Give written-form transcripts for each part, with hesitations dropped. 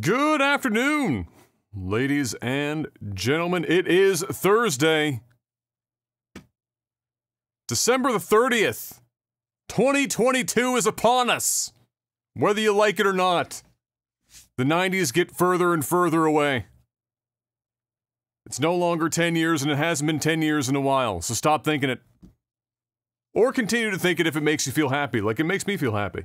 Good afternoon, ladies and gentlemen. It is Thursday, December the 30th, 2022 is upon us. Whether you like it or not, the 90s get further and further away. It's no longer 10 years, and it hasn't been 10 years in a while, so stop thinking it. Or continue to think it if it makes you feel happy, like it makes me feel happy.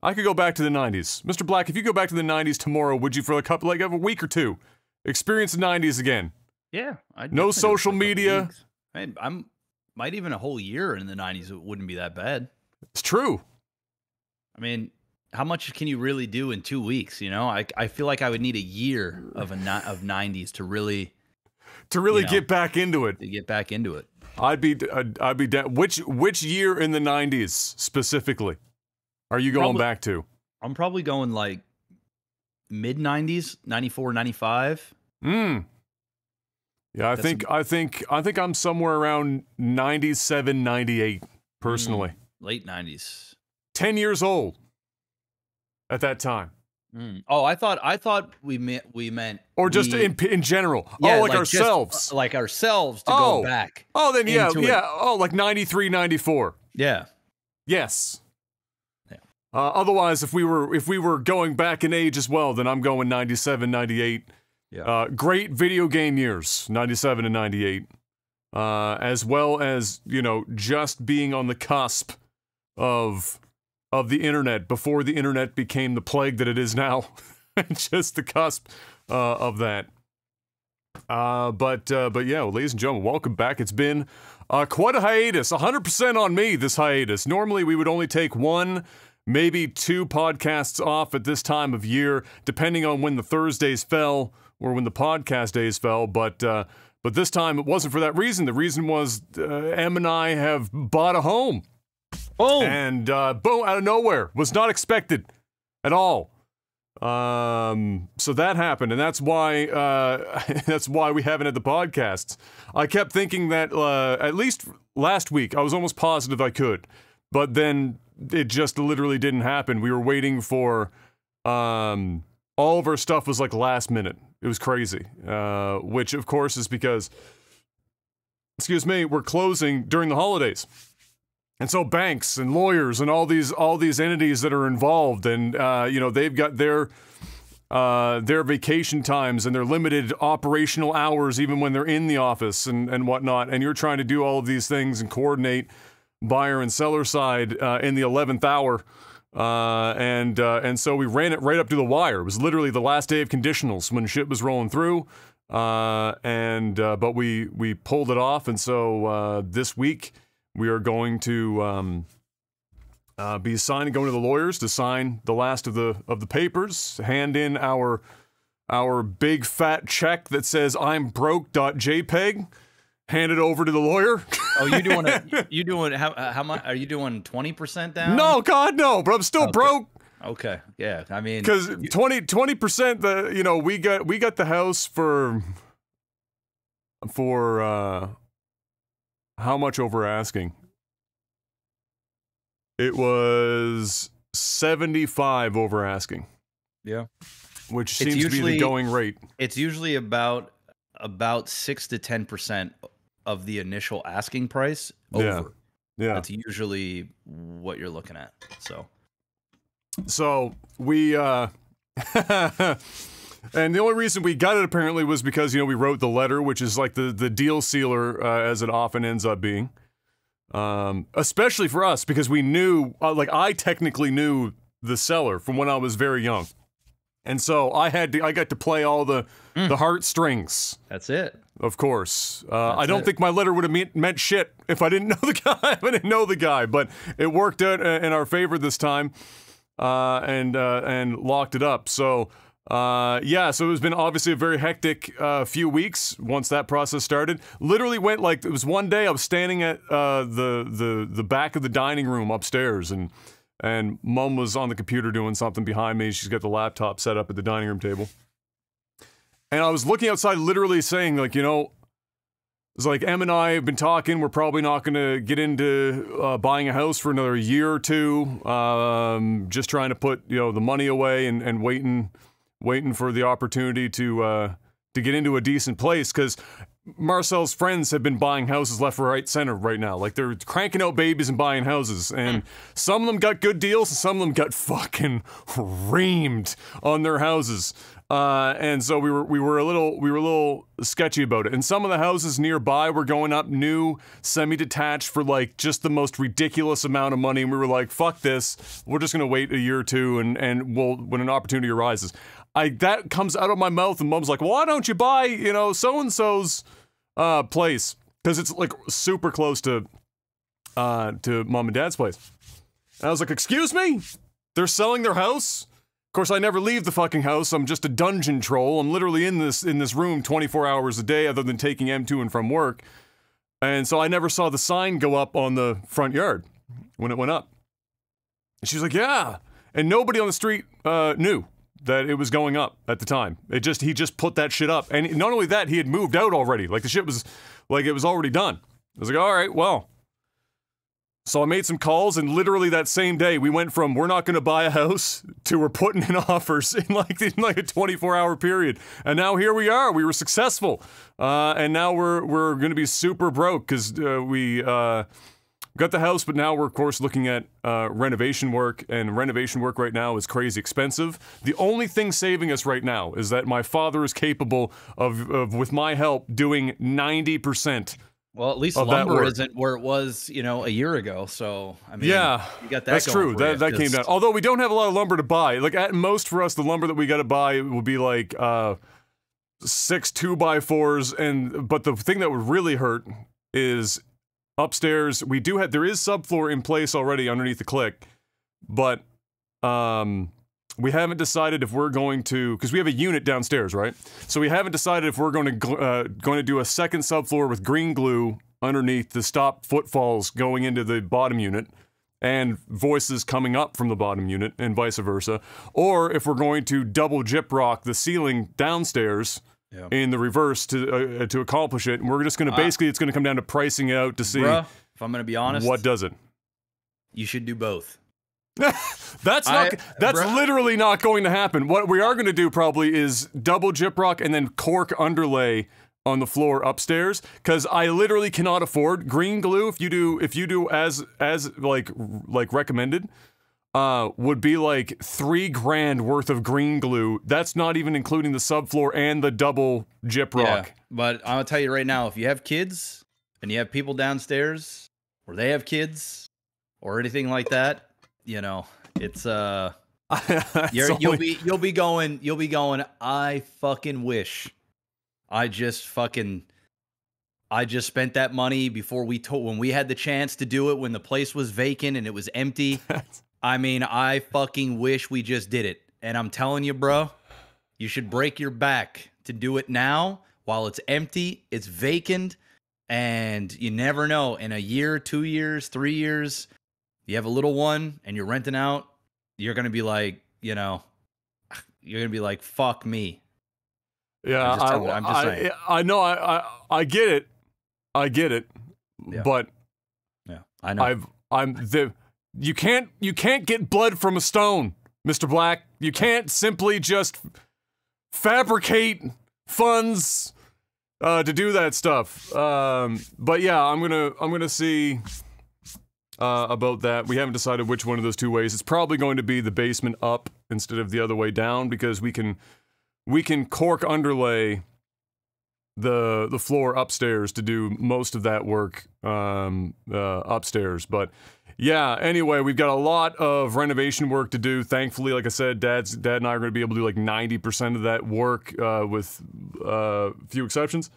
I could go back to the 90s. Mr. Black, if you go back to the 90s tomorrow, would you, for a couple, like, a week or two, experience the 90s again? Yeah. No social media. I might even a whole year in the 90s, it wouldn't be that bad. It's true. I mean, how much can you really do in 2 weeks, you know? I feel like I would need a year of 90s to really... to really, you know, get back into it. To get back into it. I'd be down. Which year in the 90s, specifically? Are you going back to? I'm probably going like mid-90s, 94, 95. Mm. Yeah, I think I'm somewhere around 97, 98 personally. Late 90s. 10 years old at that time. Mm. Oh, I thought we meant or just in general. Yeah, oh, like ourselves. Just, like ourselves to go back. Oh, then yeah, yeah. It. Oh, like 93, 94. Yeah. Yes. Otherwise, if we were going back in age as well, then I'm going 97, 98. Yeah. Great video game years, 97 and 98. As well as, you know, just being on the cusp of the internet before the internet became the plague that it is now. Just the cusp of that. But yeah, well, ladies and gentlemen, welcome back. It's been quite a hiatus. 100% on me, this hiatus. Normally, we would only take one, maybe two podcasts off at this time of year, depending on when the Thursdays fell or when the podcast days fell. But this time it wasn't for that reason. The reason was Em and I have bought a home. Boom! And boom, out of nowhere. Was not expected at all. So that happened, and that's why we haven't had the podcasts. I kept thinking that at least last week I was almost positive I could, but then it just literally didn't happen. We were waiting for, all of our stuff was like last minute. It was crazy. Which of course is because, excuse me, we're closing during the holidays. And so banks and lawyers and all these entities that are involved and, you know, they've got their vacation times and their limited operational hours, even when they're in the office and whatnot. And you're trying to do all of these things and coordinate buyer and seller side in the 11th hour, and so we ran it right up to the wire. It was literally the last day of conditionals when shit was rolling through, but we pulled it off, and so this week we are going to be signing, going to the lawyers to sign the last of the papers, hand in our big fat check that says I'm broke.jpg. Hand it over to the lawyer. Oh, you doing how much are you doing? 20% down? No, God, no. But I'm still broke. Okay, yeah. I mean, because 20%. The, you know, we got the house for how much over asking? It was 75 over asking. Yeah, which seems to be the going rate. It's usually about 6 to 10%. Of the initial asking price over. Yeah. That's usually what you're looking at. So we and the only reason we got it apparently was because, you know, we wrote the letter, which is like the deal sealer, as it often ends up being. Especially for us, because we knew, like, I technically knew the seller from when I was very young. And so I got to play all the heartstrings. That's it. Of course. I don't think my letter would have meant shit if I didn't know the guy. But it worked out in our favor this time, and locked it up. So, yeah, so it's been obviously a very hectic few weeks once that process started. Literally went like, it was one day I was standing at the back of the dining room upstairs, and Mom was on the computer doing something behind me. She's got the laptop set up at the dining room table. And I was looking outside, literally saying, like, you know, it's like, Em and I have been talking, we're probably not going to get into buying a house for another year or two. Just trying to put, you know, the money away and waiting waiting for the opportunity to get into a decent place, because Marcel's friends have been buying houses left, right, center right now. Like, they're cranking out babies and buying houses, and some of them got good deals, and some of them got fucking reamed on their houses. And so we were a little sketchy about it. And some of the houses nearby were going up new, semi-detached for like just the most ridiculous amount of money. And we were like, fuck this, we're just gonna wait a year or two, and we'll, when an opportunity arises. That comes out of my mouth, and Mom's like, why don't you buy, you know, so-and-so's place? Because it's like super close to Mom and Dad's place. And I was like, excuse me? They're selling their house? Of course, I never leave the fucking house. I'm just a dungeon troll. I'm literally in this room 24 hours a day, other than taking M2 and from work. And so I never saw the sign go up on the front yard when it went up. And she was like, yeah. And nobody on the street knew that it was going up at the time. It just, he just put that shit up. And not only that, he had moved out already. Like, the shit was, like, it was already done. I was like, all right, well. So I made some calls, and literally that same day, we went from, we're not gonna buy a house, to we're putting in offers in like a 24-hour period. And now here we are, we were successful. And now we're gonna be super broke, because we got the house, but now we're, of course, looking at renovation work, and renovation work right now is crazy expensive. The only thing saving us right now is that my father is capable of with my help, doing 90%. Well, at least lumber isn't where it was, you know, a year ago. So, I mean, yeah, you got that. That's true. That came down. Although we don't have a lot of lumber to buy. Like, at most for us, the lumber that we got to buy will be like 6 2x4s. But the thing that would really hurt is upstairs. We do have, there is subfloor in place already underneath the click, but we haven't decided if we're going to, because we have a unit downstairs, right? So we haven't decided if we're going to do a second subfloor with green glue underneath to stop footfalls going into the bottom unit and voices coming up from the bottom unit and vice versa, or if we're going to double gyp rock the ceiling downstairs. Yeah. In the reverse to accomplish it, and we're just going to basically, it's going to come down to pricing out to see. Bruh, if I'm going to be honest, what does it? You should do both. that's literally not going to happen. What we are going to do probably is double gyprock and then cork underlay on the floor upstairs, because I literally cannot afford green glue. If you do as like recommended. Would be like $3 grand worth of green glue. That's not even including the subfloor and the double gyprock. Yeah, but I'm gonna tell you right now, if you have kids and you have people downstairs, or they have kids, or anything like that, you know, it's you'll be going. I fucking wish I just spent that money before we told, when we had the chance to do it, when the place was vacant and it was empty. I mean, I fucking wish we just did it. And I'm telling you, bro, you should break your back to do it now while it's empty, it's vacant, and you never know. In a year, 2 years, 3 years, you have a little one and you're renting out, you're going to be like, you know, you're going to be like, fuck me. Yeah, I'm just saying. I know, I get it. I get it. Yeah. But yeah, I know. You can't get blood from a stone, Mr. Black. You can't simply just fabricate funds to do that stuff. But yeah, I'm gonna see about that. We haven't decided which one of those two ways. It's probably going to be the basement up instead of the other way down, because we can cork underlay the floor upstairs to do most of that work upstairs, but. Yeah, anyway, we've got a lot of renovation work to do. Thankfully, like I said, Dad and I are going to be able to do like 90% of that work with few exceptions,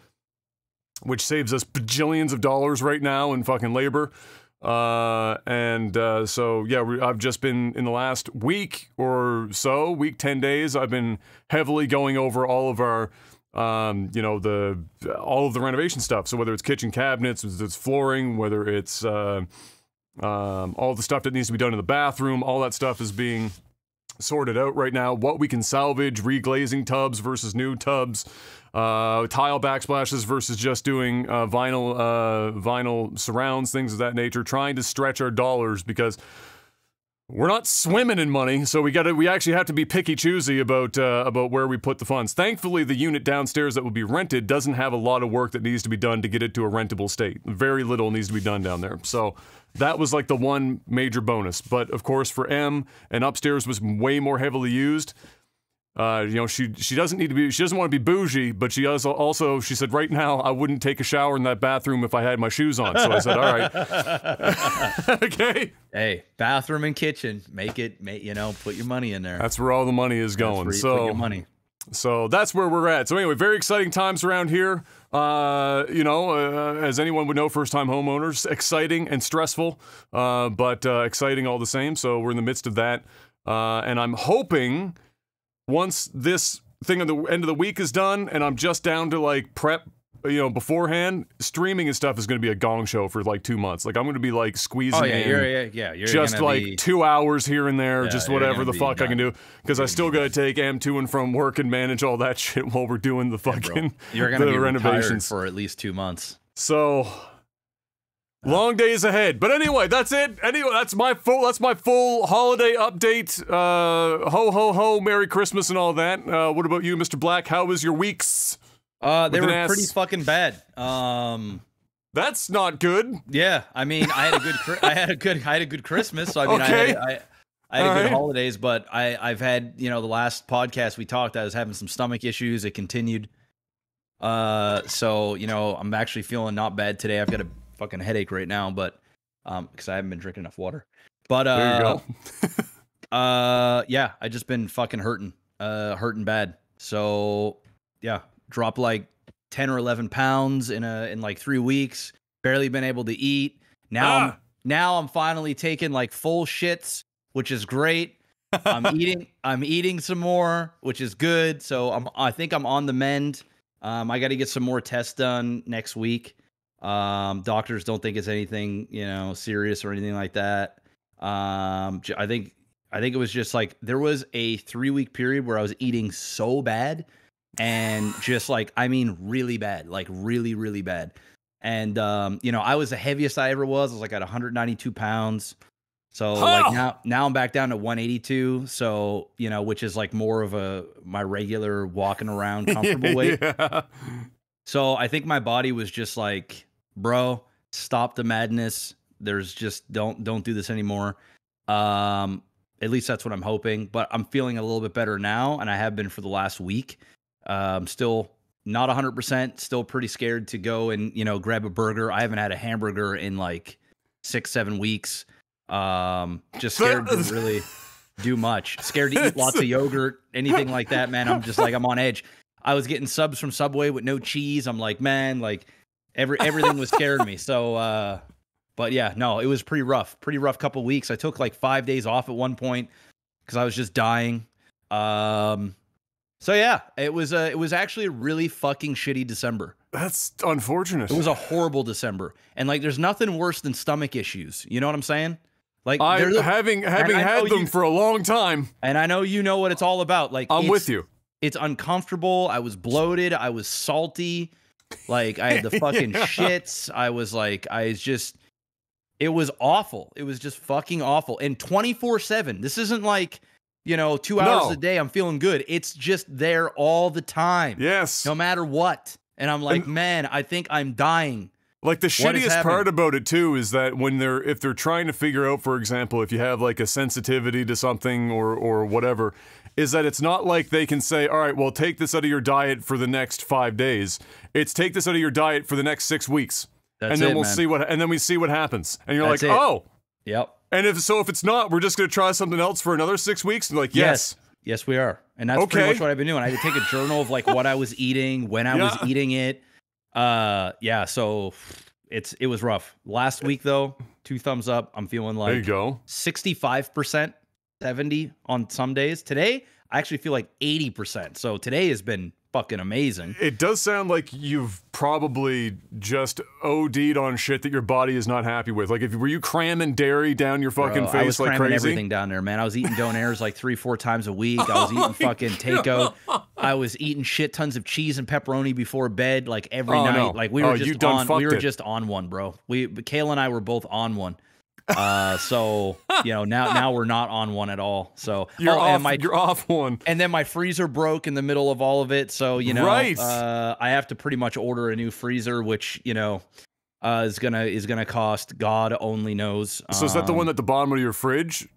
which saves us bajillions of dollars right now in fucking labor. So, yeah, I've just been, in the last week or so, week 10 days, I've been heavily going over all of our... you know, all of the renovation stuff. So whether it's kitchen cabinets, whether it's flooring, whether it's... all the stuff that needs to be done in the bathroom, all that stuff is being sorted out right now. What we can salvage, reglazing tubs versus new tubs, tile backsplashes versus just doing vinyl surrounds, things of that nature. Trying to stretch our dollars because We're not swimming in money, so we actually have to be picky choosy about where we put the funds. Thankfully, the unit downstairs that will be rented doesn't have a lot of work that needs to be done to get it to a rentable state. Very little needs to be done down there. So that was like the one major bonus. But of course for M, and upstairs was way more heavily used. You know, she doesn't need to be, she doesn't want to be bougie, but she also, she said, right now, I wouldn't take a shower in that bathroom if I had my shoes on. So I said, all right. Okay. Hey, bathroom and kitchen, make it, you know, put your money in there. That's where all the money is going. That's where you put your money. So that's where we're at. So anyway, very exciting times around here. You know, as anyone would know, first-time homeowners, exciting and stressful, but exciting all the same. So we're in the midst of that. And I'm hoping, once this thing at the end of the week is done, and I'm just down to like prep, you know, beforehand, streaming and stuff is going to be a gong show for like 2 months. Like I'm going to be like squeezing in, you're just like be 2 hours here and there, just whatever the fuck I can do, because I still got to take M to and from work and manage all that shit while we're doing the fucking you're going to be renovations for at least 2 months. So long days ahead. But anyway, that's it. Anyway, that's my full holiday update. Ho ho ho, Merry Christmas and all that. What about you, Mr. Black? How was your weeks? They were pretty fucking bad. That's not good. Yeah, I mean, I had a good Christmas. So I mean, okay. I had a good holidays, but I've had, you know, the last podcast we talked, I was having some stomach issues. It continued. So, you know, I'm actually feeling not bad today. I've got a fucking headache right now, but because I haven't been drinking enough water, but there you go. Yeah, I just been fucking hurting bad. So yeah, dropped like 10 or 11 pounds in like 3 weeks, barely been able to eat. Now I'm finally taking like full shits, which is great. I'm eating some more, which is good. So I think I'm on the mend. I got to get some more tests done next week. Doctors don't think it's anything, you know, serious or anything like that. I think it was just like, there was a 3 week period where I was eating so bad and just like, I mean, really bad, like really, really bad. And, you know, I was the heaviest I ever was. I was like at 192 pounds. So like now I'm back down to 182. So, you know, which is like more of my regular walking around comfortable weight. So I think my body was just like, bro, stop the madness. There's just don't do this anymore. At least that's what I'm hoping, but I'm feeling a little bit better now, and I have been for the last week. I'm still not 100%, still pretty scared to go and, you know, grab a burger. I haven't had a hamburger in like 6-7 weeks. Just scared to really do much. Scared to eat lots of yogurt, anything like that, man. I'm just like, I'm on edge. I was getting subs from Subway with no cheese. I'm like, man, like everything was scaring me. So, but yeah, no, it was pretty rough couple weeks. I took like 5 days off at one point because I was just dying. So yeah, it was actually a really fucking shitty December. That's unfortunate. It was a horrible December. And like, there's nothing worse than stomach issues. You know what I'm saying? Like having had them for a long time. And I know, you know what it's all about. Like I'm with you. It's uncomfortable. I was bloated. I was salty. Like I had the fucking shits. It was awful. It was just fucking awful. And 24/7. This isn't like, you know, 2 hours a day I'm feeling good. It's just there all the time. Yes. No matter what. And I'm like, man, I think I'm dying. Like the shittiest part about it too is that when if they're trying to figure out, for example, if you have like a sensitivity to something or whatever, is that it's not like they can say, all right, well, take this out of your diet for the next 5 days. It's take this out of your diet for the next 6 weeks. That's and then it, we'll man. See what and then we see what happens. And you're That's like, it. Oh. Yep. And if it's not, we're just gonna try something else for another 6 weeks. And like, yes. Yes, we are. And that's pretty much what I've been doing. I had to take a journal of like what I was eating, when I was eating it. Yeah, so it was rough. Last week though, 2 thumbs up. I'm feeling like there you go. 65%, 70 on some days. Today, I actually feel like 80%. So today has been fucking amazing. It does sound like you've probably just OD'd on shit that your body is not happy with. Like, were you cramming dairy down your fucking face? I was like cramming crazy? Everything down there, man. I was eating donaires like 3-4 times a week. I was eating fucking takeout. I was eating shit tons of cheese and pepperoni before bed, like every night. Like we were just on one, bro. Kayla and I were both on one. So you know, now we're not on one at all. So you're off one. And then my freezer broke in the middle of all of it. So you know, I have to pretty much order a new freezer, which you know is gonna cost God only knows. So is that the one at the bottom of your fridge?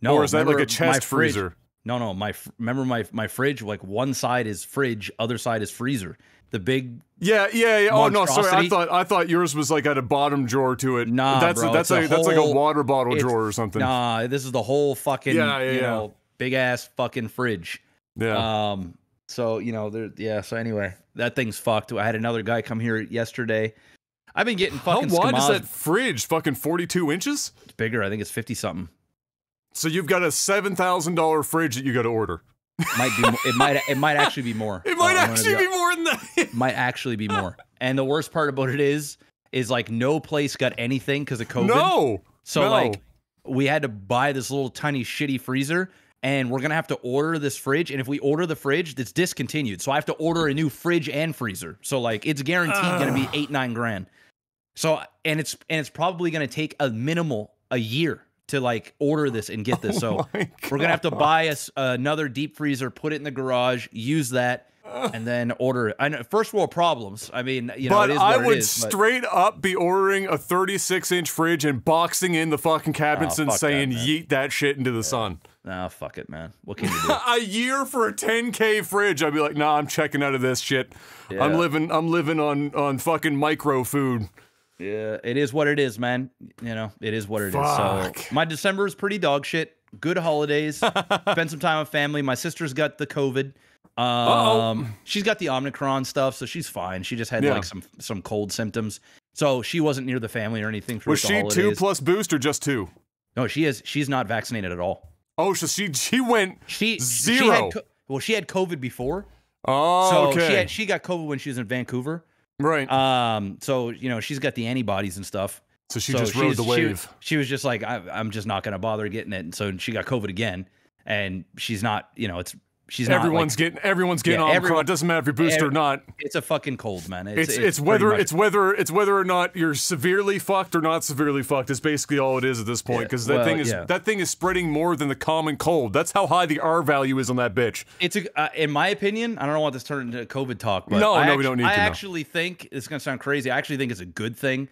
No, or is that like a chest freezer? No, remember my fridge. Like one side is fridge, other side is freezer. The big yeah. Oh no, sorry. I thought yours was like at a bottom drawer to it. Nah, that's like a water bottle drawer or something. Nah, this is the whole fucking you know big ass fucking fridge. Yeah. So you know So anyway, that thing's fucked. I had another guy come here yesterday. I've been getting fucking. How wide is that fridge? Fucking 42 inches. It's bigger. I think it's 50 something. So you've got a $7,000 fridge that you got to order. It might actually be more. It might actually be more than that. It might actually be more. And the worst part about it is like no place got anything because of COVID. So like we had to buy this little tiny shitty freezer, and we're gonna have to order this fridge. And if we order the fridge, it's discontinued. So I have to order a new fridge and freezer. So like it's guaranteed gonna be $8-9 grand. So and it's probably gonna take a year to like order this and get this. So we're gonna have to buy us another deep freezer, put it in the garage, use that, and then order it. I know, first world problems. I mean, you know, but straight up be ordering a 36-inch fridge and boxing in the fucking cabinets and saying yeet that shit into the sun. Nah, fuck it, man. What can you do? A year for a 10K fridge. I'd be like, nah, I'm checking out of this shit. Yeah. I'm living on fucking micro food. Yeah, it is what it is, man. You know, it is what it is. So my December is pretty dog shit. Good holidays. Spend some time with family. My sister's got the COVID. She's got the Omicron stuff, so she's fine. She just had like some cold symptoms, so she wasn't near the family or anything. Was she holidays. 2+ boost or just 2? No, she is. She's not vaccinated at all. Oh, so she went zero. She had COVID before. Oh, okay. So she got COVID when she was in Vancouver. Right. So you know she's got the antibodies and stuff. So she just rode the wave. She was just like, I'm just not gonna bother getting it. And so she got COVID again, and she's not. You know, everyone's getting Omicron. It doesn't matter if you're boosted or not. It's a fucking cold, man. It's whether or not you're severely fucked or not severely fucked is basically all it is at this point. Because that thing is spreading more than the common cold. That's how high the R value is on that bitch. It's a, in my opinion, I don't want this to turn into COVID talk. But no, we don't need to. I actually think it's gonna sound crazy. I actually think it's a good thing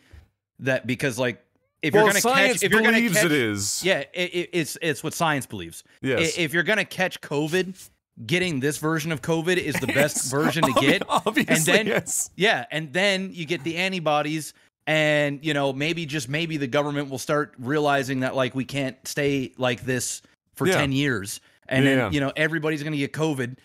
that because like. If you're gonna catch, science believes it is. Yeah, it's what science believes. Yes. If you're gonna catch COVID, getting this version of COVID is the best version to get. Obviously, and then, and then you get the antibodies, and you know maybe the government will start realizing that like we can't stay like this for 10 years, and then you know everybody's gonna get COVID.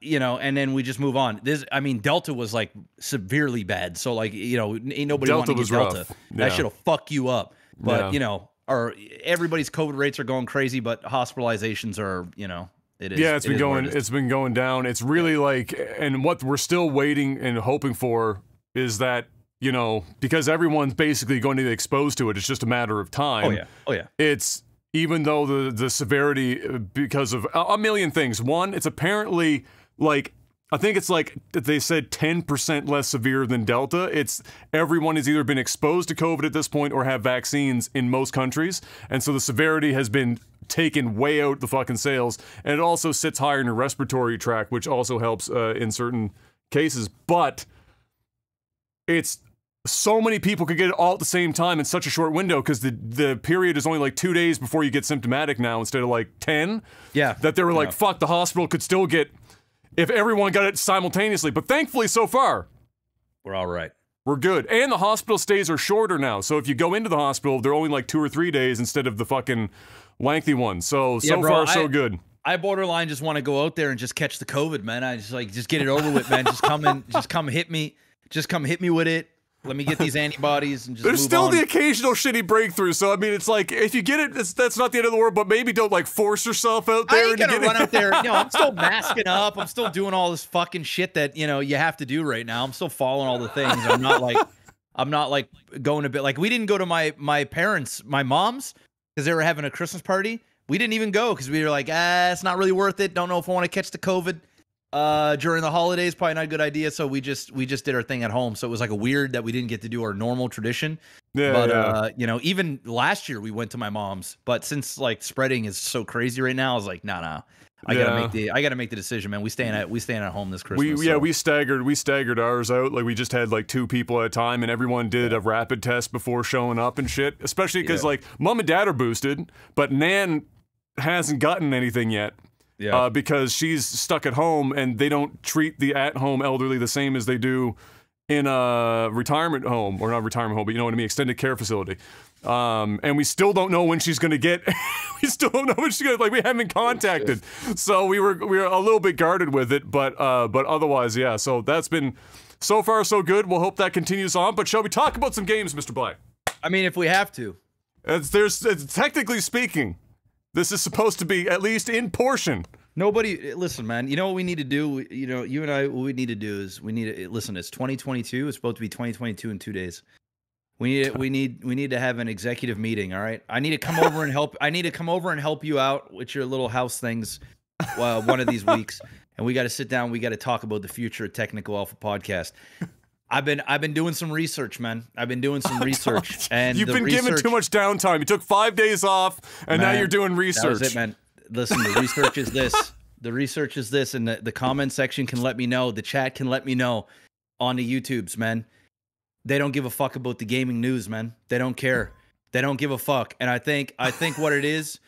You know, and then we just move on. I mean, Delta was like severely bad. So like, you know, ain't nobody wanting to get Delta. That shit'll fuck you up. But you know, everybody's COVID rates are going crazy, but hospitalizations are, you know, it is. Yeah, it's been going down. It's really like, and what we're still waiting and hoping for is that, you know, because everyone's basically going to get exposed to it. It's just a matter of time. Oh yeah. It's. Even though the severity, because of a million things. One, it's apparently like, I think it's like they said 10% less severe than Delta. It's everyone has either been exposed to COVID at this point or have vaccines in most countries. And so the severity has been taken way out the fucking sails. And it also sits higher in your respiratory tract, which also helps in certain cases. But it's... so many people could get it all at the same time in such a short window because the period is only like 2 days before you get symptomatic now instead of like 10. Yeah. That they were like, fuck, the hospital could still get, if everyone got it simultaneously. But thankfully so far. We're all right. We're good. And the hospital stays are shorter now. So if you go into the hospital, they're only like 2 or 3 days instead of the fucking lengthy one. So, so far so good. I borderline just want to go out there and just catch the COVID, man. I just like, just get it over with, man. Just come hit me with it. Let me get these antibodies and just there's move still on. The occasional shitty breakthrough, so I mean, it's like, if you get it, that's not the end of the world, but maybe don't, like, force yourself out there. I ain't gonna run out there. You know, I'm still masking up. I'm still doing all this fucking shit that, you know, you have to do right now. I'm still following all the things. I'm not, like, going to bed. Like, we didn't go to my parents, my mom's, because they were having a Christmas party. We didn't even go, because we were like, it's not really worth it. Don't know if I want to catch the COVID. during the holidays, probably not a good idea. So we just did our thing at home. So it was like a weird that we didn't get to do our normal tradition. Yeah, but yeah. You know, even last year we went to my mom's, but since like spreading is so crazy right now, I was like, nah. I gotta make the decision, man. We staying at home this Christmas. We staggered ours out. Like we just had like 2 people at a time, and everyone did a rapid test before showing up and shit. Especially because like mom and dad are boosted, but Nan hasn't gotten anything yet. Yeah. Because she's stuck at home, and they don't treat the at-home elderly the same as they do in a retirement home, or not retirement home, but you know what I mean, extended care facility. And we still don't know when she's gonna get. We still don't know when she's gonna. Like we haven't contacted, so we were a little bit guarded with it, but otherwise, yeah. So that's been so far so good. We'll hope that continues on. But shall we talk about some games, Mr. Black? I mean, if we have to. It's technically speaking, this is supposed to be at least in portion. Nobody, listen, man. You know what we need to do? You know, you and I. What we need to do is we need to listen. It's 2022. It's supposed to be 2022 in 2 days. We need to have an executive meeting, all right? I need to come over and help. I need to come over and help you out with your little house things one of these weeks. And we got to sit down. We got to talk about the future of Technical Alpha Podcast. I've been doing some research, man. I've been doing some research. And you've been given too much downtime. You took 5 days off, and man, now you're doing research. That was it, man. Listen, the research is this. The research is this, and the comment section can let me know. The chat can let me know on the YouTubes, man. They don't give a fuck about the gaming news, man. They don't care. They don't give a fuck. And I think what it is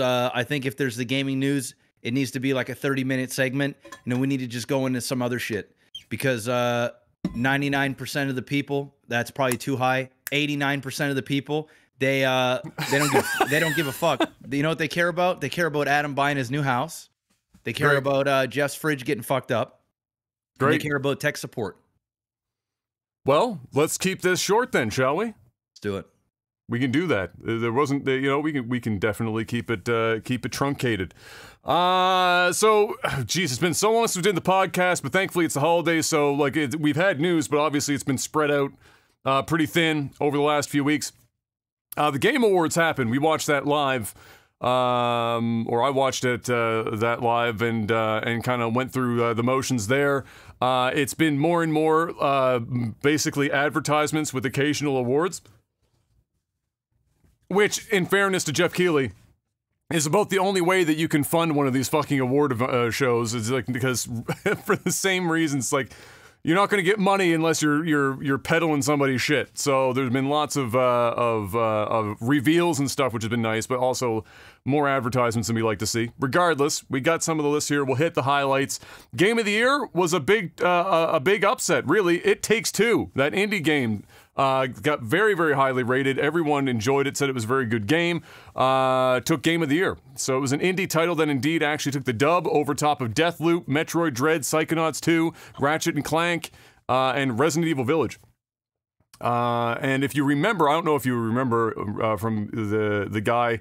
I think if there's the gaming news, it needs to be like a 30-minute segment, and then we need to just go into some other shit. Because 99% of the people, that's probably too high. 89% of the people, they don't give a fuck. You know what they care about? They care about Adam buying his new house. They care about Jeff's fridge getting fucked up. They care about tech support. Well, let's keep this short then, shall we? Let's do it. We can do that. There wasn't, you know, we can definitely keep it truncated. So, geez, it's been so long since we did the podcast, but thankfully it's the holidays, so like we've had news, but obviously it's been spread out pretty thin over the last few weeks. The Game Awards happened. We watched that live. Or I watched it that live and kind of went through the motions there. It's been more and more basically advertisements with occasional awards, which, in fairness to Jeff Keighley, is about the only way that you can fund one of these fucking award shows. It's like, because for the same reasons, like, you're not going to get money unless you're peddling somebody's shit. So there's been lots of reveals and stuff, which has been nice, but also more advertisements than we like to see. Regardless, we got some of the list here. We'll hit the highlights. Game of the Year was a big upset, really. It Takes Two, that indie game, got very, very highly rated. Everyone enjoyed it, said it was a very good game. Took Game of the Year. So it was an indie title that indeed actually took the dub over top of Deathloop, Metroid Dread, Psychonauts 2, Ratchet & Clank, and Resident Evil Village. And if you remember, I don't know if you remember from the guy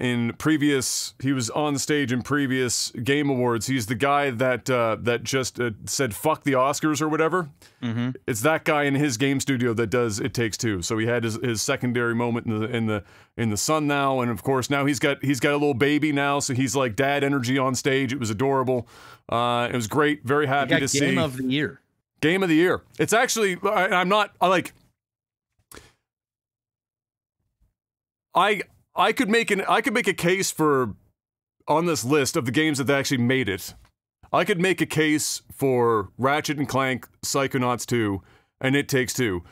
in previous, he was on stage in previous Game Awards. He's the guy that that just said "fuck the Oscars" or whatever. Mm-hmm. It's that guy in his game studio that does It Takes Two. So he had his secondary moment in the sun now, and of course now he's got a little baby now, so he's like dad energy on stage. It was adorable. It was great. Very happy to see. Game of the Year. Game of the Year. It's actually I could make a case for, on this list of the games that actually made it, I could make a case for Ratchet & Clank, Psychonauts 2, and It Takes Two.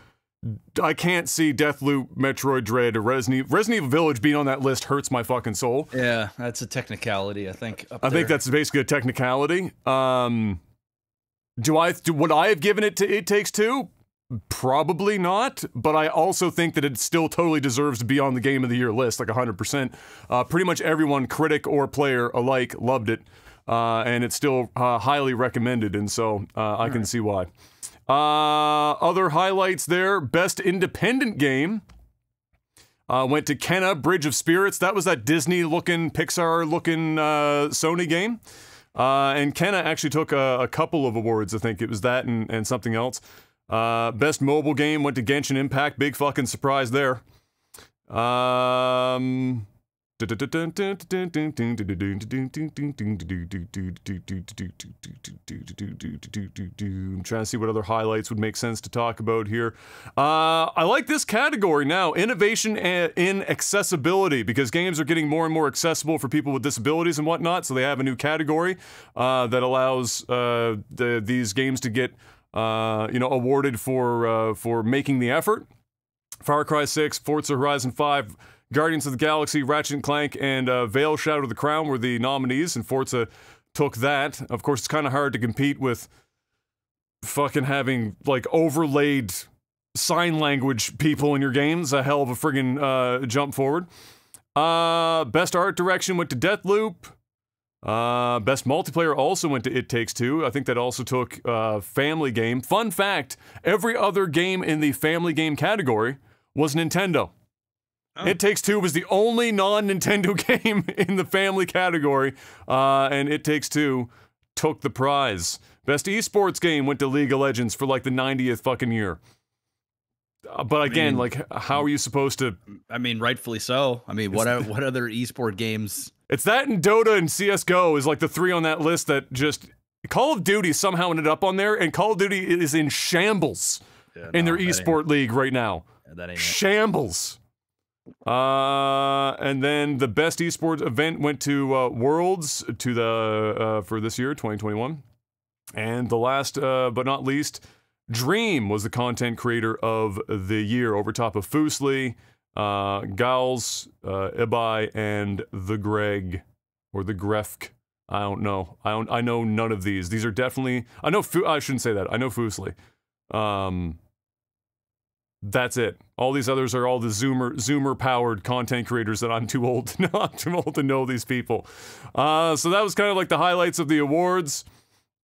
I can't see Deathloop, Metroid Dread, or Resident Evil Village being on that list. Hurts my fucking soul. Yeah, that's a technicality, I think. I think that's basically a technicality. Would I have given it to It Takes Two? Probably not, but I also think that it still totally deserves to be on the Game of the Year list, like 100%. Pretty much everyone, critic or player alike, loved it, and it's still highly recommended, and so I can see why. Other highlights there, Best Independent Game went to Kenna, Bridge of Spirits. That was that Disney-looking, Pixar-looking Sony game, and Kenna actually took a couple of awards, I think. It was that and something else. Best mobile game went to Genshin Impact. Big fucking surprise there. I'm trying to see what other highlights would make sense to talk about here. I like this category now, innovation in accessibility, because games are getting more and more accessible for people with disabilities and whatnot, so they have a new category that allows these games to get awarded for making the effort. Far Cry 6, Forza Horizon 5, Guardians of the Galaxy, Ratchet & Clank, and Veil Shadow of the Crown were the nominees, and Forza took that. Of course, it's kind of hard to compete with fucking having, like, overlaid sign language people in your games. A hell of a friggin' jump forward. Best Art Direction went to Deathloop. Best Multiplayer also went to It Takes Two. I think that also took Family Game. Fun fact, every other game in the Family Game category was Nintendo. Oh. It Takes Two was the only non-Nintendo game in the family category, and It Takes Two took the prize. Best esports game went to League of Legends for like the 90th fucking year. But again, I mean, like, how are you supposed to? I mean, rightfully so. I mean, what other esport games? It's that, and Dota and CS:GO is like the three on that list that just Call of Duty somehow ended up on there, and Call of Duty is in shambles in their esport league right now. Yeah, that ain't shambles. And then the best esports event went to Worlds to the for this year, 2021. And the last but not least, Dream was the content creator of the year, over top of Foosley, Gowls, Ibai, and the Greg, or the Grefk. I don't know. I know none of these. These are definitely. I know. I shouldn't say that. I know Foosley. That's it. All these others are all the Zoomer-powered content creators that I'm too old to know, these people. So that was kind of like the highlights of the awards.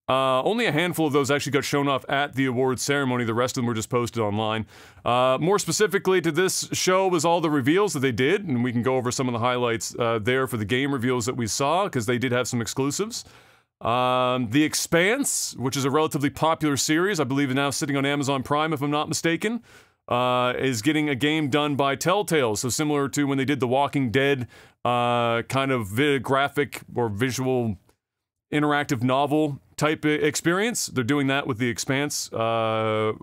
Only a handful of those actually got shown off at the awards ceremony. The rest of them were just posted online. More specifically to this show was all the reveals that they did, and we can go over some of the highlights there for the game reveals that we saw, because they did have some exclusives. The Expanse, which is a relatively popular series, I believe is now sitting on Amazon Prime, if I'm not mistaken. Is getting a game done by Telltale, so similar to when they did The Walking Dead, kind of graphic or visual interactive novel type experience. They're doing that with The Expanse, called,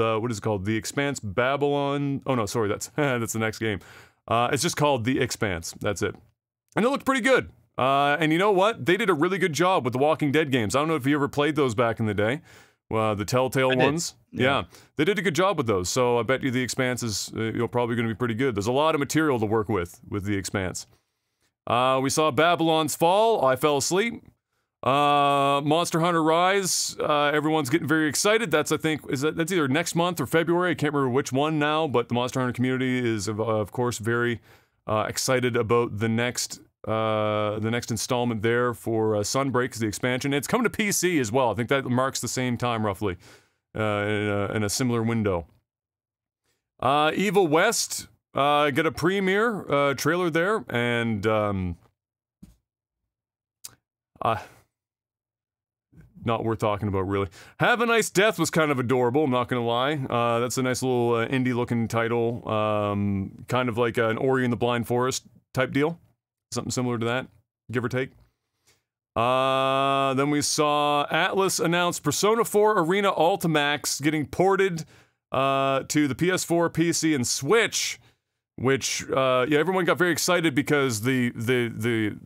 what is it called? The Expanse Babylon, oh no, sorry, that's, that's the next game. It's just called The Expanse, that's it. And it looked pretty good. And you know what? They did a really good job with The Walking Dead games. I don't know if you ever played those back in the day. The Telltale ones, yeah. They did a good job with those, so I bet you The Expanse is probably going to be pretty good. There's a lot of material to work with The Expanse. We saw Babylon's Fall, I fell asleep. Monster Hunter Rise, everyone's getting very excited. That's, I think, that's either next month or February, I can't remember which one now, but the Monster Hunter community is, of course, very excited about the next installment there for Sunbreak is the expansion. It's coming to PC as well. I think that marks the same time roughly, in a similar window. Evil West got a premiere trailer there, and not worth talking about really. Have a Nice Death was kind of adorable. I'm not gonna lie. That's a nice little indie-looking title, kind of like an Ori in the Blind Forest type deal. Something similar to that, give or take. Then we saw Atlus announce Persona 4 Arena Ultimax getting ported to the PS4, PC, and Switch, which yeah, everyone got very excited because the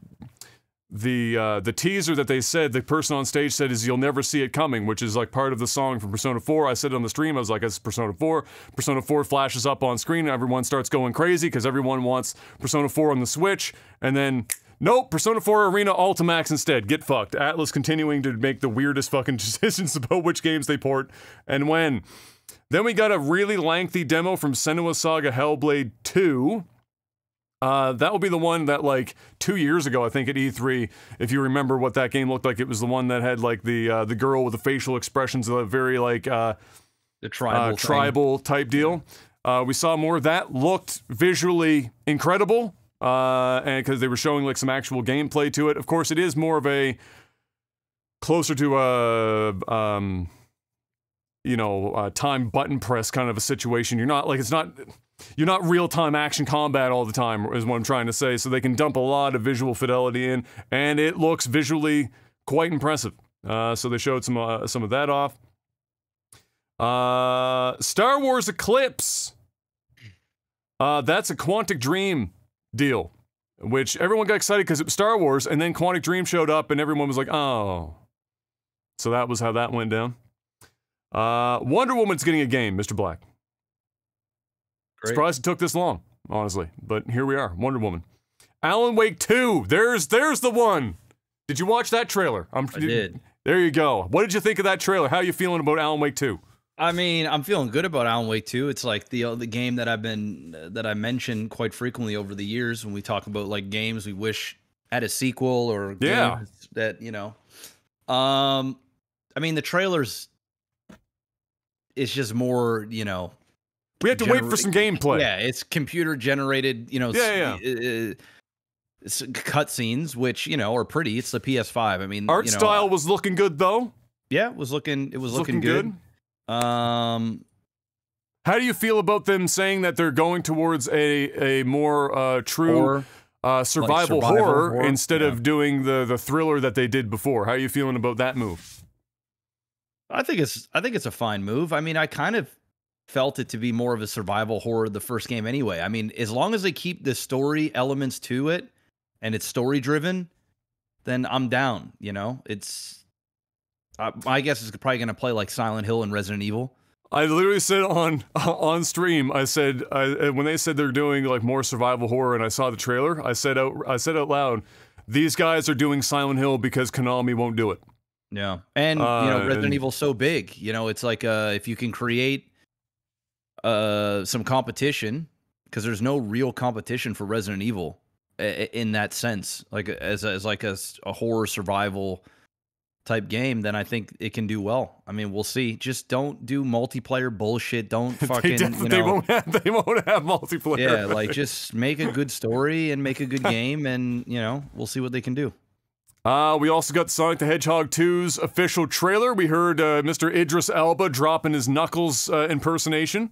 teaser that they said, the person on stage said, is "You'll never see it coming," which is like part of the song from Persona 4. I said it on the stream. I was like, "That's Persona 4." Persona 4 flashes up on screen, and everyone starts going crazy because everyone wants Persona 4 on the Switch. And then, nope, Persona 4 Arena Ultimax instead. Get fucked. Atlus continuing to make the weirdest fucking decisions about which games they port and when. Then we got a really lengthy demo from Senua Saga Hellblade 2. That will be the one that, like, 2 years ago, I think, at E3, if you remember what that game looked like, it was the one that had, like, the girl with the facial expressions of a very, like, the tribal type deal. We saw more of that. Looked visually incredible, and because they were showing, like, some actual gameplay to it. Of course, it is more of a, closer to a, you know, time button press kind of a situation. You're not, like, it's not, you're not real-time action combat all the time, is what I'm trying to say, so they can dump a lot of visual fidelity in, and it looks visually quite impressive. So they showed some of that off. Star Wars Eclipse! That's a Quantic Dream deal, which everyone got excited because it was Star Wars, and then Quantic Dream showed up, and everyone was like, oh. So that was how that went down. Wonder Woman's getting a game, Mr. Black. Great. Surprised it took this long, honestly. But here we are, Wonder Woman. Alan Wake 2, there's the one! Did you watch that trailer? I did. There you go. What did you think of that trailer? How are you feeling about Alan Wake 2? I mean, I'm feeling good about Alan Wake 2. It's like the game that I've been that I mentioned quite frequently over the years when we talk about like games we wish had a sequel or games that, you know. I mean, the trailers, it's just more, you know. We have to wait for some gameplay. Yeah, it's computer generated, you know. Yeah, yeah. Cutscenes, which, you know, are pretty. It's the PS5. I mean, art style was looking good though. Yeah, it was looking good. How do you feel about them saying that they're going towards a more true horror, survival horror instead of doing the thriller that they did before? How are you feeling about that move? I think it's a fine move. I mean, I kind of felt it to be more of a survival horror the first game anyway. I mean, as long as they keep the story elements to it and it's story driven, then I'm down, you know? It's I guess it's probably going to play like Silent Hill and Resident Evil. I literally said on stream, I said, when they said they're doing like more survival horror and I saw the trailer, I said out loud, these guys are doing Silent Hill because Konami won't do it. Yeah. And, you know, Resident Evil's so big, you know, it's like, if you can create some competition, because there's no real competition for Resident Evil in that sense, like as a horror survival type game, then I think it can do well. I mean, we'll see. Just don't do multiplayer bullshit. Don't fucking, you know, they won't have multiplayer. Yeah, like just make a good story and make a good game, and you know, we'll see what they can do. We also got Sonic the Hedgehog 2's official trailer. We heard Mr. Idris Elba dropping his Knuckles impersonation,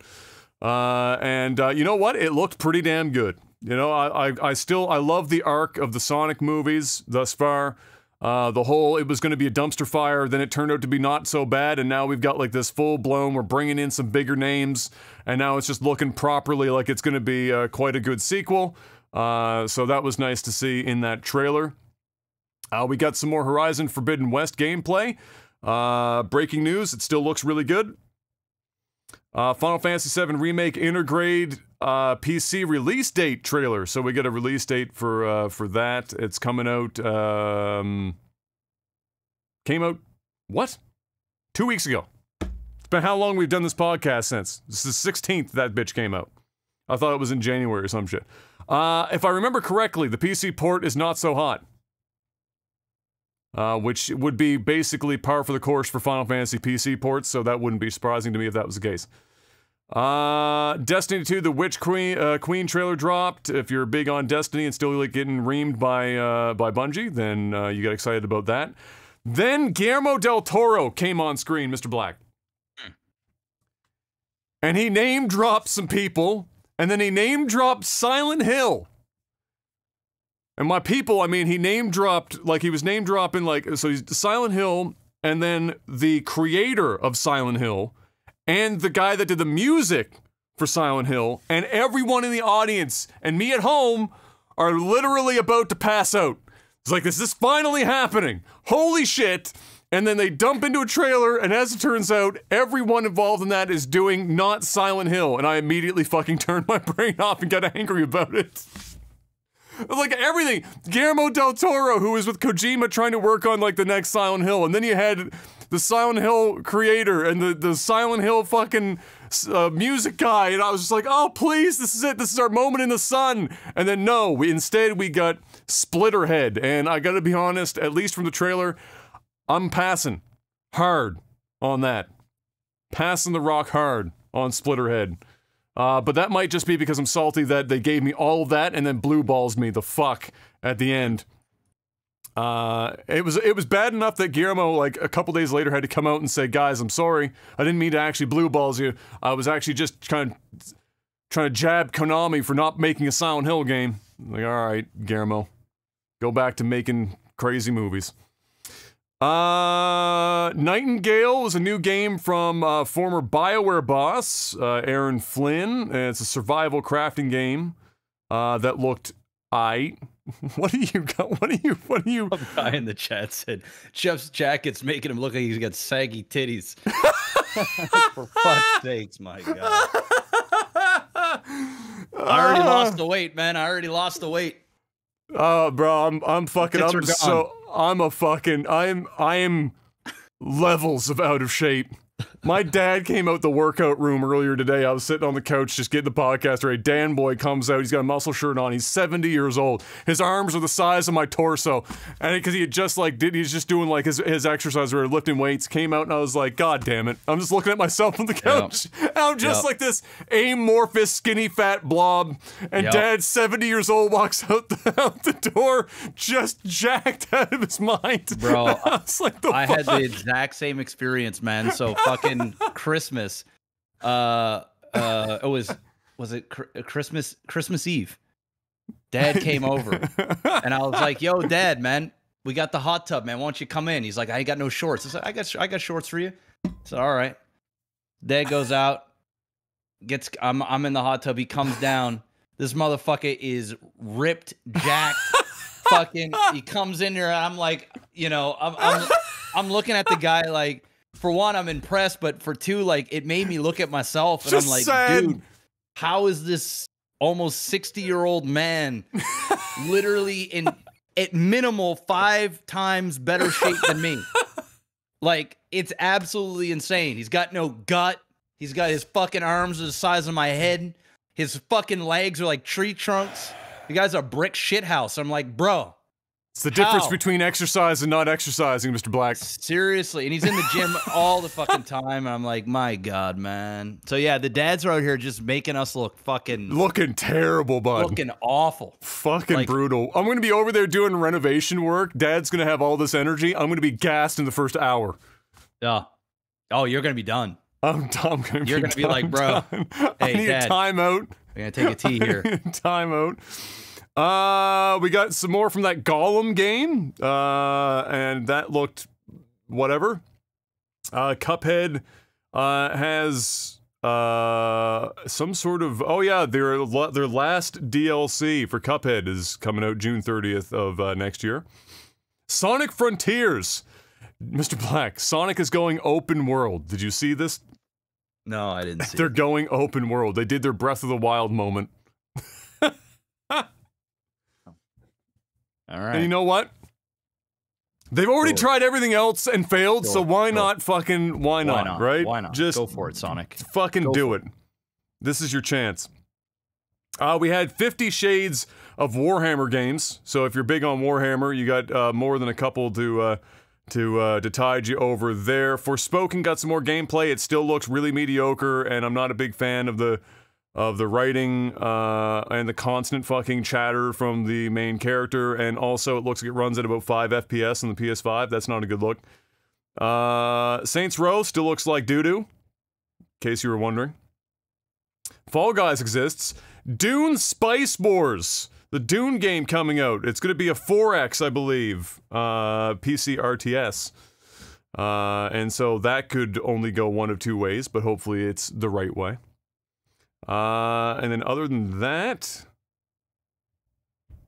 and you know what? It looked pretty damn good. You know, I love the arc of the Sonic movies thus far. The whole, it was going to be a dumpster fire, then it turned out to be not so bad, and now we've got like this full-blown, we're bringing in some bigger names, and now it's just looking properly like it's going to be quite a good sequel. So that was nice to see in that trailer. We got some more Horizon Forbidden West gameplay. Breaking news, it still looks really good. Final Fantasy VII Remake Intergrade PC release date trailer. So we got a release date for that. It's coming out. Came out what? 2 weeks ago. It's been how long we've done this podcast since? This is the 16th that bitch came out. I thought it was in January or some shit. If I remember correctly, the PC port is not so hot. Which would be basically par for the course for Final Fantasy PC ports, so that wouldn't be surprising to me if that was the case. Destiny 2, the Witch Queen, trailer dropped. If you're big on Destiny and still like getting reamed by Bungie, then you got excited about that. Then Guillermo del Toro came on screen, Mr. Black. And he name-dropped some people, and then he name-dropped Silent Hill. And my people, I mean, he name-dropped, like, he was name-dropping, like, so he's Silent Hill, and then the creator of Silent Hill, and the guy that did the music for Silent Hill, and everyone in the audience, and me at home, are literally about to pass out. It's like, is this finally happening? Holy shit! And then they dump into a trailer, and as it turns out, everyone involved in that is doing not Silent Hill, and I immediately fucking turned my brain off and got angry about it. Like everything, Guillermo del Toro, who was with Kojima trying to work on like the next Silent Hill, and then you had the Silent Hill creator and the Silent Hill fucking music guy, and I was just like, oh please, this is it, this is our moment in the sun. And then no, instead we got Splitterhead, and I gotta be honest, at least from the trailer, I'm passing hard on that, passing the rock hard on Splitterhead. But that might just be because I'm salty that they gave me all of that and then blue balls me the fuck at the end. It was bad enough that Guillermo, like a couple days later, had to come out and say, "Guys, I'm sorry. I didn't mean to actually blue balls you. I was actually just trying to jab Konami for not making a Silent Hill game." I'm like, all right, Guillermo, go back to making crazy movies. Nightingale is a new game from former BioWare boss Aaron Flynn, and it's a survival crafting game that looked aight. What do you? A guy in the chat said, "Jeff's jacket's making him look like he's got saggy titties." For fuck's sakes, my God! I already lost the weight, man. I already lost the weight. Oh, bro, I am levels of out of shape. My dad came out the workout room earlier today. I was sitting on the couch just getting the podcast ready. Dan Boy comes out. He's got a muscle shirt on. He's 70 years old. His arms are the size of my torso. And because he had just like he's just doing like his exercise where lifting weights, came out, and I was like, God damn it. I'm just looking at myself on the couch. Yep. I'm just like this amorphous, skinny, fat blob. And Dad, 70 years old, walks out the door just jacked out of his mind. Bro, I had the exact same experience, man. So fucking Christmas, it was it Christmas Eve, Dad came over and I was like, yo Dad, man, we got the hot tub, man, why don't you come in? He's like, I ain't got no shorts. I said, I got shorts for you. I said, all right. Dad goes out, gets, I'm in the hot tub, he comes down, this motherfucker is ripped, jacked, fucking, he comes in here and I'm like, you know, I'm looking at the guy like, for one, I'm impressed, but for two, like, it made me look at myself, and I'm like, dude, how is this almost 60-year-old man literally in, at minimal, 5 times better shape than me? Like, it's absolutely insane. He's got no gut. He's got his fucking arms the size of my head. His fucking legs are like tree trunks. The guy's a brick shithouse. I'm like, bro. It's the difference between exercise and not exercising, Mr. Black. Seriously. And he's in the gym all the fucking time. And I'm like, my God, man. So, yeah, the dads are out here just making us look fucking... looking terrible, bud. Looking awful. Fucking like, brutal. I'm going to be over there doing renovation work. Dad's going to have all this energy. I'm going to be gassed in the first hour. Yeah. Oh, you're going to be done. I'm done. You're going to be like, bro, hey, I need Dad, a timeout. We're going to take a tea here. Timeout. We got some more from that Gollum game, and that looked whatever. Cuphead, has, some sort of, oh yeah, their last DLC for Cuphead is coming out June 30th of, next year. Sonic Frontiers! Mr. Black, Sonic is going open world. Did you see this? No, I didn't see it. They're going open world. They did their Breath of the Wild moment. All right. And you know what? They've already tried everything else and failed, so why not fucking, why not, right? Why not? Just go for it, Sonic. Fucking do it. This is your chance. We had 50 shades of Warhammer games, so if you're big on Warhammer, you got more than a couple to tide you over there. Forspoken got some more gameplay, it still looks really mediocre, and I'm not a big fan of the... writing, and the constant fucking chatter from the main character, and also it looks like it runs at about 5 FPS on the PS5. That's not a good look. Saints Row still looks like doo-doo, in case you were wondering. Fall Guys exists. Dune Spice Wars, the Dune game coming out. It's gonna be a 4X, I believe, PC RTS. And so that could only go one of two ways, but hopefully it's the right way. And then other than that,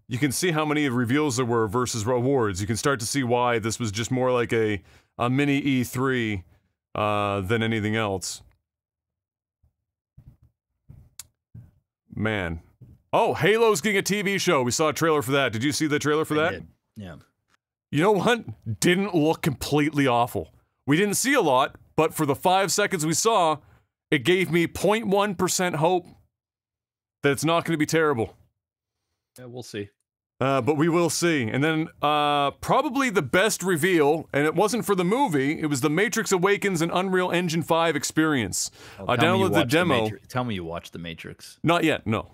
you can see how many reveals there were versus awards. You can start to see why this was just more like a mini E3, than anything else. Man. Oh, Halo's getting a TV show. We saw a trailer for that. Did you see the trailer for that? I did. Yeah. You know what? Didn't look completely awful. We didn't see a lot, but for the 5 seconds we saw, it gave me 0.1% hope that it's not going to be terrible. Yeah, we'll see. But we will see. And then, probably the best reveal, and it wasn't for the movie, it was The Matrix Awakens and Unreal Engine 5 experience. Oh, I downloaded the demo. Tell me you watched The Matrix. Not yet, no.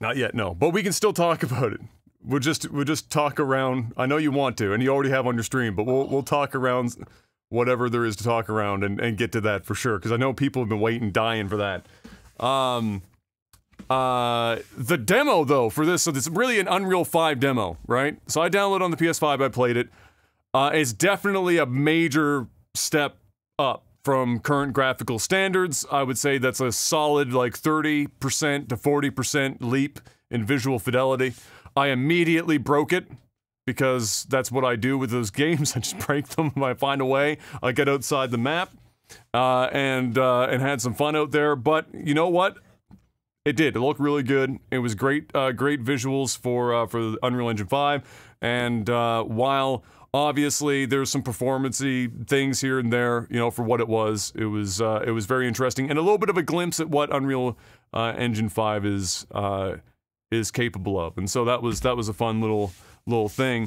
But we can still talk about it. We'll just talk around. I know you want to, and you already have on your stream, but we'll talk around whatever there is to talk around and get to that for sure, because I know people have been waiting, dying for that. The demo though for this, so it's really an Unreal 5 demo, right? So I downloaded on the PS5, I played it. It's definitely a major step up from current graphical standards. I would say that's a solid like 30% to 40% leap in visual fidelity. I immediately broke it, because that's what I do with those games. I just break them when I find a way. I get outside the map, and had some fun out there, but you know what? It did. It looked really good. It was great, great visuals for Unreal Engine 5, and while obviously there's some performancey things here and there, you know, for what it was very interesting, and a little bit of a glimpse at what Unreal Engine 5 is capable of, and so that was a fun little thing,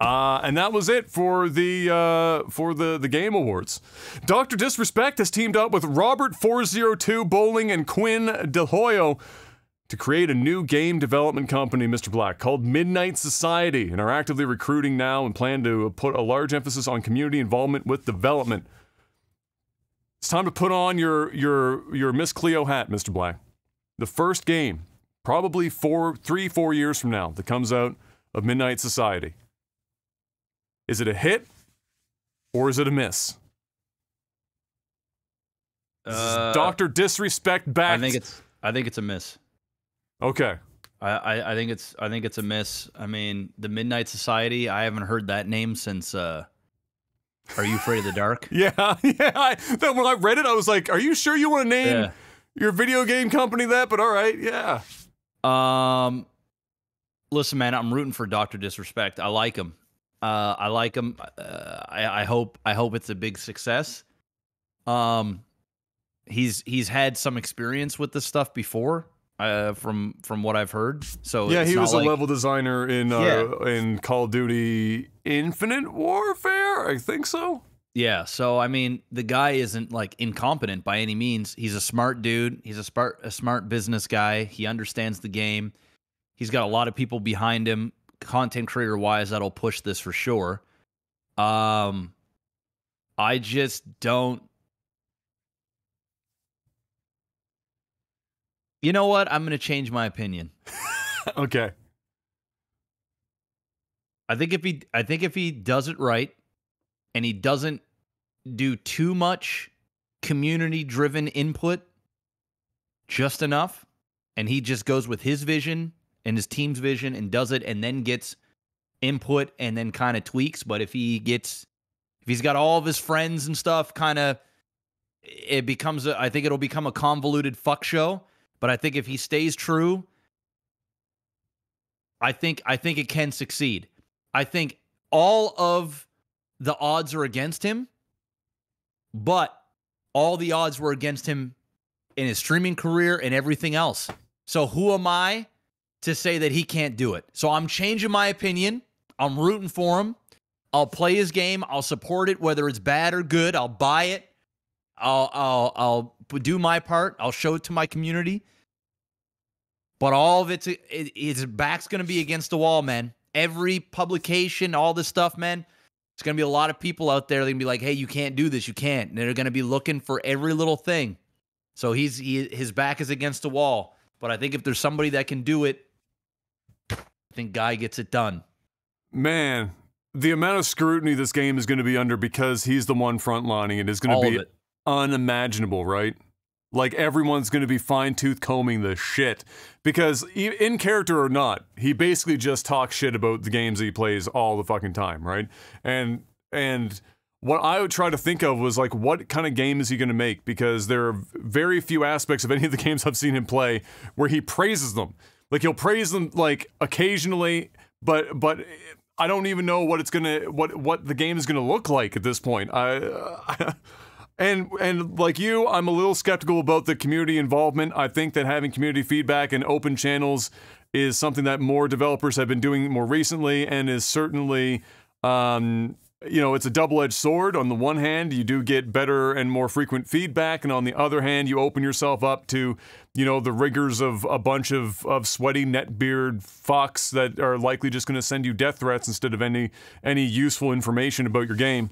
and that was it for the Game Awards. Dr. Disrespect has teamed up with Robert 402 Bowling and Quinn DeHoyo to create a new game development company, Mr. Black, called Midnight Society, and are actively recruiting now and plan to put a large emphasis on community involvement with development. It's time to put on your Miss Cleo hat, Mr. Black. The first game, probably 4 years from now, that comes out of Midnight Society. Is it a hit, or is it a miss? Dr. Disrespect back. I think it's a miss. Okay. I think it's a miss. I mean, the Midnight Society, I haven't heard that name since Are You Afraid of the Dark? Then when I read it, I was like, are you sure you want to name your video game company that? But all right, yeah. Listen, man, I'm rooting for Dr. Disrespect. I like him. I hope it's a big success. He's had some experience with this stuff before, from what I've heard. So yeah, he was a level designer in Call of Duty Infinite Warfare, I think so. Yeah, so I mean, the guy isn't like incompetent by any means. He's a smart dude. He's a smart business guy. He understands the game. He's got a lot of people behind him, content creator wise, that'll push this for sure. I just don't. You know what? I'm gonna change my opinion. Okay. I think if he does it right, and he doesn't do too much community-driven input, just enough, and he just goes with his vision and his team's vision and does it, and then gets input and then kind of tweaks. But if he's got all of his friends and stuff, kind of, it becomes a, I think it'll become a convoluted fuck show. But I think if he stays true, I think it can succeed. I think all of the odds are against him, but all the odds were against him in his streaming career and everything else. So who am I to say that he can't do it? So I'm changing my opinion. I'm rooting for him. I'll play his game. I'll support it, whether it's bad or good. I'll buy it. I'll do my part. I'll show it to my community. But all of his back's going to be against the wall, man. Every publication, all this stuff, man. There's going to be a lot of people out there. They're going to be like, hey, you can't do this. You can't. And they're going to be looking for every little thing. So his back is against the wall. But I think if there's somebody that can do it, I think Guy gets it done. Man, the amount of scrutiny this game is going to be under because he's the one frontlining it is going to be unimaginable, right? Like, everyone's going to be fine-tooth combing the shit. Because, in character or not, he basically just talks shit about the games that he plays all the fucking time, right? And what I would try to think of was, like, what kind of game is he going to make? Because there are very few aspects of any of the games I've seen him play where he praises them. Like, he'll praise them, like, occasionally, but I don't even know what it's going to, what the game is going to look like at this point. And like you, I'm a little skeptical about the community involvement. I think that having community feedback and open channels is something that more developers have been doing more recently, and is certainly you know, it's a double-edged sword. On the one hand, you do get better and more frequent feedback, and on the other hand, you open yourself up to, you know, the rigors of a bunch of sweaty netbeard fucks that are likely just going to send you death threats instead of any useful information about your game.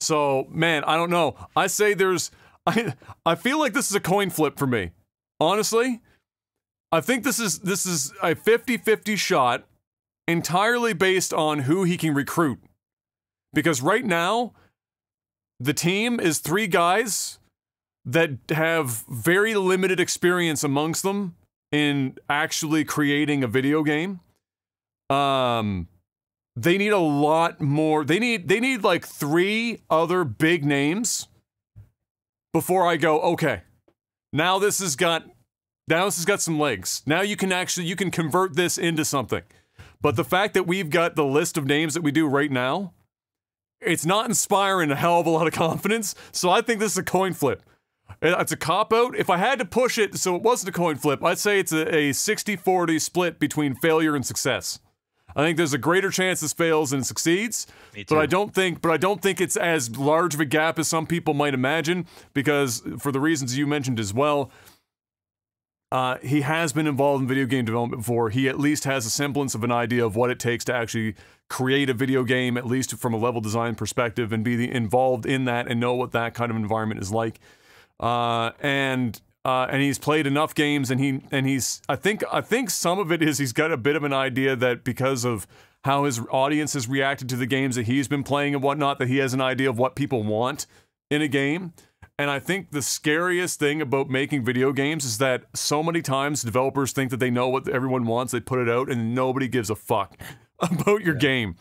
So, man, I don't know. I say there's... I feel like this is a coin flip for me. Honestly, I think this is a 50-50 shot entirely based on who he can recruit. Because right now, the team is 3 guys that have very limited experience amongst them in actually creating a video game. They need a lot more. They need like 3 other big names before I go, okay, now this has got some legs. Now you can convert this into something. But the fact that we've got the list of names that we do right now, it's not inspiring a hell of a lot of confidence, so I think this is a coin flip. It's a cop-out. If I had to push it so it wasn't a coin flip, I'd say it's a 60-40 split between failure and success. I think there's a greater chance this fails than it succeeds, but I don't think it's as large of a gap as some people might imagine, because for the reasons you mentioned as well, he has been involved in video game development before. He at least has a semblance of an idea of what it takes to actually create a video game, at least from a level design perspective, and be involved in that and know what that kind of environment is like. And he's played enough games, and I think some of it is he's got a bit of an idea that because of how his audience has reacted to the games that he's been playing and whatnot, that he has an idea of what people want in a game. And I think the scariest thing about making video games is that so many times developers think that they know what everyone wants, they put it out, and nobody gives a fuck about your game.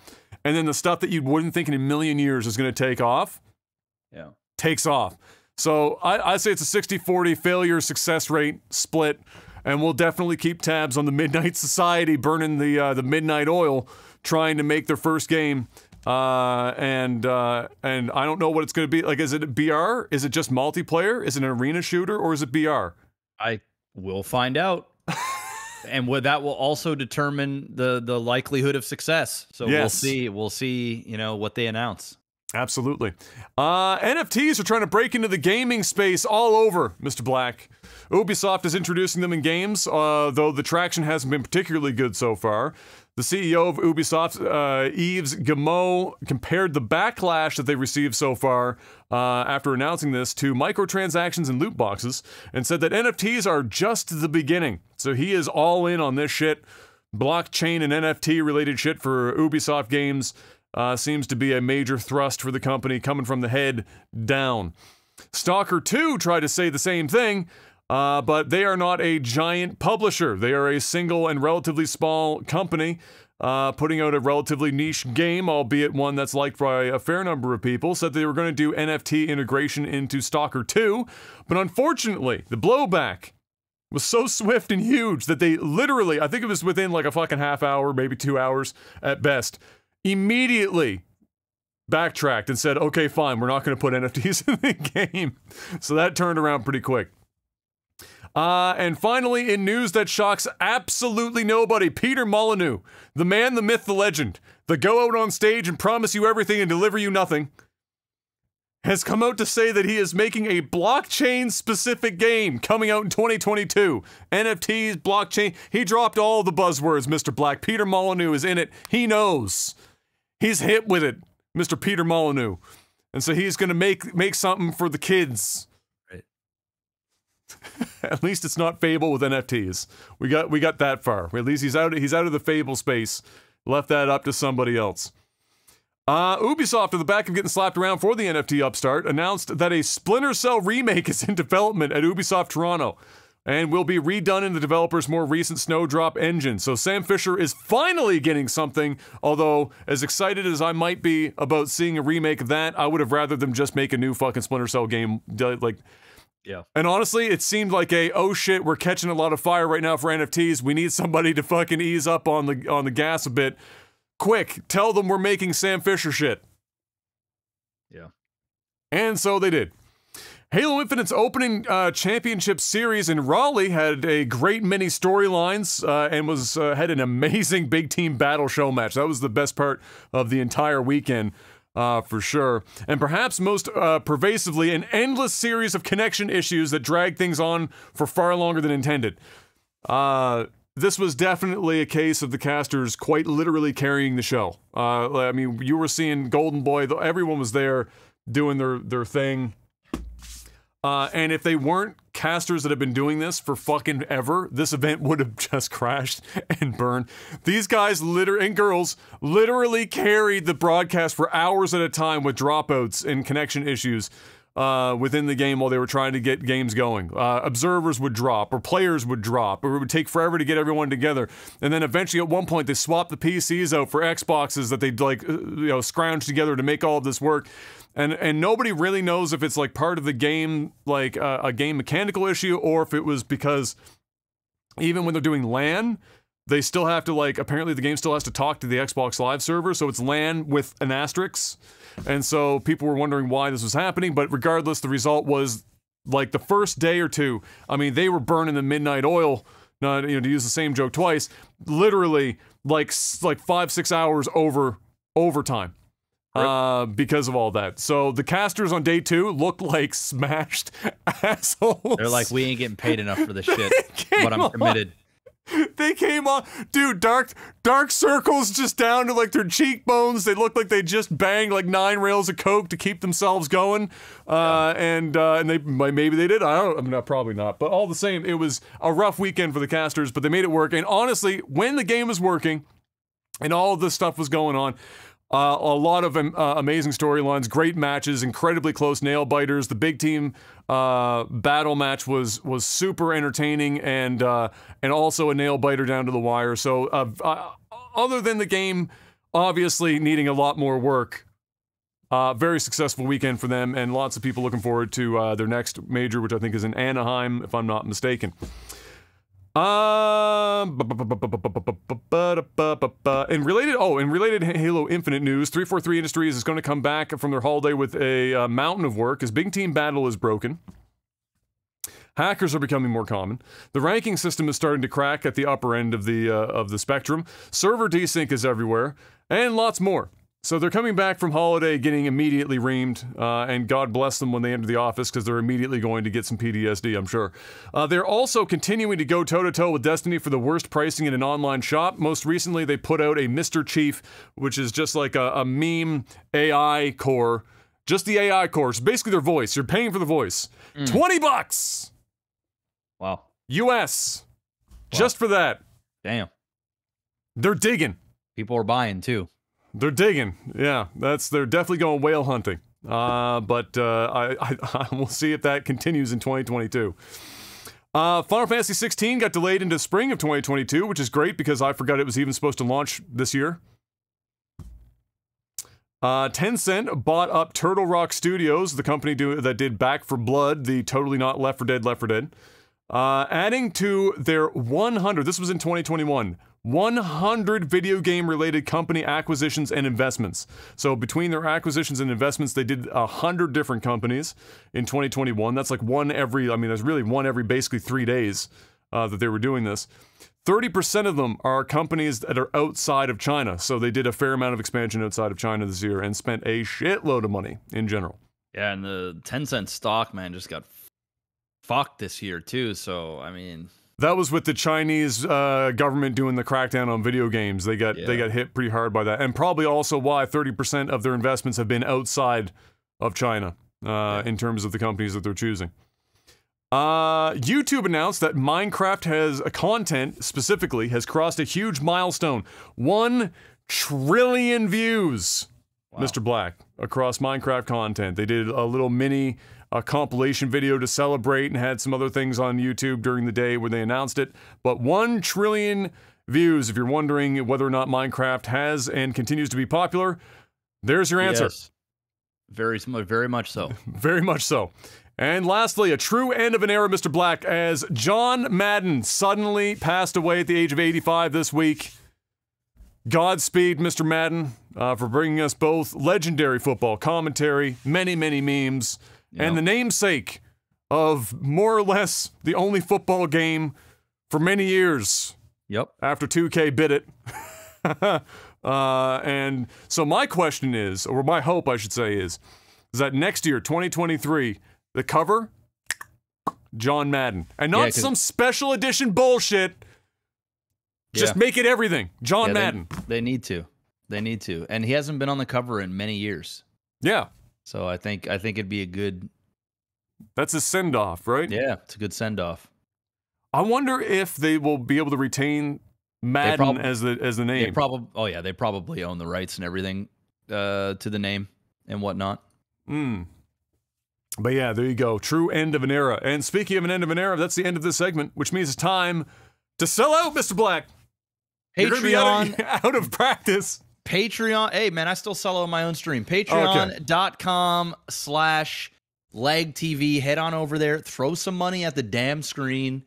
And then the stuff that you wouldn't think in a million years is going to take off, takes off. So I say it's a 60-40 failure success rate split, and we'll definitely keep tabs on the Midnight Society burning the midnight oil, trying to make their first game. And I don't know what it's going to be. Like, is it BR? Is it just multiplayer? Is it an arena shooter, or is it BR? I will find out, and that will also determine the likelihood of success. So yes, we'll see. You know what they announce. Absolutely. NFTs are trying to break into the gaming space all over, Mr. Black. Ubisoft is introducing them in games, though the traction hasn't been particularly good so far. The CEO of Ubisoft, Yves Guillemot, compared the backlash that they received so far after announcing this to microtransactions and loot boxes, and said that NFTs are just the beginning. So he is all in on this shit. Blockchain and NFT-related shit for Ubisoft games seems to be a major thrust for the company, coming from the head down. Stalker 2 tried to say the same thing, but they are not a giant publisher. They are a single and relatively small company, putting out a relatively niche game, albeit one that's liked by a fair number of people. Said they were going to do NFT integration into Stalker 2, but unfortunately, the blowback was so swift and huge that they literally, I think it was within like a fucking half hour, maybe 2 hours at best, immediately backtracked and said, okay, fine, we're not going to put NFTs in the game. So that turned around pretty quick. And finally, in news that shocks absolutely nobody, Peter Molyneux, the man, the myth, the legend, the go out on stage and promise you everything and deliver you nothing, has come out to say that he is making a blockchain-specific game coming out in 2022. NFTs, blockchain, he dropped all the buzzwords, Mr. Black. Peter Molyneux is in it. He knows. He's hit with it, Mr. Peter Molyneux. And so he's going to make something for the kids. Right. At least it's not Fable with NFTs. We got that far. At least he's out of the Fable space. Left that up to somebody else. Ubisoft, at the back of getting slapped around for the NFT upstart, announced that a Splinter Cell remake is in development at Ubisoft Toronto and will be redone in the developer's more recent Snowdrop engine. So Sam Fisher is finally getting something, although as excited as I might be about seeing a remake of that, I would have rather them just make a new fucking Splinter Cell game. Like, yeah. And honestly, it seemed like a, oh shit, we're catching a lot of fire right now for NFTs. We need somebody to fucking ease up on the gas a bit. Quick, tell them we're making Sam Fisher shit. Yeah. And so they did. Halo Infinite's opening championship series in Raleigh had a great many storylines and was had an amazing big team battle show match. That was the best part of the entire weekend. For sure. And perhaps most pervasively, an endless series of connection issues that drag things on for far longer than intended. This was definitely a case of the casters quite literally carrying the show. I mean, you were seeing Golden Boy, everyone was there doing their thing. And if they weren't casters that have been doing this for fucking ever, this event would have just crashed and burned. These guys and girls literally carried the broadcast for hours at a time with dropouts and connection issues within the game while they were trying to get games going. Observers would drop, or players would drop, or it would take forever to get everyone together. And then eventually at one point they swapped the PCs out for Xboxes that they'd like, you know, scrounge together to make all of this work. And nobody really knows if it's like part of the game, like a game mechanical issue, or if it was because even when they're doing LAN, they still have to like, apparently the game still has to talk to the Xbox Live server, so it's LAN with an asterisk. And so people were wondering why this was happening, but regardless, the result was like the first day or two, I mean, they were burning the midnight oil, not, you know, to use the same joke twice, literally like 5-6 hours overtime. Because of all that. So the casters on day two looked like smashed assholes. They're like, we ain't getting paid enough for this shit, but I'm committed. They came on, dude, dark circles just down to like their cheekbones. They looked like they just banged like 9 rails of coke to keep themselves going. And they maybe they did. I don't. I'm not probably not. But all the same, it was a rough weekend for the casters, but they made it work. And honestly, when the game was working, and all of this stuff was going on. A lot of amazing storylines, great matches, incredibly close nail biters. The big team battle match was super entertaining and also a nail biter down to the wire. So other than the game, obviously needing a lot more work, very successful weekend for them, and lots of people looking forward to their next major, which I think is in Anaheim, if I'm not mistaken. In related Halo Infinite news, 343 Industries is going to come back from their holiday with a mountain of work, as big team battle is broken. Hackers are becoming more common. The ranking system is starting to crack at the upper end of the spectrum. Server desync is everywhere, and lots more. So they're coming back from holiday getting immediately reamed, and God bless them when they enter the office, because they're immediately going to get some PTSD, I'm sure. They're also continuing to go toe-to-toe with Destiny for the worst pricing in an online shop. Most recently, they put out a Mr. Chief, which is just like a meme AI core. Just the AI core. It's basically their voice. You're paying for the voice. $20! Wow. US. Wow. Just for that. Damn. They're digging. People are buying, too. They're digging, yeah. They're definitely going whale hunting. But we'll see if that continues in 2022. Final Fantasy 16 got delayed into spring of 2022, which is great because I forgot it was even supposed to launch this year. Tencent bought up Turtle Rock Studios, the company that did Back 4 Blood, the totally not Left 4 Dead, Left 4 Dead. Adding to their 100, this was in 2021, 100 video game related company acquisitions and investments. So between their acquisitions and investments, they did 100 different companies in 2021. That's like one every, I mean, there's really one every basically 3 days that they were doing this. 30% of them are companies that are outside of China. So they did a fair amount of expansion outside of China this year and spent a shitload of money in general. Yeah, and the Tencent stock, man, just got fucked this year too, so I mean that was with the Chinese government doing the crackdown on video games. They got they got hit pretty hard by that, and probably also why 30% of their investments have been outside of China in terms of the companies that they're choosing. YouTube announced that Minecraft content specifically has crossed a huge milestone: 1 trillion views. Wow. Mr. Black across Minecraft content. They did a little mini. A compilation video to celebrate and had some other things on YouTube during the day when they announced it. But 1 trillion views. If you're wondering whether or not Minecraft has and continues to be popular, there's your answer. Yes. Very much so. Very much so. And lastly, a true end of an era, Mr. Black, as John Madden suddenly passed away at the age of 85 this week. Godspeed, Mr. Madden, for bringing us both legendary football commentary, many, many memes, Yep. And the namesake of more or less the only football game for many years. Yep. After 2K bit it. And so my question is, or my hope I should say is that next year, 2023, the cover, John Madden. And not some special edition bullshit. Just make it everything. John Madden. They need to. They need to. And he hasn't been on the cover in many years. Yeah. So I think it'd be a good... That's a send-off, right? Yeah, it's a good send-off. I wonder if they will be able to retain Madden as the name. Oh yeah, they probably own the rights and everything to the name and whatnot. Mm. But yeah, there you go. True end of an era. And speaking of an end of an era, that's the end of this segment, which means it's time to sell out, Mr. Black. Patreon. You're gonna be out of practice. Patreon. Hey, man, I still sell on my own stream. Patreon.com/LagTV. Head on over there. Throw some money at the damn screen.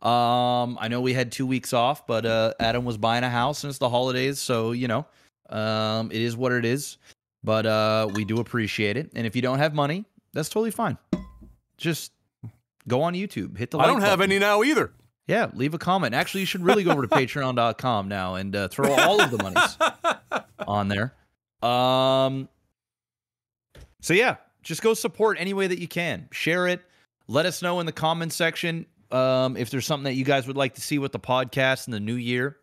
I know we had 2 weeks off, but Adam was buying a house and it's the holidays. So, you know, it is what it is. But we do appreciate it. And if you don't have money, that's totally fine. Just go on YouTube. Hit the like button. I don't have any now either. Yeah, leave a comment. Actually, you should really go over to Patreon.com now and throw all of the monies on there. So, yeah, just go support any way that you can. Share it. Let us know in the comments section if there's something that you guys would like to see with the podcast in the new year.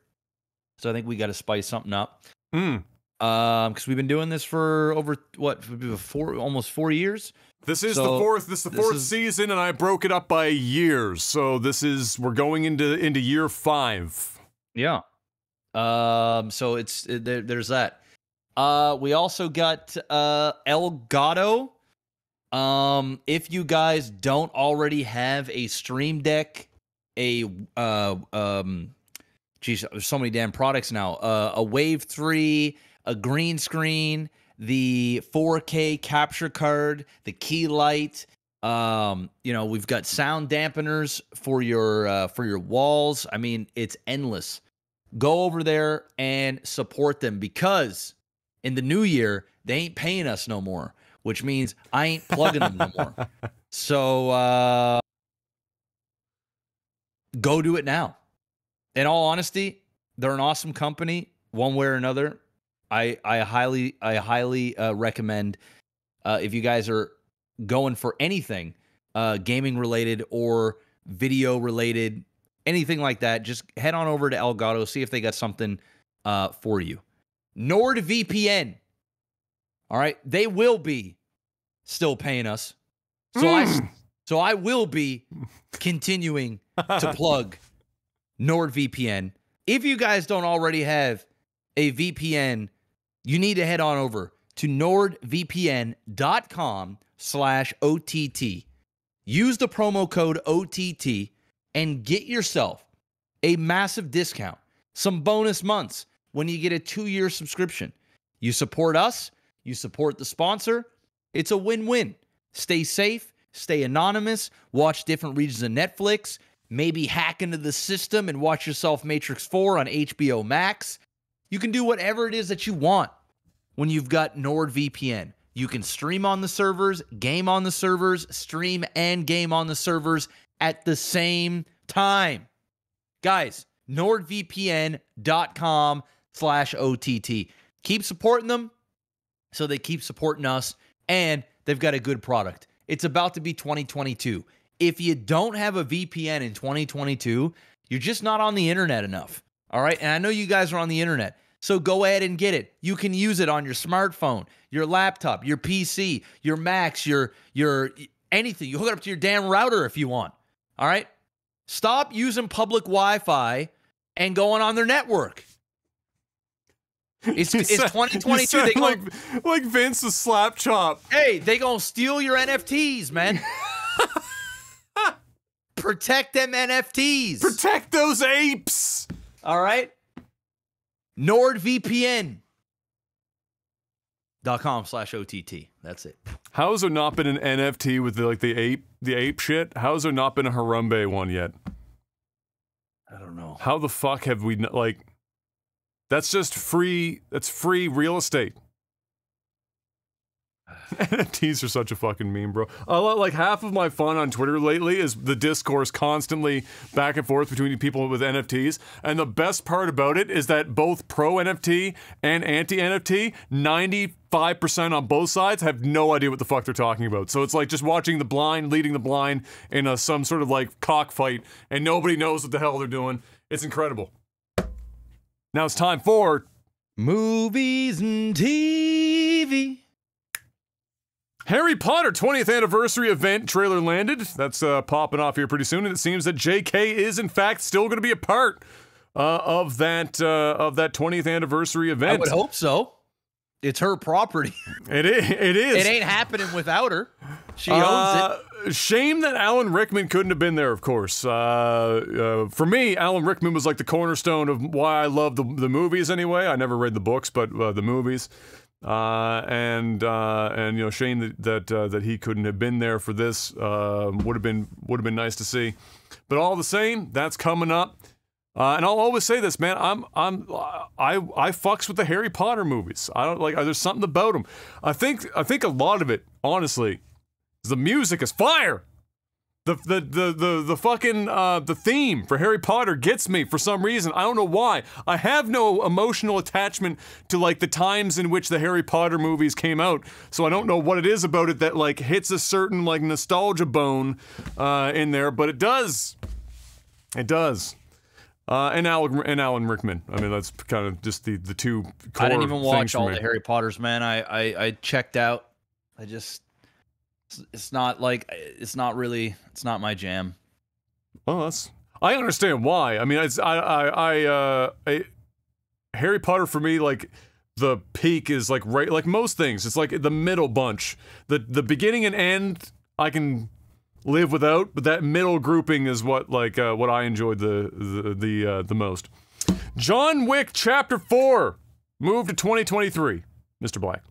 So I think we got to spice something up. Mm. Because we've been doing this for over almost four years. This is the fourth season, and I broke it up by years. So this is we're going into year 5. Yeah. So it's there's that. We also got Elgato. If you guys don't already have a Stream Deck, geez, there's so many damn products now. A Wave 3. A green screen, the 4K capture card, the key light. You know, we've got sound dampeners for your walls. I mean, it's endless. Go over there and support them because in the new year they ain't paying us no more, which means I ain't plugging them no more. So go do it now. In all honesty, they're an awesome company, one way or another. I highly recommend if you guys are going for anything gaming related or video related, anything like that, just head on over to Elgato, see if they got something for you. NordVPN. All right, they will be still paying us. So I will be continuing to plug NordVPN. If you guys don't already have a VPN, you need to head on over to NordVPN.com/OTT. Use the promo code OTT and get yourself a massive discount, some bonus months when you get a 2-year subscription. You support us, you support the sponsor. It's a win-win. Stay safe, stay anonymous, watch different regions of Netflix, maybe hack into the system and watch yourself Matrix 4 on HBO Max. You can do whatever it is that you want when you've got NordVPN. You can stream on the servers, game on the servers, stream and game on the servers at the same time. Guys, NordVPN.com/OTT. Keep supporting them so they keep supporting us, and they've got a good product. It's about to be 2022. If you don't have a VPN in 2022, you're just not on the internet enough. All right, and I know you guys are on the internet, so go ahead and get it. You can use it on your smartphone, your laptop, your PC, your Macs, your anything. You hook it up to your damn router if you want. All right? Stop using public Wi-Fi and going on their network. It's 2022. They going, like Vince the slap chop. Hey, they gonna steal your NFTs, man. Protect them NFTs. Protect those apes. All right, NordVPN.com/OTT. That's it. How has there not been an NFT with the ape shit? How has there not been a Harambe one yet? I don't know. How the fuck have we like? That's just free. That's free real estate. NFTs are such a fucking meme, bro. Like half of my fun on Twitter lately is the discourse constantly back and forth between people with NFTs. And the best part about it is that both pro-NFT and anti-NFT, 95% on both sides have no idea what the fuck they're talking about. So it's like just watching the blind leading the blind in some sort of like cockfight, and nobody knows what the hell they're doing. It's incredible. Now it's time for movies and TV. Harry Potter 20th anniversary event trailer landed. That's popping off here pretty soon, and it seems that JK is in fact still going to be a part of that 20th anniversary event. I would hope so. It's her property. It is. It is. It ain't happening without her. She owns it. Shame that Alan Rickman couldn't have been there, of course. For me, Alan Rickman was like the cornerstone of why I love the movies anyway. I never read the books, but the movies. And you know, shame that he couldn't have been there for this. Would have been nice to see. But all the same, that's coming up. And I'll always say this, man. I fucks with the Harry Potter movies. I don't like. There's something about them. I think a lot of it, honestly, is the music is fire. The fucking the theme for Harry Potter gets me for some reason. I don't know why. I have no emotional attachment to like the times in which the Harry Potter movies came out. So I don't know what it is about it that like hits a certain like nostalgia bone in there, but it does. It does. And Alan Rickman. I mean, that's kind of just the two core. I didn't even watch all the Harry Potters, man. I checked out. I just, it's not like, it's not really, it's not my jam. Well, that's, I understand why. I mean, it's, Harry Potter for me, like, the peak is like, right, like most things, it's like the middle bunch. The beginning and end, I can live without, but that middle grouping is what like what I enjoyed the most. John Wick Chapter 4 moved to 2023, Mr. Black.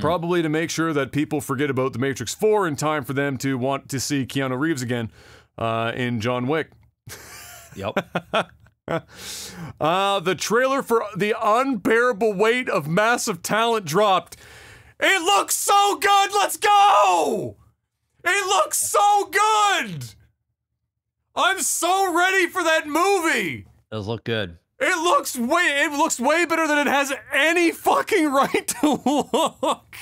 Probably to make sure that people forget about The Matrix 4 in time for them to want to see Keanu Reeves again in John Wick. Yep. The trailer for The Unbearable Weight of Massive Talent dropped. It looks so good. Let's go. It looks so good! I'm so ready for that movie! It does look good. It looks way better than it has any fucking right to look.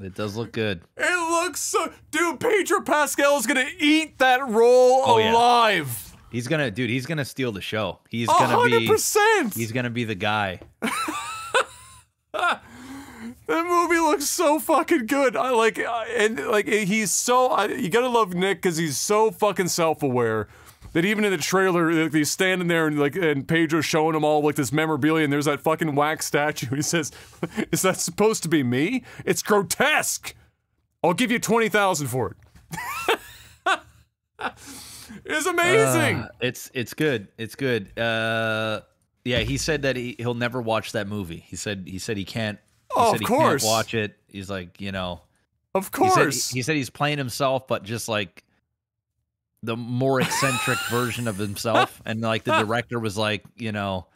It does look good. It looks so... Dude, Pedro Pascal is gonna eat that role alive! Yeah. He's gonna... Dude, he's gonna steal the show. He's gonna be... 100%! He's gonna be the guy. That movie looks so fucking good. You gotta love Nick because he's so fucking self-aware that even in the trailer, like, he's standing there and like, and Pedro's showing him all like this memorabilia, and there's that fucking wax statue. He says, "Is that supposed to be me? It's grotesque. I'll give you 20,000 for it." It's amazing. It's good. It's good. Yeah, he said that he'll never watch that movie. He said he can't. Oh, of course. He can't watch it. He's like, you know. Of course. He said he's playing himself, but just like the more eccentric version of himself. And like the director was like, you know,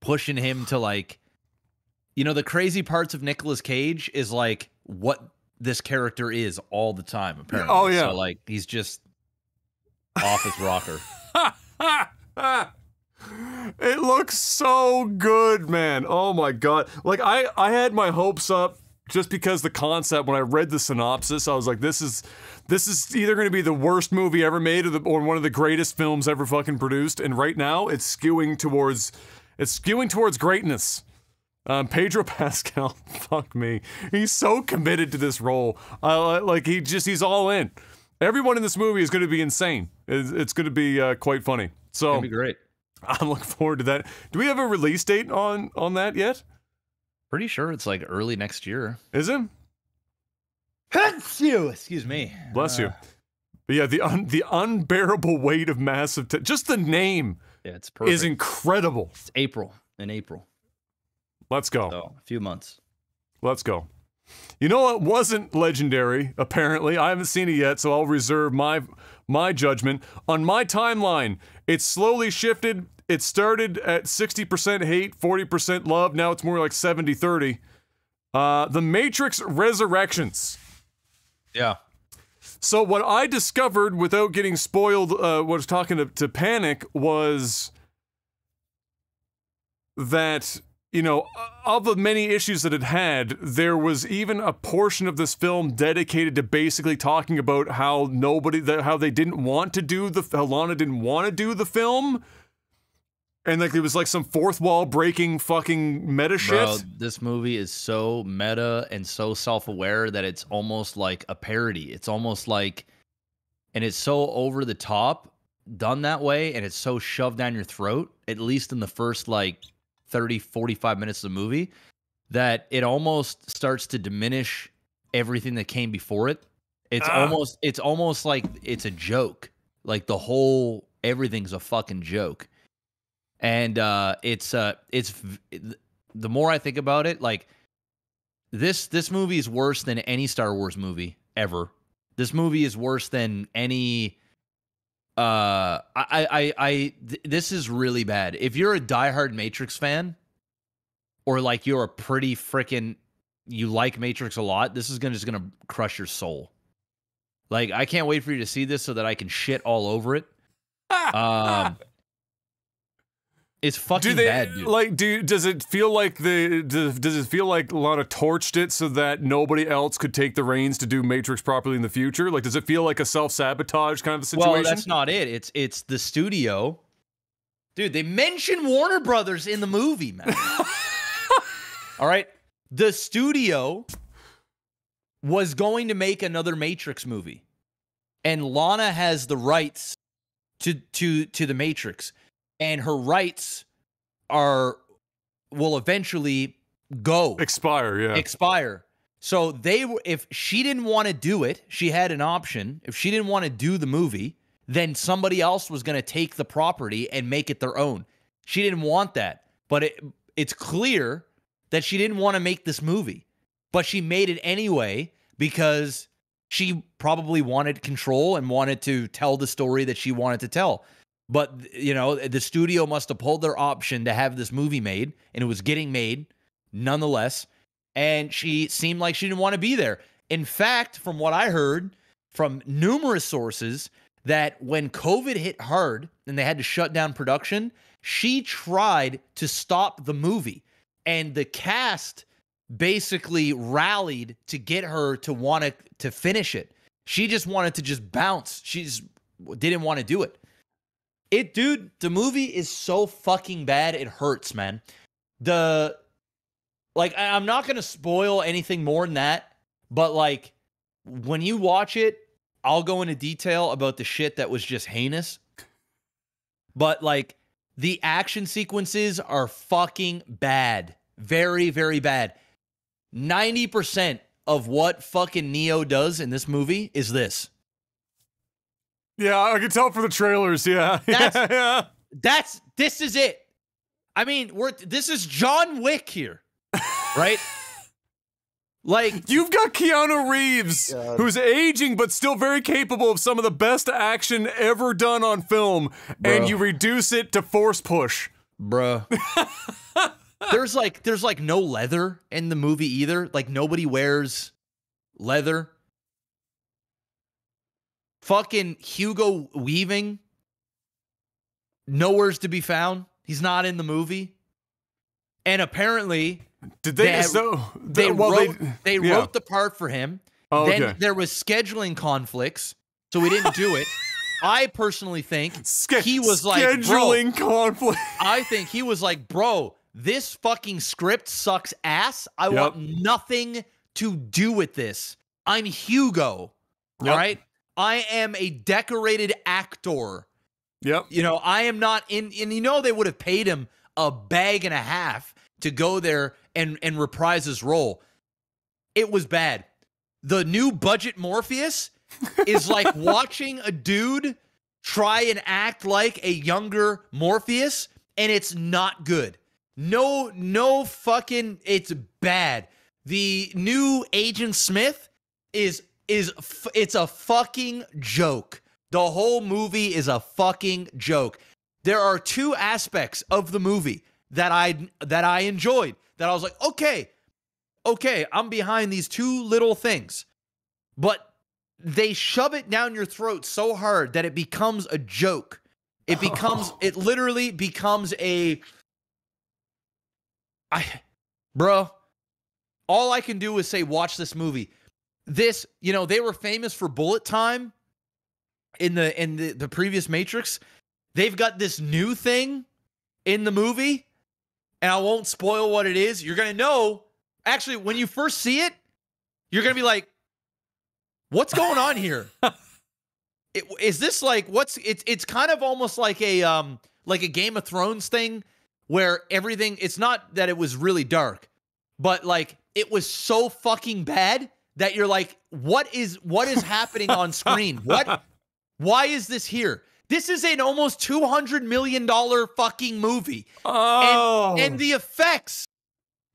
pushing him to like, you know, the crazy parts of Nicolas Cage is like what this character is all the time, apparently. Oh, yeah. So like he's just off his rocker. It looks so good, man. Oh my god. Like I had my hopes up just because the concept, when I read the synopsis, I was like, this is either going to be the worst movie ever made or one of the greatest films ever fucking produced, and right now it's skewing towards greatness. Pedro Pascal, fuck me. He's so committed to this role. Like he's all in. Everyone in this movie is going to be insane. It's going to be quite funny. So it'll be great. I'm looking forward to that. Do we have a release date on that yet? Pretty sure it's like early next year. Is it? Excuse me. Bless you. But yeah, the unbearable weight of massive... just the name, yeah, it's perfect. Is incredible. It's in April. Let's go. So, a few months. Let's go. You know what wasn't legendary, apparently? I haven't seen it yet, so I'll reserve my judgment. On my timeline, it's slowly shifted. It started at 60% hate, 40% love. Now it's more like 70-30. The Matrix Resurrections. Yeah. So what I discovered, without getting spoiled, was talking to Panic, was that, you know, of the many issues that it had, there was even a portion of this film dedicated to basically talking about how nobody, how they didn't want to do the, how Lana didn't want to do the film. And like, it was like some fourth wall breaking fucking meta shit. Bro, this movie is so meta and so self-aware that it's almost like a parody. It's almost like, and it's so over the top done that way. And it's so shoved down your throat, at least in the first like 30, 45 minutes of the movie, that it almost starts to diminish everything that came before it. It's almost, like it's a joke. Like the whole, everything's a fucking joke. And it's the more I think about it, like this movie is worse than any Star Wars movie ever. This movie is worse than any. This is really bad. If you're a diehard Matrix fan, or like you're a pretty freaking, you like Matrix a lot, this is just gonna crush your soul. Like I can't wait for you to see this so that I can shit all over it. It's fucking bad, dude. Like, does it feel like does it feel like Lana torched it so that nobody else could take the reins to do Matrix properly in the future? Like, does it feel like a self-sabotage kind of a situation? Well, that's not it. It's the studio, dude. They mention Warner Brothers in the movie, man. All right, the studio was going to make another Matrix movie, and Lana has the rights to the Matrix. And her rights will eventually go. Expire, yeah. Expire. So they were, if she didn't want to do it, she had an option. If she didn't want to do the movie, then somebody else was going to take the property and make it their own. She didn't want that. But it's clear that she didn't want to make this movie. But she made it anyway because she probably wanted control and wanted to tell the story that she wanted to tell. But, you know, the studio must have pulled their option to have this movie made, and it was getting made nonetheless, and she seemed like she didn't want to be there. In fact, from what I heard from numerous sources, that when COVID hit hard and they had to shut down production, she tried to stop the movie, and the cast basically rallied to get her to want to finish it. She just wanted to just bounce. She just didn't want to do it. Dude, the movie is so fucking bad, it hurts, man. I'm not going to spoil anything more than that, but, like, when you watch it, I'll go into detail about the shit that was just heinous. But, like, the action sequences are fucking bad. Very, very bad. 90% of what fucking Neo does in this movie is this. Yeah, I can tell from the trailers. Yeah, this is it. I mean, this is John Wick here, right? Like, you've got Keanu Reeves, God, who's aging but still very capable of some of the best action ever done on film, bruh, and you reduce it to force push, bruh. there's like no leather in the movie either. Like nobody wears leather. Fucking Hugo Weaving, nowhere's to be found. He's not in the movie. And apparently, they wrote the part for him. Oh, then okay, there was scheduling conflicts, so we didn't do it. I personally think he was like, scheduling conflict. I think he was like, bro, this fucking script sucks ass. I want nothing to do with this. I'm Hugo. Yep. All right. I am a decorated actor. Yep. You know, I am not in, and you know, they would have paid him a bag and a half to go there and reprise his role. It was bad. The new budget Morpheus is like watching a dude try and act like a younger Morpheus, and it's not good. No fucking, it's bad. The new Agent Smith is a fucking joke. The whole movie is a fucking joke. There are two aspects of the movie that I enjoyed, that I was like, okay, okay, I'm behind these two little things. But they shove it down your throat so hard that it becomes a joke. It becomes, it literally becomes a, bro, all I can do is say, watch this movie. This, you know, they were famous for bullet time in the previous Matrix. They've got this new thing in the movie, and I won't spoil what it is. You're going to know. Actually, when you first see it, you're going to be like, what's going on here? Is this like, it's kind of almost like a Game of Thrones thing where everything, it's not that it was really dark, but like it was so fucking bad that you're like, what is happening on screen? Why is this here? This is an almost $200 million fucking movie. Oh. And the effects,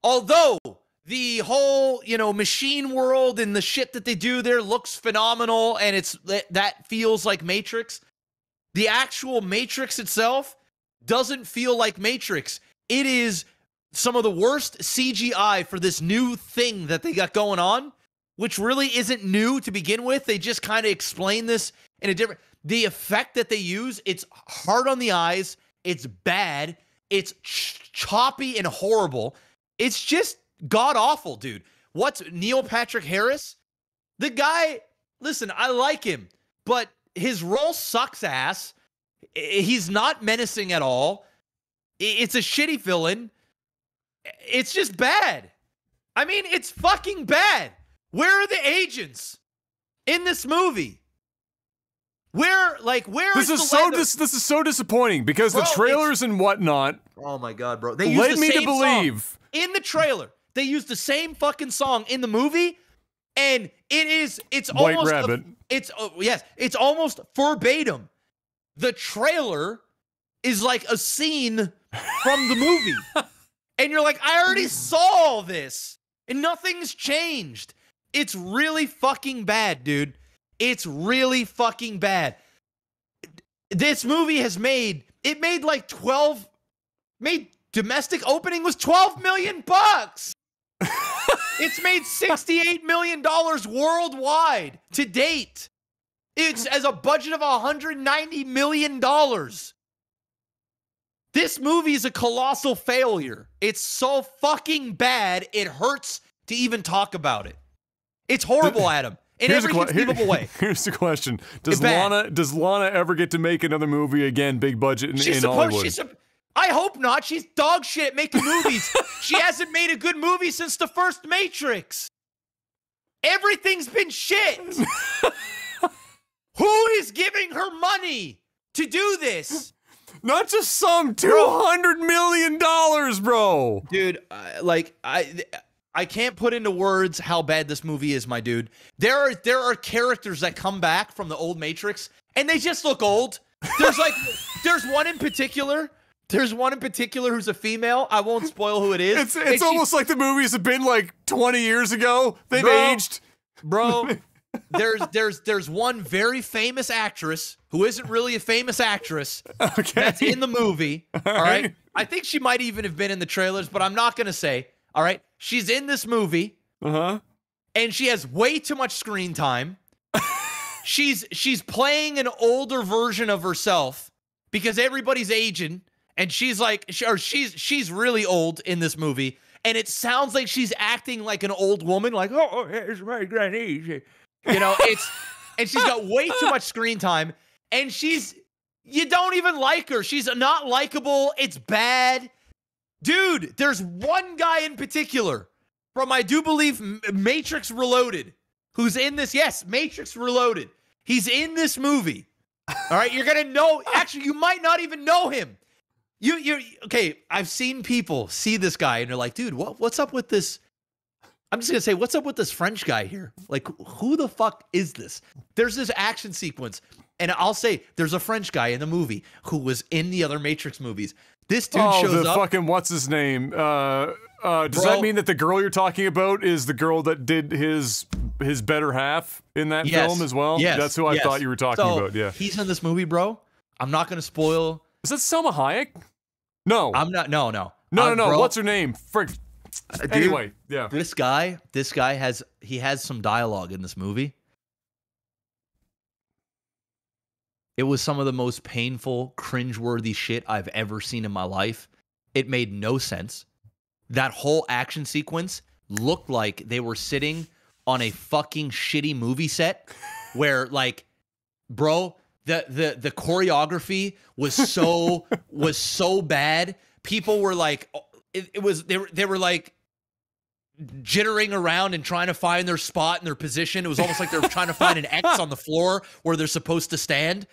although the whole, you know, machine world and the shit that they do there looks phenomenal, and it's that feels like Matrix. The actual Matrix itself doesn't feel like Matrix. It is some of the worst CGI for this new thing that they got going on, which really isn't new to begin with. They just kind of explain this in a different... The effect that they use, it's hard on the eyes, it's bad, it's choppy and horrible. It's just god-awful, dude. What's Neil Patrick Harris? The guy, listen, I like him, but his role sucks ass. He's not menacing at all. It's a shitty villain. It's just bad. I mean, it's fucking bad. Where are the agents in this movie? This is so disappointing because, bro, the trailers and whatnot. Oh my god, bro! They led me to believe in the trailer they used the same fucking song in the movie, and it's White almost Rabbit. It's almost verbatim. The trailer is like a scene from the movie, and you're like, I already saw this, and nothing's changed. It's really fucking bad, dude. It's really fucking bad. This movie has made, it made like 12, made domestic opening was $12 million. It's made $68 million worldwide to date. It's as a budget of $190 million. This movie is a colossal failure. It's so fucking bad, it hurts to even talk about it. It's horrible, Adam. In every conceivable way. Here's the question: Does Lana ever get to make another movie again, big budget in Hollywood? I hope not. She's dog shit at making movies. She hasn't made a good movie since the first Matrix. Everything's been shit. Who is giving her money to do this? Not just some $200 million, bro. Dude, I can't put into words how bad this movie is, my dude. There are characters that come back from the old Matrix, and they just look old. There's one in particular who's a female. I won't spoil who it is. It's almost like the movies have been like 20 years ago. They've aged. Bro, there's one very famous actress who isn't really a famous actress that's in the movie. All right. I think she might even have been in the trailers, but I'm not going to say. All right, she's in this movie, and she has way too much screen time. She's playing an older version of herself because everybody's aging, and she's really old in this movie, and it sounds like she's acting like an old woman, like, oh, here's my granny, you know. And she's got way too much screen time, and you don't even like her. She's not likable. It's bad. Dude, there's one guy in particular from, I do believe, Matrix Reloaded, who's in this. Yes, Matrix Reloaded. He's in this movie. All right, you're going to know. Actually, you might not even know him. Okay, I've seen people see this guy, and they're like, dude, what's up with this? I'm just going to say, what's up with this French guy here? Like, who the fuck is this? There's this action sequence, and I'll say there's a French guy in the movie who was in the other Matrix movies. This dude shows up. Fucking what's his name? Does that mean that the girl you're talking about is the girl that did his better half in that film as well? Yes, that's who I thought you were talking about. Yeah, he's in this movie, bro. I'm not gonna spoil. Is that Selma Hayek? No, I'm not. No. What's her name? Frick. Anyway, yeah. This guy has some dialogue in this movie. It was some of the most painful, cringeworthy shit I've ever seen in my life. It made no sense. That whole action sequence looked like they were sitting on a fucking shitty movie set where, like, bro, the choreography was so bad. People were like, they were like jittering around and trying to find their spot and their position. It was almost like they were trying to find an X on the floor where they're supposed to stand.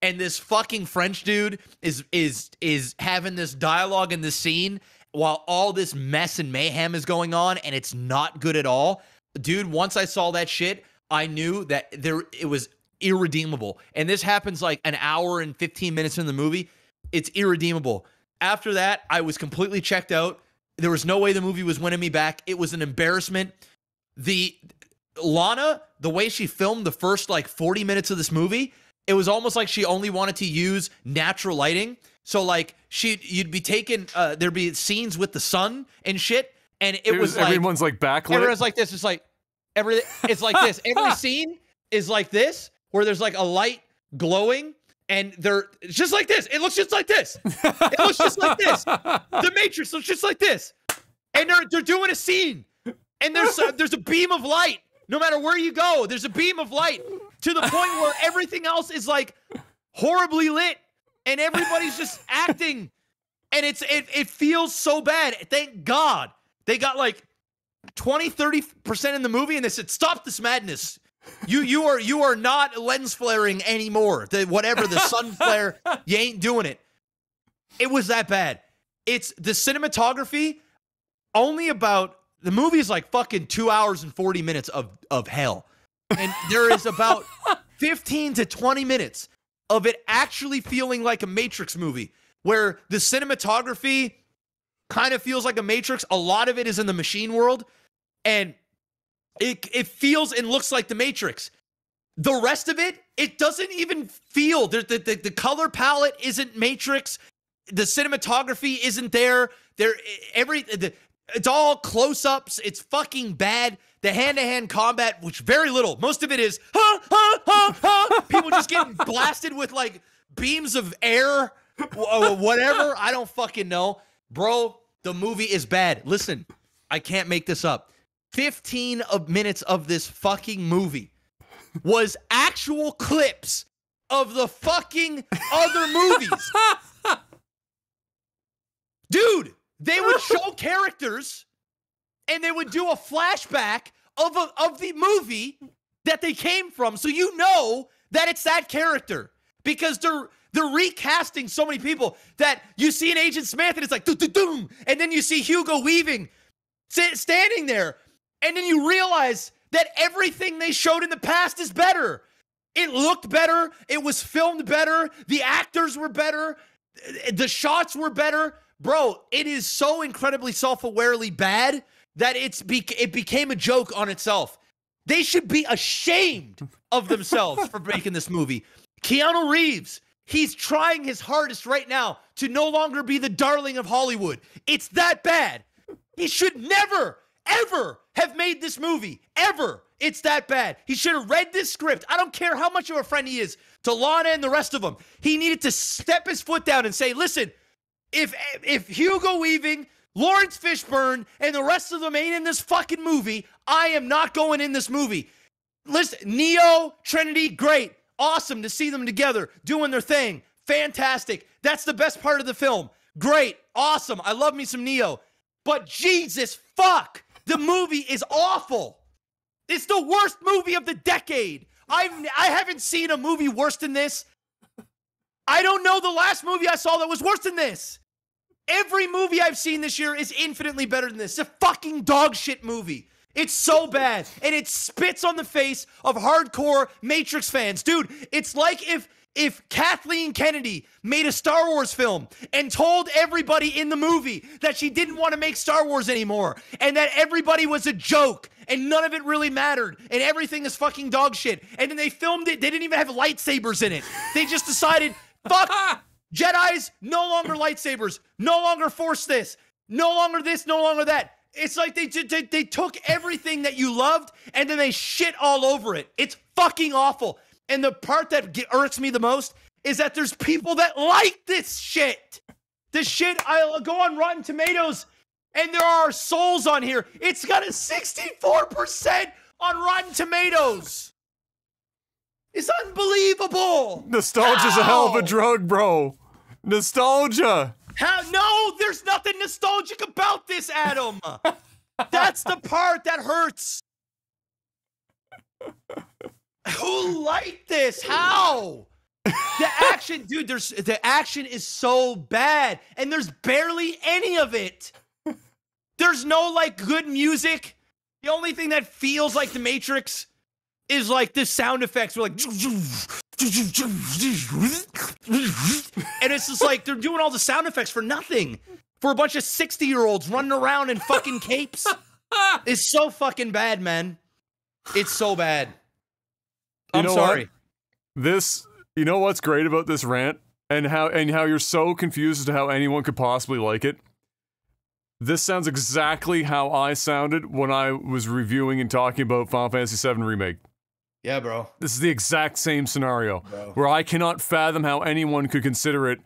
And this fucking French dude is having this dialogue in this scene while all this mess and mayhem is going on, and it's not good at all. Dude, once I saw that shit, I knew that it was irredeemable. And this happens like an hour and 15 minutes in the movie. It's irredeemable. After that, I was completely checked out. There was no way the movie was winning me back. It was an embarrassment. Lana, the way she filmed the first like 40 minutes of this movie, it was almost like she only wanted to use natural lighting. So like you'd be taking, there'd be scenes with the sun and shit. And it was like, everyone's like backlit. Everyone's like this. It's like, it's like this. Every scene is like this, where there's like a light glowing. And they're just like this. It looks just like this. It looks just like this. The Matrix looks just like this. And they're doing a scene. And there's a beam of light. No matter where you go, there's a beam of light, to the point where everything else is like horribly lit. And everybody's just acting. And it feels so bad. Thank God they got like 20, 30% in the movie, and they said, "Stop this madness. You are not lens flaring anymore. Whatever the sun flare, you ain't doing it." It was that bad. It's the cinematography. Only about the movie is like fucking 2 hours and 40 minutes of hell, and there is about 15 to 20 minutes of it actually feeling like a Matrix movie, where the cinematography kind of feels like a Matrix. A lot of it is in the machine world, and it feels and looks like the Matrix. The rest of it, it doesn't even feel. The color palette isn't Matrix. The cinematography isn't there. It's all close-ups. It's fucking bad. The hand-to-hand combat, which very little. Most of it is, ha, ha, ha, ha. People just getting blasted with, like, beams of air or whatever. I don't fucking know. Bro, the movie is bad. Listen, I can't make this up. 15 minutes of this fucking movie was actual clips of the fucking other movies. Dude, they would show characters and they would do a flashback of the movie that they came from, so you know that it's that character, because they're recasting so many people that you see an Agent Smith and it's like, doo-doo-doom, and then you see Hugo Weaving standing there. And then you realize that everything they showed in the past is better. It looked better. It was filmed better. The actors were better. The shots were better. Bro, it is so incredibly self-awarely bad that it became a joke on itself. They should be ashamed of themselves for making this movie. Keanu Reeves, he's trying his hardest right now to no longer be the darling of Hollywood. It's that bad. He should never, ever have made this movie, ever. It's that bad. He should have read this script. I don't care how much of a friend he is to Lana and the rest of them. He needed to step his foot down and say, listen, if Hugo Weaving, Lawrence Fishburne, and the rest of them ain't in this fucking movie, I am not going in this movie. Listen, Neo, Trinity, great. Awesome to see them together doing their thing. Fantastic. That's the best part of the film. Great. Awesome. I love me some Neo. But Jesus fuck. The movie is awful. It's the worst movie of the decade. I haven't seen a movie worse than this. I don't know the last movie I saw that was worse than this. Every movie I've seen this year is infinitely better than this. It's a fucking dog shit movie. It's so bad. And it spits on the face of hardcore Matrix fans. Dude, it's like if Kathleen Kennedy made a Star Wars film and told everybody in the movie that she didn't want to make Star Wars anymore, and that everybody was a joke and none of it really mattered and everything is fucking dog shit, and then they filmed it, they didn't even have lightsabers in it. They just decided, fuck, Jedis, no longer lightsabers, no longer force this, no longer this, no longer that. It's like they took everything that you loved and then they shit all over it. It's fucking awful. And the part that irks me the most is that there's people that like this shit. This shit, I'll go on Rotten Tomatoes and there are souls on here. It's got a 64% on Rotten Tomatoes. It's unbelievable. Nostalgia's a hell of a drug, bro. Nostalgia. How? No, there's nothing nostalgic about this, Adam. That's the part that hurts. Who liked this? How? The action, dude, the action is so bad, and there's barely any of it. There's no, like, good music. The only thing that feels like The Matrix is, like, the sound effects. We're like... and it's just like they're doing all the sound effects for nothing, for a bunch of 60-year-olds running around in fucking capes. It's so fucking bad, man. It's so bad. I'm sorry. This, you know what's great about this rant and how you're so confused as to how anyone could possibly like it? This sounds exactly how I sounded when I was reviewing and talking about Final Fantasy VII Remake. Yeah, bro. This is the exact same scenario, bro, where I cannot fathom how anyone could consider it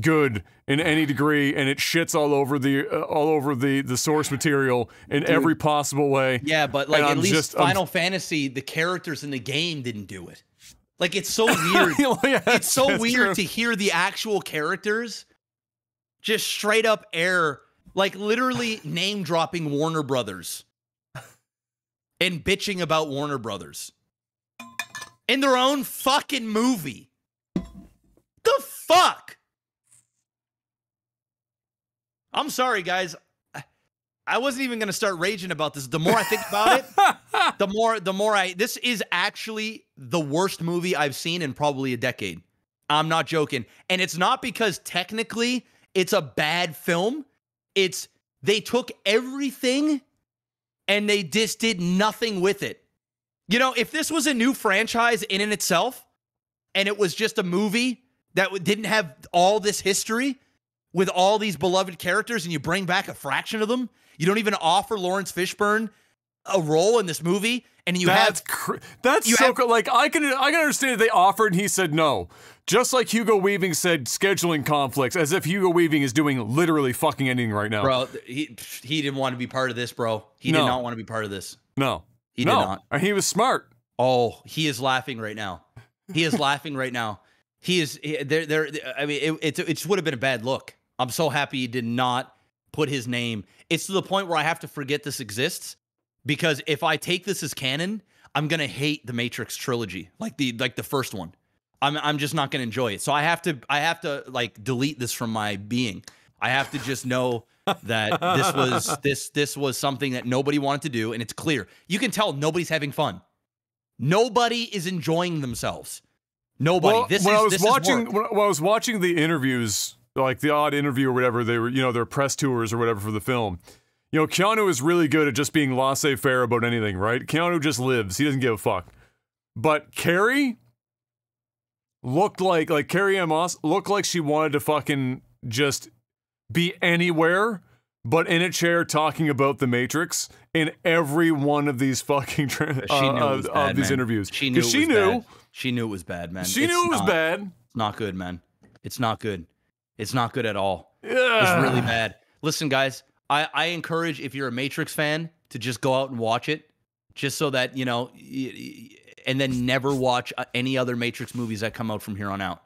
good in any degree, and it shits all over the source material in every possible way. Yeah, but like at least Final Fantasy, the characters in the game didn't do it. Like it's so weird. Yeah, it's so weird to hear the actual characters just straight up air, like literally name dropping Warner Brothers and bitching about Warner Brothers. In their own fucking movie. The fuck? I'm sorry, guys. I wasn't even gonna start raging about this. The more I think about it, this is actually the worst movie I've seen in probably a decade. I'm not joking. And it's not because technically it's a bad film. It's they took everything and they just did nothing with it. You know, if this was a new franchise in and itself, and it was just a movie that didn't have all this history with all these beloved characters, and you bring back a fraction of them, you don't even offer Lawrence Fishburne a role in this movie, and you have like I can understand they offered and he said no, just like Hugo Weaving said scheduling conflicts, as if Hugo Weaving is doing literally fucking anything right now. Bro, he didn't want to be part of this, bro. He did not want to be part of this. No. He did not. He was smart. Oh, he is laughing right now. He is laughing right now. He is there. I mean, it just would have been a bad look. I'm so happy he did not put his name. It's to the point where I have to forget this exists, because if I take this as canon, I'm gonna hate the Matrix trilogy, like the first one. I'm just not gonna enjoy it. So I have to like delete this from my being. I have to just know that this was something that nobody wanted to do, and it's clear. You can tell nobody's having fun. Nobody is enjoying themselves. Nobody. Well, when I was watching the interviews, like the odd interview or whatever, they were, you know, their press tours or whatever for the film. You know, Keanu is really good at just being laissez-faire about anything, right? Keanu just lives. He doesn't give a fuck. But Carrie looked like Carrie-Anne Moss looked like she wanted to fucking just be anywhere but in a chair talking about the Matrix in every one of these fucking interviews. She knew it was bad, man. She knew it was bad. It's not good, man. It's not good. It's not good at all. Yeah. It's really bad. Listen, guys, I encourage, if you're a Matrix fan, to just go out and watch it, just so that, you know, and then never watch any other Matrix movies that come out from here on out.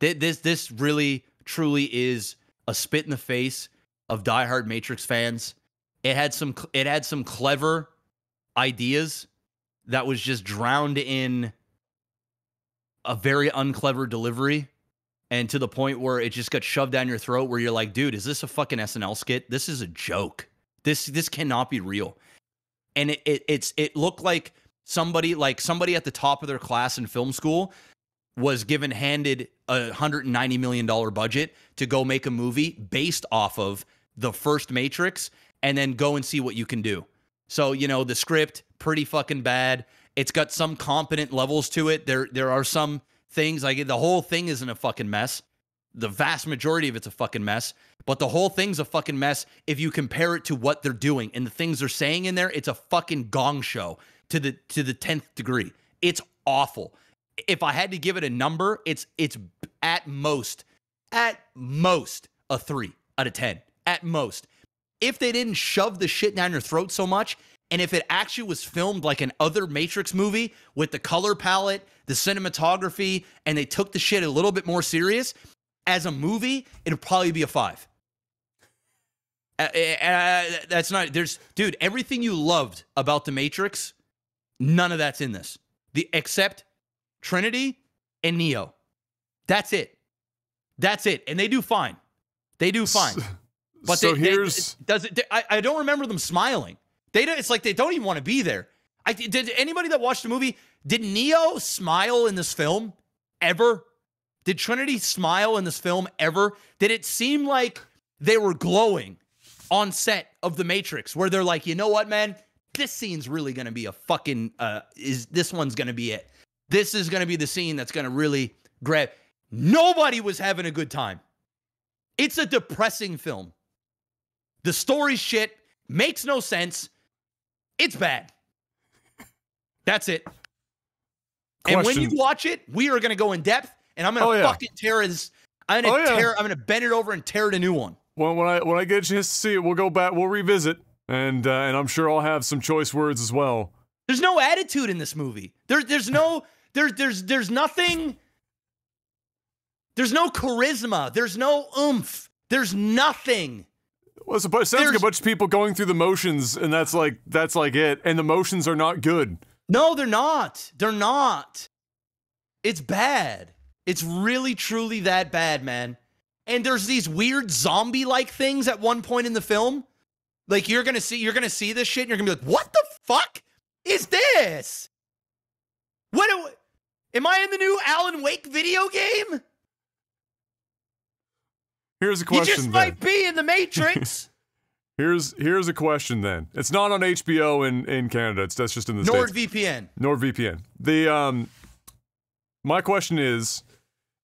This really, truly is a spit in the face of diehard Matrix fans. It had some clever ideas that was just drowned in a very unclever delivery, and to the point where it just got shoved down your throat, where you're like, dude, is this a fucking SNL skit? This is a joke. This cannot be real. And it looked like somebody at the top of their class in film school was handed a $190 million budget to go make a movie based off of the first Matrix, and then go and see what you can do. So, you know, the script, pretty fucking bad. It's got some competent levels to it. There are some things, like the whole thing isn't a fucking mess. The vast majority of it's a fucking mess. But the whole thing's a fucking mess if you compare it to what they're doing and the things they're saying in there. It's a fucking gong show to the 10th degree. It's awful. If I had to give it a number, it's at most a 3 out of 10. At most. If they didn't shove the shit down your throat so much, and if it actually was filmed like an other Matrix movie with the color palette, the cinematography, and they took the shit a little bit more serious, as a movie, it'd probably be a 5. That's not, there's, dude, everything you loved about The Matrix, none of that's in this. Except Trinity and Neo. That's it. That's it. And they do fine. They do fine. But so I don't remember them smiling. It's like they don't even want to be there. Did anybody that watched the movie, did Neo smile in this film ever? Did Trinity smile in this film ever? Did it seem like they were glowing on set of The Matrix, where they're like, you know what, man, this scene's really going to be a fucking, this one's going to be it. This is going to be the scene that's going to really grab. Nobody was having a good time. It's a depressing film. The story shit makes no sense. It's bad. That's it. Question. And when you watch it, we are going to go in depth, and I'm going to fucking tear this. I'm going to bend it over and tear it a new one. Well, when I get a chance to see it, we'll go back. We'll revisit, and I'm sure I'll have some choice words as well. There's no attitude in this movie. There's nothing. There's no charisma. There's no oomph. There's nothing. Well, it sounds like a bunch of people going through the motions, and that's like it. And the motions are not good. No, they're not. They're not. It's bad. It's really, truly that bad, man. And there's these weird zombie-like things at one point in the film. Like, you're gonna see this shit, and you're gonna be like, what the fuck is this? Am I in the new Alan Wake video game? Here's a question. You just might be in the Matrix. Here's a question then. It's not on HBO in Canada. That's just in the States. NordVPN. NordVPN. My question is,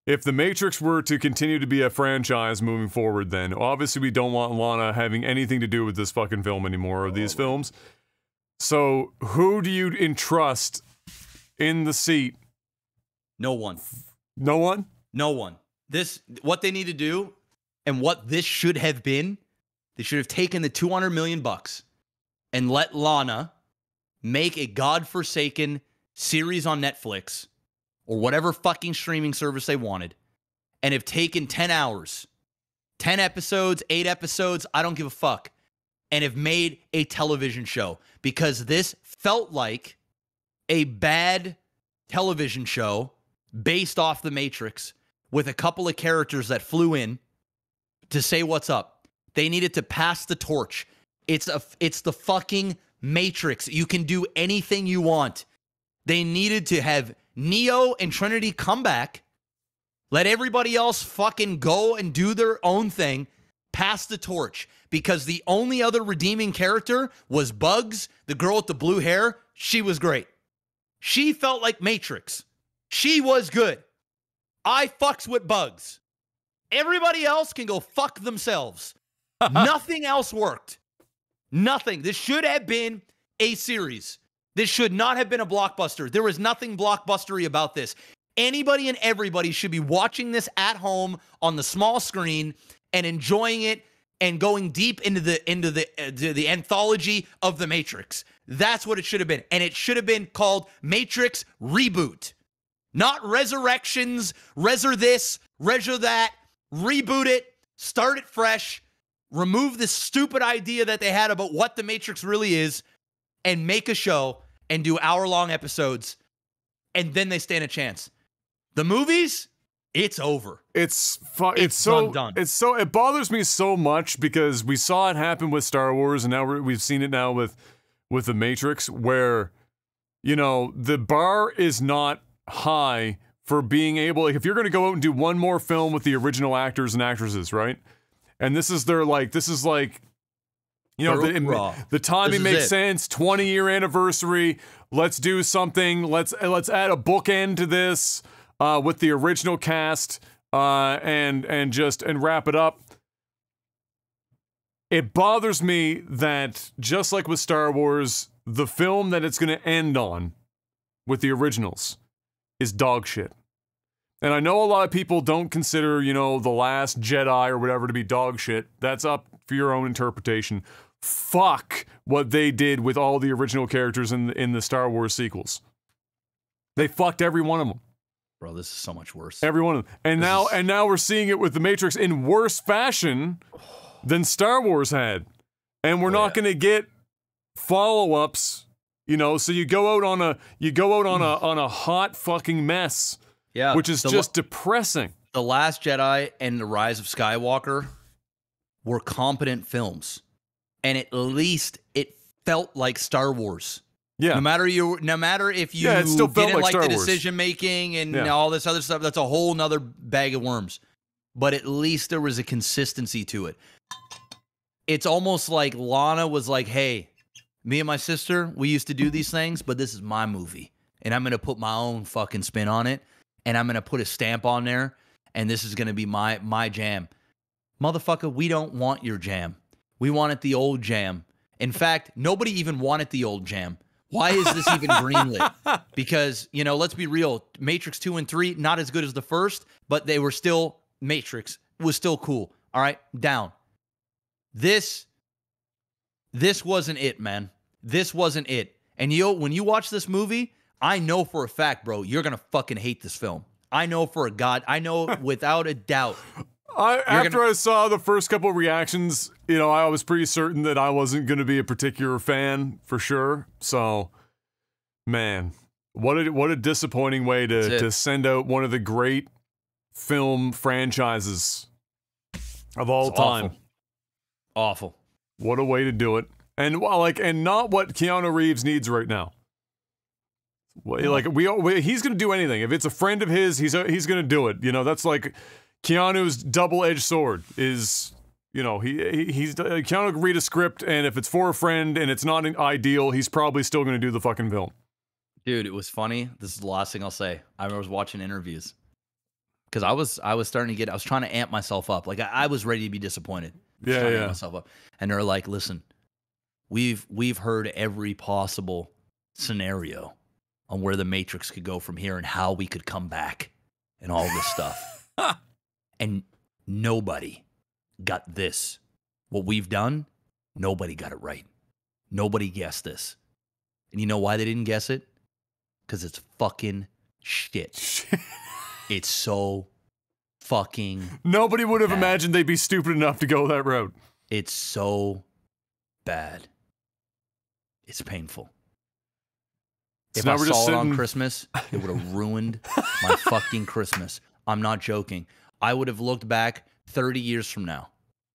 if The Matrix were to continue to be a franchise moving forward, then obviously we don't want Lana having anything to do with this fucking film anymore, or these films. So who do you entrust in the seat? No one. No one? No one. What they need to do, and what this should have been, they should have taken the $200 million and let Lana make a godforsaken series on Netflix or whatever fucking streaming service they wanted, and have taken 10 hours, 10 episodes, 8 episodes, I don't give a fuck, and have made a television show, because this felt like a bad television show based off The Matrix with a couple of characters that flew in to say what's up. They needed to pass the torch. It's the fucking Matrix. You can do anything you want. They needed to have Neo and Trinity come back, let everybody else fucking go and do their own thing, pass the torch, because the only other redeeming character was Bugs, the girl with the blue hair. She was great. She felt like Matrix. She was good. I fucks with Bugs. Everybody else can go fuck themselves. Nothing else worked. Nothing. This should have been a series. This should not have been a blockbuster. There was nothing blockbustery about this. Anybody and everybody should be watching this at home on the small screen and enjoying it and going deep into the anthology of The Matrix. That's what it should have been. And it should have been called Matrix Reboot. Not Resurrections, Resur this, Resur that. Reboot it, start it fresh, remove this stupid idea that they had about what The Matrix really is, and make a show and do hour-long episodes, and then they stand a chance. The movies, it's over. It's so it bothers me so much, because we saw it happen with Star Wars, and now we've seen it now with The Matrix, where, you know, the bar is not high for being able, like, if you're going to go out and do one more film with the original actors and actresses, right? And this is their, like, this is like, you know, the timing makes sense. 20-year anniversary. Let's do something. Let's add a bookend to this with the original cast and wrap it up. It bothers me that, just like with Star Wars, the film that it's going to end on with the originals is dog shit. And I know a lot of people don't consider, you know, The Last Jedi or whatever to be dog shit. That's up for your own interpretation. Fuck what they did with all the original characters in the Star Wars sequels. They fucked every one of them. Bro, this is so much worse. Every one of them. And now we're seeing it with The Matrix in worse fashion than Star Wars had. And we're not going to get follow-ups, you know, so you go out on a hot fucking mess. Yeah. Which is just depressing. The Last Jedi and The Rise of Skywalker were competent films. And at least it felt like Star Wars. Yeah. No matter if you it still felt didn't like the decision making and all this other stuff, that's a whole nother bag of worms. But at least there was a consistency to it. It's almost like Lana was like, hey, me and my sister, we used to do these things, but this is my movie. And I'm going to put my own fucking spin on it. And I'm going to put a stamp on there. And this is going to be my jam. Motherfucker, we don't want your jam. We want it the old jam. In fact, nobody even wanted the old jam. Why is this even greenlit? Because, you know, let's be real. Matrix 2 and 3, not as good as the first, but they were still, Matrix was still cool. All right, down. This wasn't it, man. This wasn't it. And you know, when you watch this movie, I know for a fact, bro, you're going to fucking hate this film. I know for a god. I know without a doubt. After I saw the first couple of reactions, you know, I was pretty certain that I wasn't going to be a particular fan for sure. So, man, what a disappointing way to send out one of the great film franchises of all time. Awful. Awful. What a way to do it. And not what Keanu Reeves needs right now. Like he's going to do anything. If it's a friend of his, he's going to do it. You know, that's like Keanu's double-edged sword is, you know, Keanu can read a script, and if it's for a friend and it's not an ideal, he's probably still going to do the fucking film. Dude, it was funny. This is the last thing I'll say. I was watching interviews because I was starting to get, I was trying to amp myself up. Like I was ready to be disappointed. Yeah, yeah. Myself up. And they're like, listen, we've heard every possible scenario on where the Matrix could go from here and how we could come back and all this stuff. And nobody got this. What we've done, nobody got it right. Nobody guessed this. And you know why they didn't guess it? Because it's fucking shit. It's so fucking nobody would have imagined they'd be stupid enough to go that road. It's so bad. It's painful. If I saw it on Christmas, it would have ruined my fucking Christmas. I'm not joking. I would have looked back 30 years from now,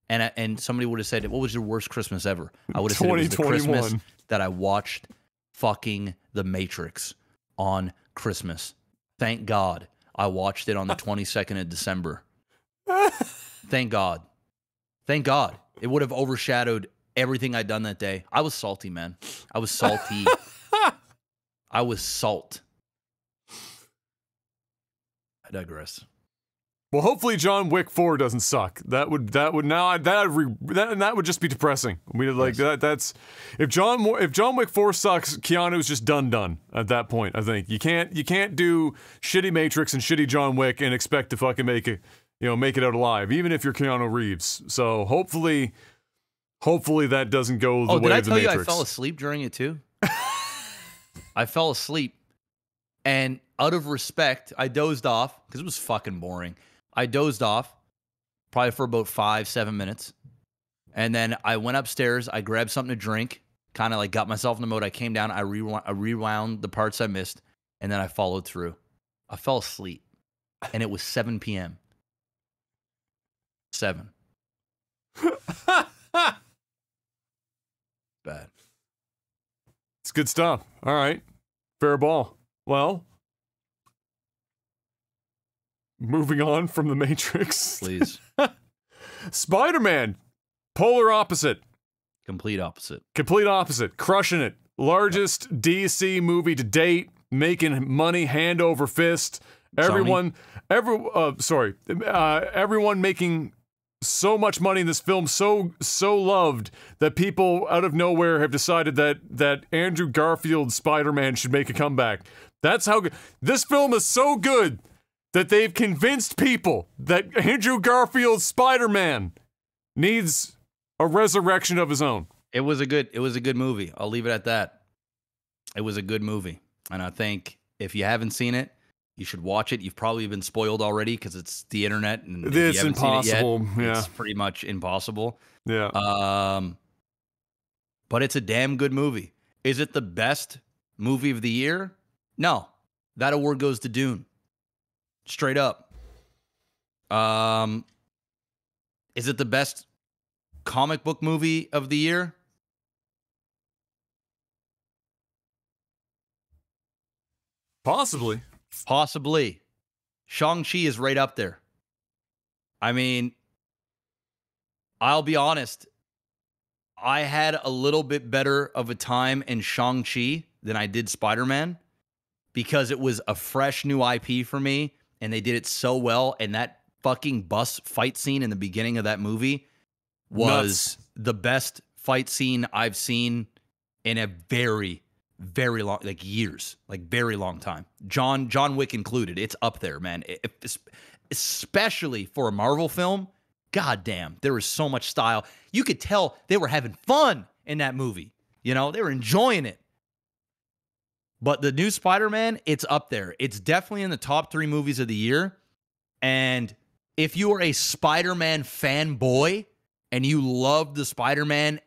and somebody would have said, what was your worst Christmas ever? I would have said it was the Christmas that I watched fucking The Matrix on Christmas. Thank God. I watched it on the 22nd of December. Thank God. Thank God. It would have overshadowed everything I'd done that day. I was salty, man. I was salty. I was salt. I digress. Well, hopefully John Wick 4 doesn't suck. That would just be depressing. We like that's if John Wick 4 sucks, Keanu's just done at that point, I think. You can't do shitty Matrix and shitty John Wick and expect to fucking make it out alive, even if you're Keanu Reeves. So hopefully that doesn't go the way of the Matrix. Oh, did I tell you I fell asleep during it too? I fell asleep and out of respect, I dozed off because it was fucking boring. I dozed off probably for about 5-7 minutes. And then I went upstairs. I grabbed something to drink, kind of like got myself in the mode. I came down. I rewound the parts I missed. And then I followed through. I fell asleep and it was 7 p.m. 7. Bad. It's good stuff. All right. Fair ball. Well, moving on from The Matrix. Please. Spider-Man. Polar opposite. Complete opposite. Complete opposite. Crushing it. Largest DC movie to date. Making money hand over fist. Everyone making so much money in this film, so loved, that people out of nowhere have decided that Andrew Garfield's Spider-Man should make a comeback. That's how good. This film is so good that they've convinced people that Andrew Garfield's Spider-Man needs a resurrection of his own. It was a good movie. I'll leave it at that. It was a good movie. And I think if you haven't seen it, you should watch it. You've probably been spoiled already because it's the internet, and it's impossible. It's pretty much impossible. Yeah. But it's a damn good movie. Is it the best movie of the year? No. That award goes to Dune. Straight up. Is it the best comic book movie of the year? Possibly. Possibly. Shang-Chi is right up there. I mean, I'll be honest. I had a little bit better of a time in Shang-Chi than I did Spider-Man because it was a fresh new IP for me, and they did it so well. And that fucking bus fight scene in the beginning of that movie was the best fight scene I've seen in a very long, like years, like very long time. John Wick included. It's up there, man. Especially for a Marvel film. God damn, there was so much style. You could tell they were having fun in that movie. You know, they were enjoying it. But the new Spider-Man, it's up there. It's definitely in the top 3 movies of the year. And if you are a Spider-Man fanboy and you love the Spider-Man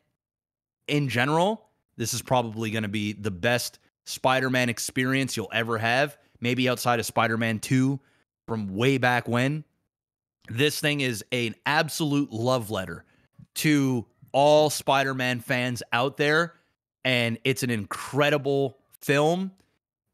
in general, this is probably going to be the best Spider-Man experience you'll ever have, maybe outside of Spider-Man 2 from way back when. This thing is an absolute love letter to all Spider-Man fans out there, and it's an incredible film.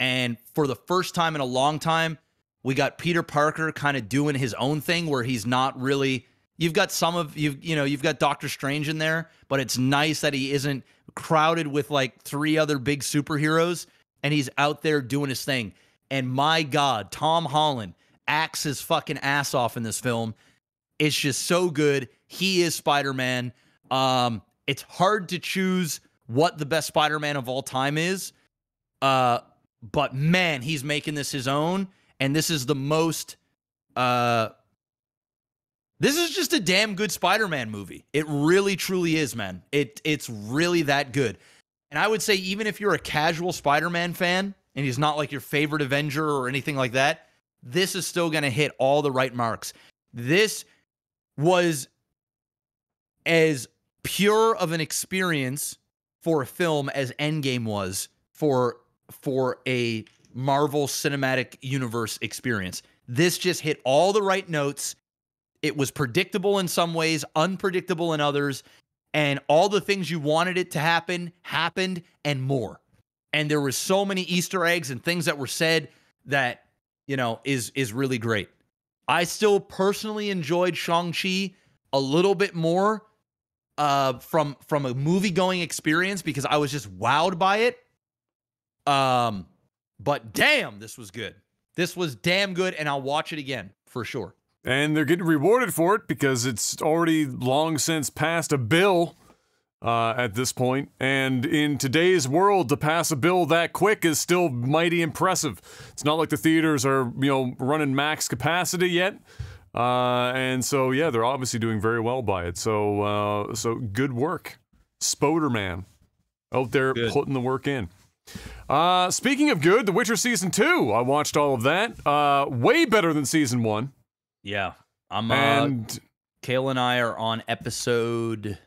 And for the first time in a long time, we got Peter Parker kind of doing his own thing where he's not really... You've got some of you've got Doctor Strange in there, but it's nice that he isn't crowded with like 3 other big superheroes, and he's out there doing his thing. And my God, Tom Holland acts his fucking ass off in this film. It's just so good. He is Spider-Man. It's hard to choose what the best Spider-Man of all time is, but man, he's making this his own, and this is the most... This is just a damn good Spider-Man movie. It really, truly is, man. It's really that good. And I would say even if you're a casual Spider-Man fan and he's not like your favorite Avenger or anything like that, this is still going to hit all the right marks. This was as pure of an experience for a film as Endgame was for a Marvel Cinematic Universe experience. This just hit all the right notes. It was predictable in some ways, unpredictable in others, and all the things you wanted it to happen happened and more. And there were so many Easter eggs and things that were said that, you know, is really great. I still personally enjoyed Shang-Chi a little bit more from a movie-going experience because I was just wowed by it. But damn, this was good. This was damn good, and I'll watch it again for sure. And they're getting rewarded for it because it's already long since passed a bill at this point. And in today's world, to pass a bill that quick is still mighty impressive. It's not like the theaters are, you know, running max capacity yet. And so, yeah, they're obviously doing very well by it. So, so good work. Spoderman out there putting the work in. Speaking of good, The Witcher Season 2. I watched all of that. Way better than Season 1. Yeah, and Kayla and I are on episode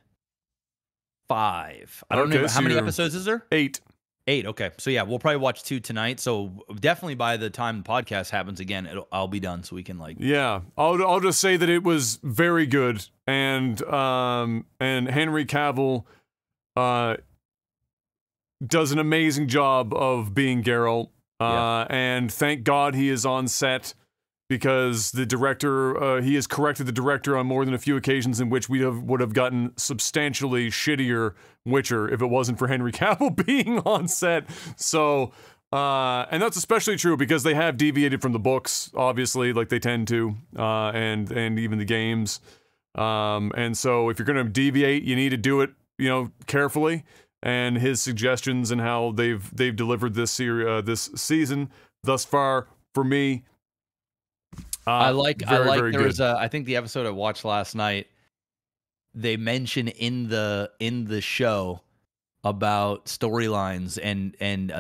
5. I don't know how many episodes is there? 8. 8, okay. So yeah, we'll probably watch 2 tonight. So definitely by the time the podcast happens again, I'll be done so we can like... Yeah, I'll just say that it was very good. And Henry Cavill does an amazing job of being Geralt. And thank God he is on set, because the director, he has corrected the director on more than a few occasions in which we would have gotten substantially shittier Witcher if it wasn't for Henry Cavill being on set. So, and that's especially true because they have deviated from the books, obviously, like they tend to, and even the games. And so if you're going to deviate, you need to do it, you know, carefully. And his suggestions and how they've delivered this this season thus far, for me, I think the episode I watched last night, they mention in the show about storylines and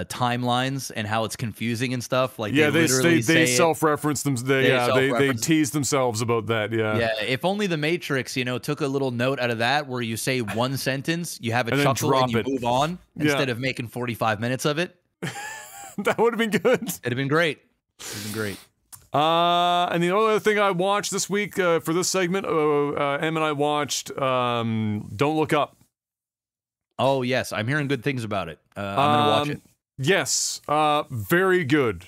timelines and how it's confusing and stuff. Like, yeah, they self-reference them. They tease themselves about that. Yeah. Yeah. If only the Matrix, you know, took a little note out of that where you say one sentence, you have a chuckle and you move on instead of making 45 minutes of it. That would have been good. It'd have been great. It'd have been great. And the other thing I watched this week for this segment, Em and I watched Don't Look Up. Oh, yes. I'm hearing good things about it. I'm going to watch it. Yes. Very good.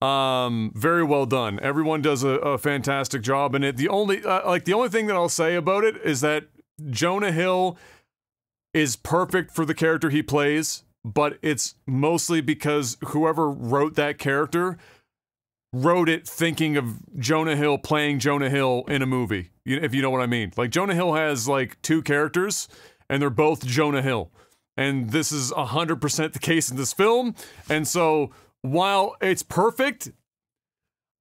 Very well done. Everyone does a fantastic job in it. The only, the only thing that I'll say about it is that Jonah Hill is perfect for the character he plays, but it's mostly because whoever wrote that character wrote it thinking of Jonah Hill playing Jonah Hill in a movie, if you know what I mean. Like, Jonah Hill has, like, two characters, and they're both Jonah Hill. And this is 100% the case in this film. And so, while it's perfect,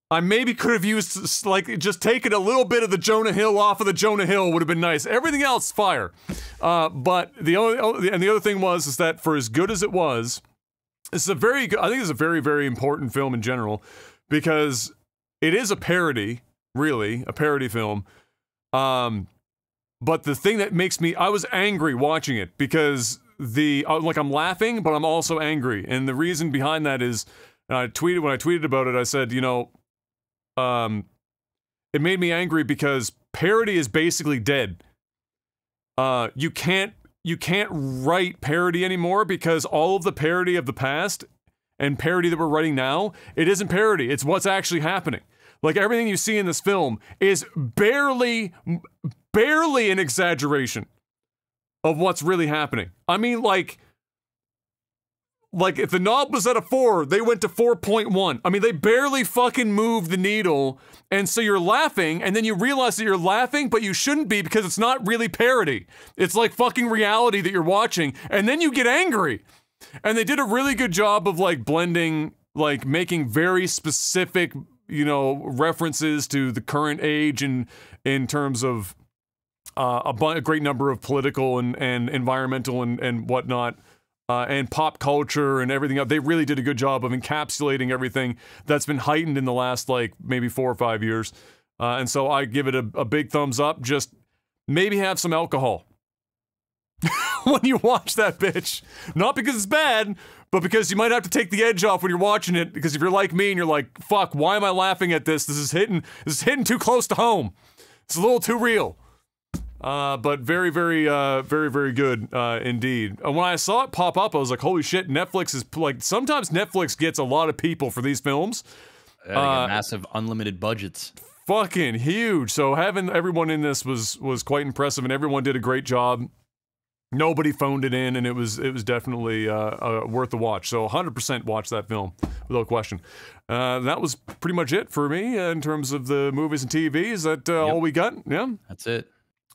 I maybe could have used, like, just taking a little bit of the Jonah Hill off of the Jonah Hill would have been nice. Everything else, fire. But the only, and the other thing was, is that for as good as it was, this is a very good, I think it's a very, very important film in general, because it is a parody, really, a parody film. But the thing that makes me, I was angry watching it, because I'm laughing, but I'm also angry. And the reason behind that is, and when I tweeted about it, I said, you know, it made me angry because parody is basically dead. You can't write parody anymore, because all of the parody of the past and parody that we're writing now, it isn't parody, it's what's actually happening. Like, everything you see in this film is barely an exaggeration of what's really happening. I mean, like if the knob was at a 4, they went to 4.1. I mean, they barely fucking moved the needle, and so you're laughing, and then you realize that you're laughing, but you shouldn't be, because it's not really parody. It's like fucking reality that you're watching, and then you get angry. And they did a really good job of, like, blending, like, making very specific, you know, references to the current age and in terms of a great number of political and environmental and whatnot, and pop culture and everything else. They really did a good job of encapsulating everything that's been heightened in the last, like, maybe 4 or 5 years. And so I give it a big thumbs up. Just maybe have some alcohol when you watch that bitch. Not because it's bad, but because you might have to take the edge off when you're watching it, because if you're like me and you're like, fuck, why am I laughing at this? This is hitting too close to home. It's a little too real. But very, very, very, very good, indeed. And when I saw it pop up, I was like, holy shit, Netflix is, like, sometimes Netflix gets a lot of people for these films. They got massive unlimited budgets. Fucking huge. So having everyone in this was quite impressive, and everyone did a great job. Nobody phoned it in, and it was definitely worth the watch. So 100% watch that film, without question. That was pretty much it for me in terms of the movies and TV. Is that all we got? Yeah, that's it.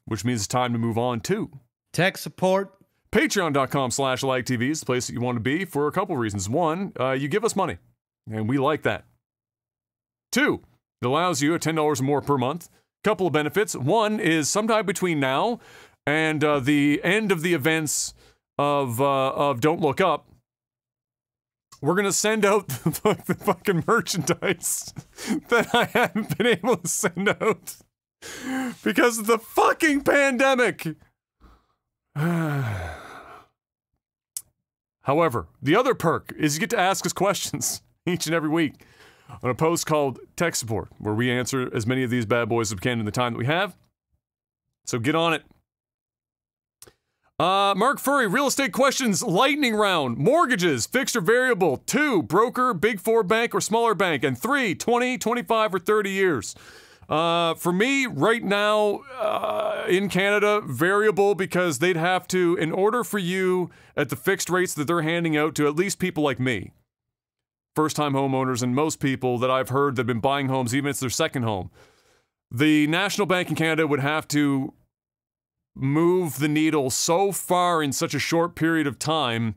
Which means it's time to move on to tech support. Patreon.com/LagTV is the place that you want to be for a couple reasons. One, you give us money, and we like that. Two, it allows you at $10 or more per month. Couple of benefits. One is sometime between now and the end of the events of Don't Look Up, we're gonna send out the fucking merchandise that I haven't been able to send out because of the fucking pandemic. However, the other perk is you get to ask us questions each and every week on a post called Tech Support, where we answer as many of these bad boys as we can in the time that we have. So get on it. Mark Furry, real estate questions, lightning round. Mortgages, fixed or variable. 2, broker, big 4 bank or smaller bank. And 3, 20, 25, or 30 years. For me, right now, in Canada, variable, because they'd have to, in order for you, at the fixed rates that they're handing out to at least people like me, first-time homeowners and most people that I've heard that have been buying homes, even if it's their second home, the National Bank in Canada would have to move the needle so far in such a short period of time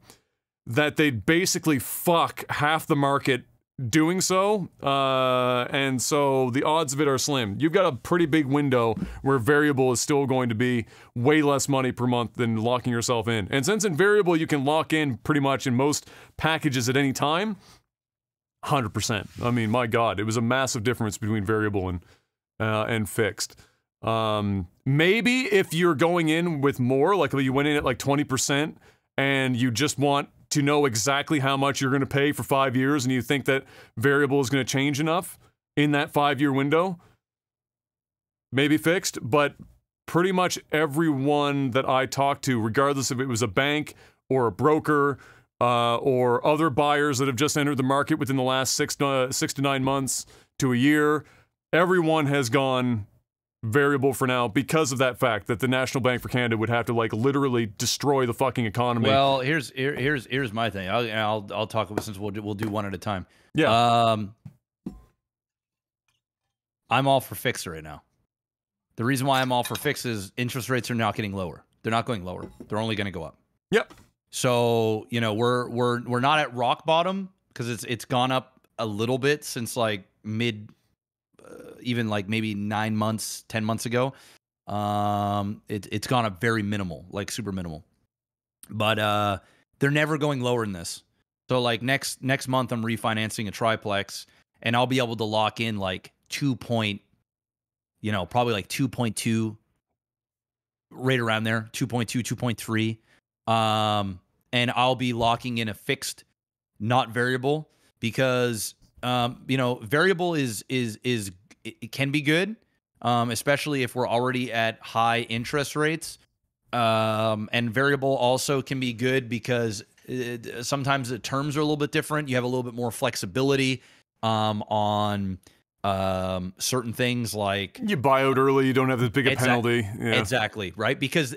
that they'd basically fuck half the market doing so, and so the odds of it are slim. You've got a pretty big window where variable is still going to be way less money per month than locking yourself in. And since in variable you can lock in pretty much in most packages at any time, 100%. I mean, my God, it was a massive difference between variable and fixed. Maybe if you're going in with more, like you went in at like 20%, and you just want to know exactly how much you're going to pay for 5 years, and you think that variable is going to change enough in that 5-year window, maybe fixed. But pretty much everyone that I talked to, regardless if it was a bank or a broker or other buyers that have just entered the market within the last 6 to 9 months to a year, everyone has gone variable for now because of that fact that the National Bank for Canada would have to like literally destroy the fucking economy. Well, here's my thing. I'll talk about, since we'll do one at a time. Yeah. I'm all for fixed right now. The reason why I'm all for fixed is interest rates are not getting lower. They're not going lower. They're only going to go up. Yep. So, you know, we're not at rock bottom because it's gone up a little bit since like mid even like maybe 9 months, 10 months ago. It's gone up very minimal, like super minimal. But they're never going lower than this. So like next month I'm refinancing a triplex and I'll be able to lock in like 2.2, right around there, 2.2, 2.3. And I'll be locking in a fixed, not variable, because you know, variable is it can be good, especially if we're already at high interest rates. And variable also can be good because sometimes the terms are a little bit different. You have a little bit more flexibility on certain things, like you buy out early, you don't have as big a penalty. Yeah. Exactly, right? Because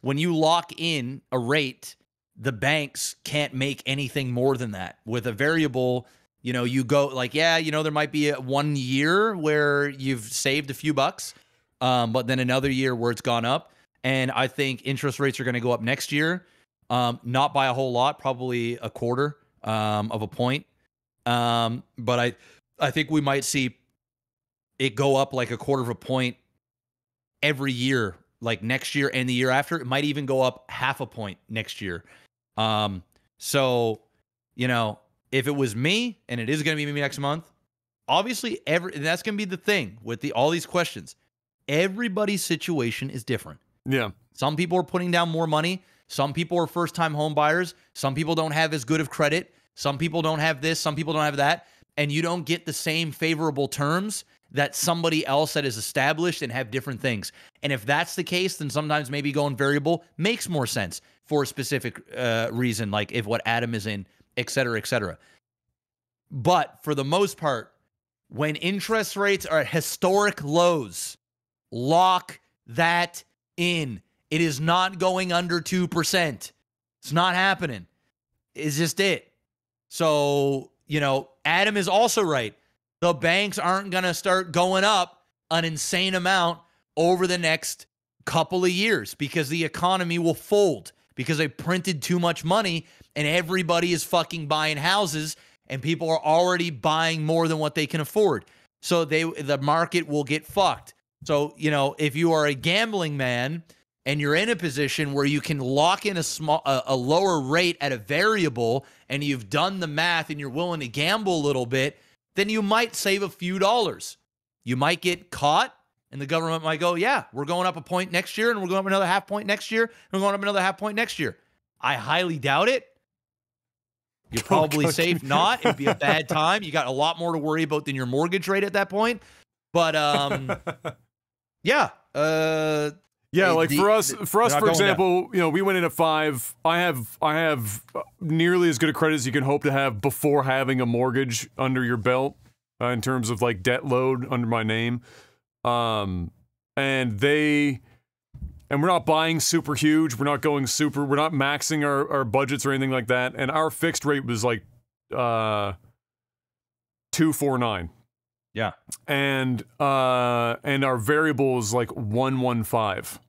when you lock in a rate, the banks can't make anything more than that. With a variable, you know, you go like, yeah, you know, there might be 1 year where you've saved a few bucks, but then another year where it's gone up. And I think interest rates are going to go up next year, not by a whole lot, probably a quarter of a point. But I think we might see it go up like a quarter of a point every year, like next year and the year after. It might even go up half a point next year. So, you know, if it was me, and it is going to be me next month, obviously and that's going to be the thing with all these questions. Everybody's situation is different. Yeah. Some people are putting down more money. Some people are first-time home buyers. Some people don't have as good of credit. Some people don't have this. Some people don't have that. And you don't get the same favorable terms that somebody else that is established and have different things. And if that's the case, then sometimes maybe going variable makes more sense for a specific reason, like if what Adam is in, et cetera, et cetera. But for the most part, when interest rates are at historic lows, lock that in. It is not going under 2%. It's not happening. It's just it. So, you know, Adam is also right. The banks aren't going to start going up an insane amount over the next couple of years because the economy will fold, because they printed too much money and everybody is fucking buying houses and people are already buying more than what they can afford. So the market will get fucked. So, you know, if you are a gambling man and you're in a position where you can lock in a lower rate at a variable and you've done the math and you're willing to gamble a little bit, then you might save a few dollars. You might get caught. And the government might go, yeah, we're going up a point next year, and we're going up another half point next year, and we're going up another half point next year. I highly doubt it. You're probably safe not. It'd be a bad time. You got a lot more to worry about than your mortgage rate at that point. But, yeah. Yeah, like for us, for example, down. You know, we went in at 5. I have nearly as good a credit as you can hope to have before having a mortgage under your belt in terms of like debt load under my name. And we're not buying super huge, we're not going super, we're not maxing our budgets or anything like that, and our fixed rate was like 2.49. Yeah. And our variable is like 115.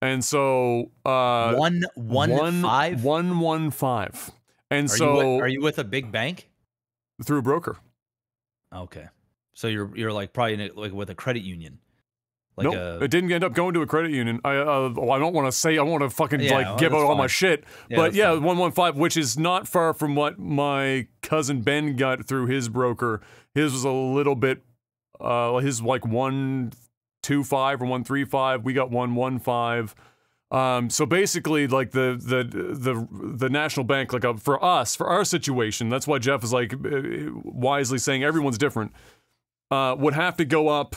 And so 115? 115. And are you with a big bank? Through a broker. Okay. So you're like probably in a, like with a credit union. Like nope, it didn't end up going to a credit union. I don't want to say, I want to fucking like give out all my shit. But yeah, 115, which is not far from what my cousin Ben got through his broker. His was a little bit, his like 125 or 135. We got 115. So basically, like the national bank, like for us, for our situation, that's why Jeff is like wisely saying everyone's different. Would have to go up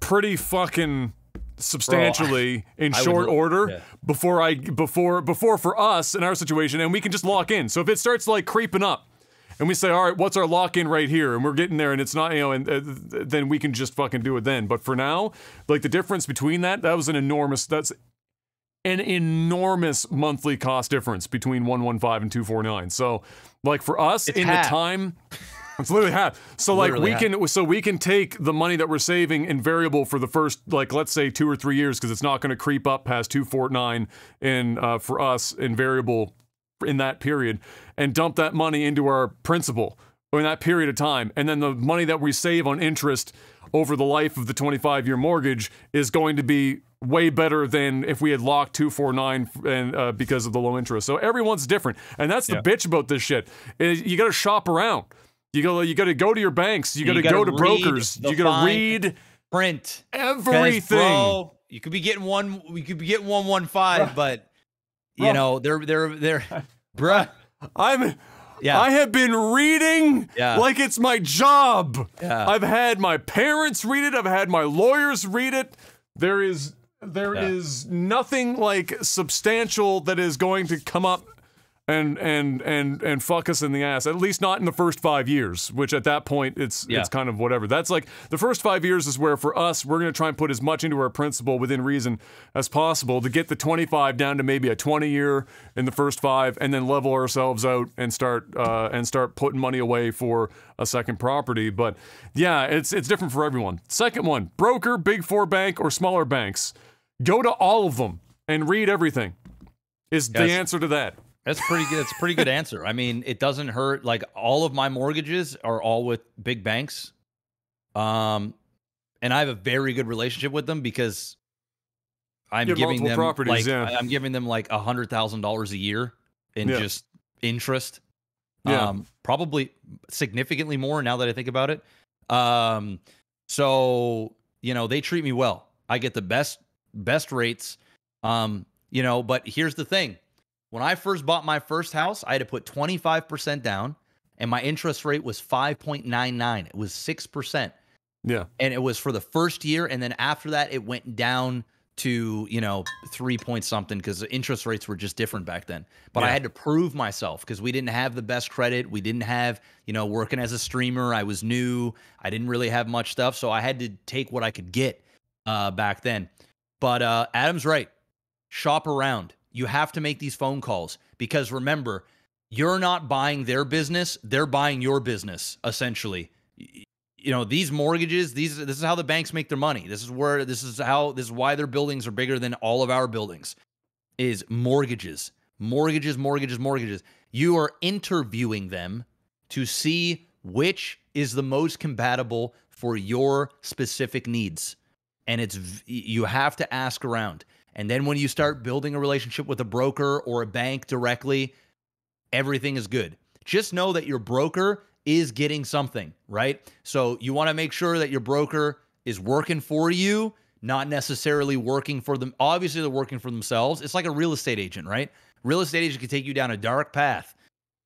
pretty fucking substantially in short order before before for us in our situation, and we can just lock in. So if it starts like creeping up and we say, all right, what's our lock in right here, and we're getting there and it's not, you know, and then we can just fucking do it then. But for now, like the difference between that was an enormous, that's an enormous monthly cost difference between 115 and 249. So like for us, it's in half. The time it's literally half. So like we can take the money that we're saving in variable for the first, like, let's say 2 or 3 years, because it's not going to creep up past 249 in for us in variable in that period, and dump that money into our principal in that period of time. And then the money that we save on interest over the life of the 25-year mortgage is going to be way better than if we had locked 249 and because of the low interest. So everyone's different, and that's the bitch about this shit. Is you got to shop around. You gotta go to your banks. You gotta go to brokers. You gotta read print everything. Bro, you could be getting one. We could be getting 115, but you know they're bruh. I have been reading like it's my job. Yeah. I've had my parents read it. I've had my lawyers read it. There is nothing like substantial that is going to come up and fuck us in the ass, at least not in the first 5 years, which at that point it's kind of whatever. That's like the first 5 years is where for us we're going to try and put as much into our principal within reason as possible to get the 25 down to maybe a 20-year in the first 5, and then level ourselves out and start putting money away for a second property. But yeah, it's different for everyone. Second one, broker, big four bank or smaller banks, go to all of them and read everything is the answer to that. That's pretty good. That's a pretty good answer. I mean, it doesn't hurt. Like all of my mortgages are all with big banks, and I have a very good relationship with them because I'm giving them like I'm giving them like $100,000 a year in just interest. Probably significantly more now that I think about it. So you know they treat me well. I get the best rates. You know, but here's the thing. When I first bought my first house, I had to put 25% down, and my interest rate was 5.99. It was 6%. Yeah. And it was for the first year, and then after that, it went down to, you know, 3 point something because the interest rates were just different back then. But I had to prove myself because we didn't have the best credit. We didn't have, you know, working as a streamer. I was new. I didn't really have much stuff, so I had to take what I could get back then. But Adam's right. Shop around. You have to make these phone calls because remember, you're not buying their business. They're buying your business, essentially. You know, these mortgages, this is how the banks make their money. This is why their buildings are bigger than all of our buildings is mortgages, mortgages, mortgages, mortgages. You are interviewing them to see which is the most compatible for your specific needs. And you have to ask around. And then when you start building a relationship with a broker or a bank directly, everything is good. Just know that your broker is getting something, right? So you want to make sure that your broker is working for you, not necessarily working for them. Obviously, they're working for themselves. It's like a real estate agent, right? Real estate agent can take you down a dark path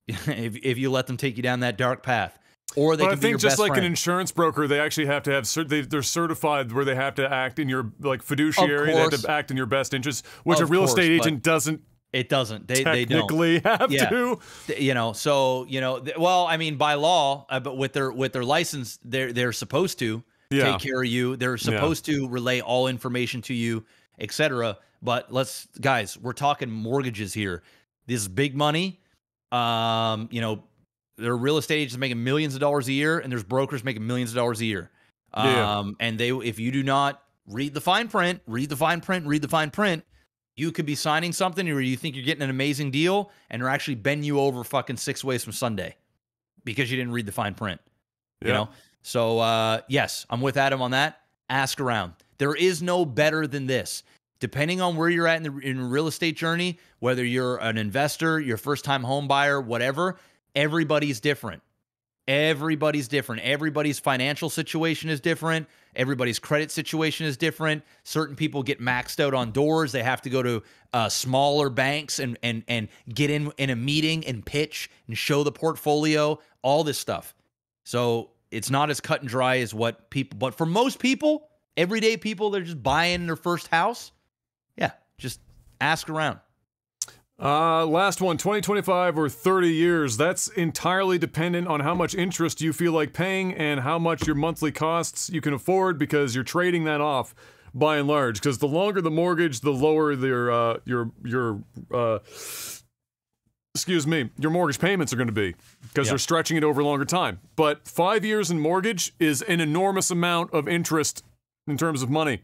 if you let them take you down that dark path. Or they can be your best friend. But I think just like an insurance broker, they actually have to have they're certified where they have to act in your like fiduciary. They have to act in your best interest, which a real estate agent doesn't. It doesn't. They technically have to. You know, so you know. Well, I mean, by law, but with their license, they're supposed to take care of you. They're supposed to relay all information to you, etc. But guys, we're talking mortgages here. This is big money. You know. There are real estate agents making millions of dollars a year, and there's brokers making millions of dollars a year. Yeah. And they, if you do not read the fine print, you could be signing something where you think you're getting an amazing deal, and they're actually bending you over fucking six ways from Sunday because you didn't read the fine print. Yeah. You know. So yes, I'm with Adam on that. Ask around. There is no better than this. Depending on where you're at in real estate journey, whether you're an investor, your first-time home buyer, whatever, everybody's different. Everybody's financial situation is different. Everybody's credit situation is different. Certain people get maxed out on doors. They have to go to smaller banks and get in a meeting and pitch and show the portfolio, all this stuff. So it's not as cut and dry as what people, but for most people, everyday people, they're just buying their first house. Yeah, just ask around. Last one, 20, 25, or 30 years. That's entirely dependent on how much interest you feel like paying and how much your monthly costs you can afford, because you're trading that off by and large. Because the longer the mortgage, the lower your mortgage payments are going to be, because they're stretching it over a longer time. But 5 years in mortgage is an enormous amount of interest in terms of money.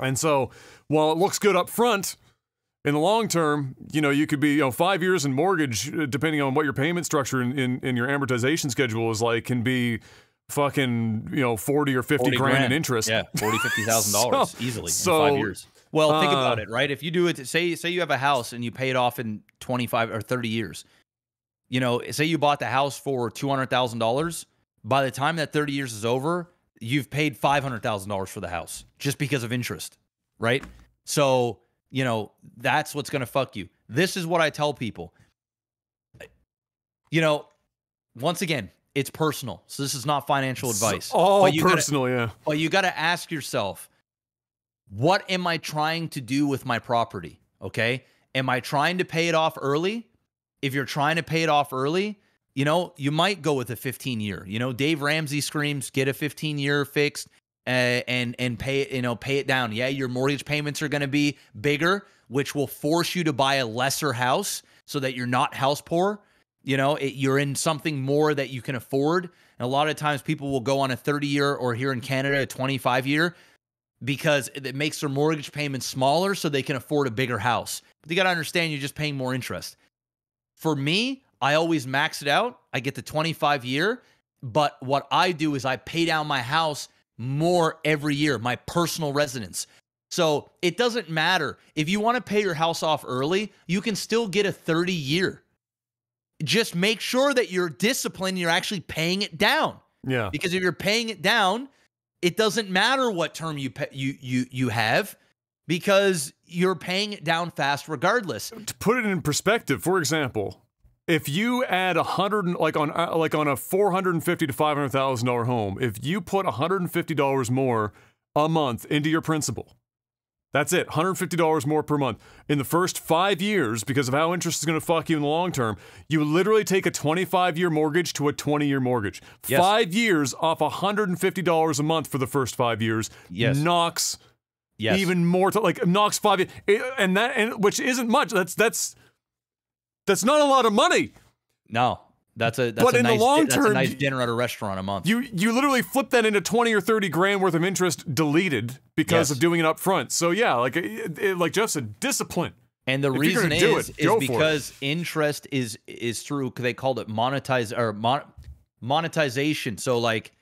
And so while it looks good up front, in the long term, you know, you could be, you know, 5 years in mortgage, depending on what your payment structure in your amortization schedule is like, can be fucking, you know, 40 or 50 grand in interest. Yeah, $40,000 to $50,000 easily in 5 years. Well, think about it, right? If you do it, say you have a house and you pay it off in 25 or 30 years, you know, say you bought the house for $200,000. By the time that 30 years is over, you've paid $500,000 for the house just because of interest, right? So, you know, that's what's going to fuck you. This is what I tell people. You know, once again, it's personal. So this is not financial advice. All personal, yeah. But you got to ask yourself, what am I trying to do with my property? Okay? Am I trying to pay it off early? If you're trying to pay it off early, you know, you might go with a 15-year. You know, Dave Ramsey screams, get a 15-year fixed. And pay it down. Yeah, your mortgage payments are going to be bigger, which will force you to buy a lesser house so that you're not house poor. You know, you're in something more that you can afford. And a lot of times people will go on a 30-year, or here in Canada, a 25-year, because it makes their mortgage payments smaller so they can afford a bigger house. But you got to understand, you're just paying more interest. For me, I always max it out. I get the 25-year, but what I do is I pay down my house more every year, my personal residence. So it doesn't matter. If you want to pay your house off early, you can still get a 30-year. Just make sure that you're disciplined and you're actually paying it down. Yeah. Because if you're paying it down, it doesn't matter what term you have, because you're paying it down fast regardless. To put it in perspective, for example, if you add like on a $450,000 to $500,000 home, if you put $150 more a month into your principal, that's it, $150 more per month in the first 5 years, because of how interest is going to fuck you in the long term. You literally take a 25-year mortgage to a 20-year mortgage. Yes. 5 years off $150 a month for the first 5 years. Yes. Knocks. Yes. Even more to, like, knocks 5 years, and which isn't much. That's not a lot of money. No, that's a nice dinner at a restaurant a month. You literally flip that into 20 or 30 grand worth of interest deleted because of doing it up front. So yeah, like Jeff said, discipline. And the reason is because interest is through, they called it monetization. So like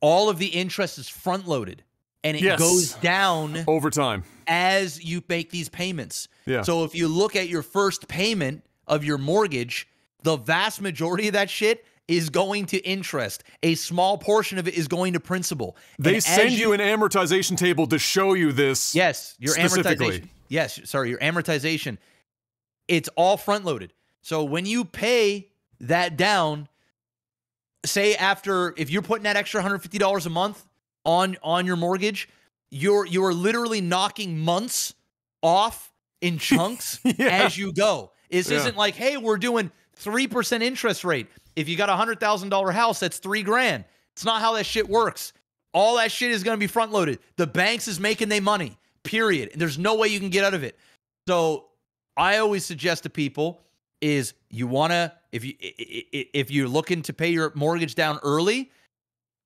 all of the interest is front loaded, and it goes down over time as you make these payments. Yeah. So if you look at your first payment of your mortgage, the vast majority of that shit is going to interest. A small portion of it is going to principal. They send you an amortization table to show you this. Yes, your amortization. Yes, sorry, your amortization. It's all front loaded. So when you pay that down, say after, if you're putting that extra $150 a month on your mortgage, you're literally knocking months off in chunks as you go. This isn't like, hey, we're doing 3% interest rate. If you got a $100,000 house, that's $3,000. It's not how that shit works. All that shit is going to be front loaded. The banks is making their money, period. And there's no way you can get out of it. So I always suggest to people, is you want to, if you're looking to pay your mortgage down early,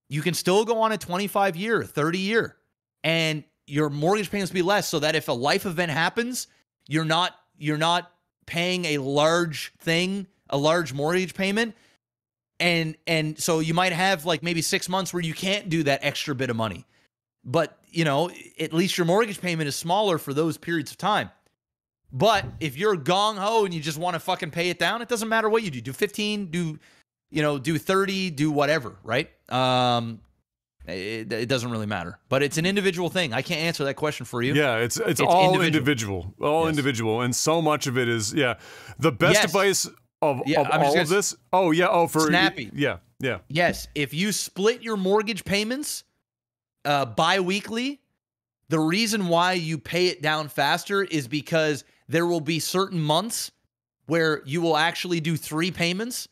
you can still go on a 25-year, 30-year, and your mortgage payments be less, so that if a life event happens, you're not paying a large thing, a large mortgage payment. And so you might have like maybe 6 months where you can't do that extra bit of money, but you know, at least your mortgage payment is smaller for those periods of time. But if you're gung ho and you just want to fucking pay it down, it doesn't matter what you do. Do 15, do, you know, do 30, do whatever. Right. It doesn't really matter, but it's an individual thing. I can't answer that question for you. Yeah, it's all individual, and so much of it is the best advice of, all of this. Oh yeah, oh for snappy. Yeah. Yes, if you split your mortgage payments bi-weekly, the reason why you pay it down faster is because there will be certain months where you will actually do 3 payments.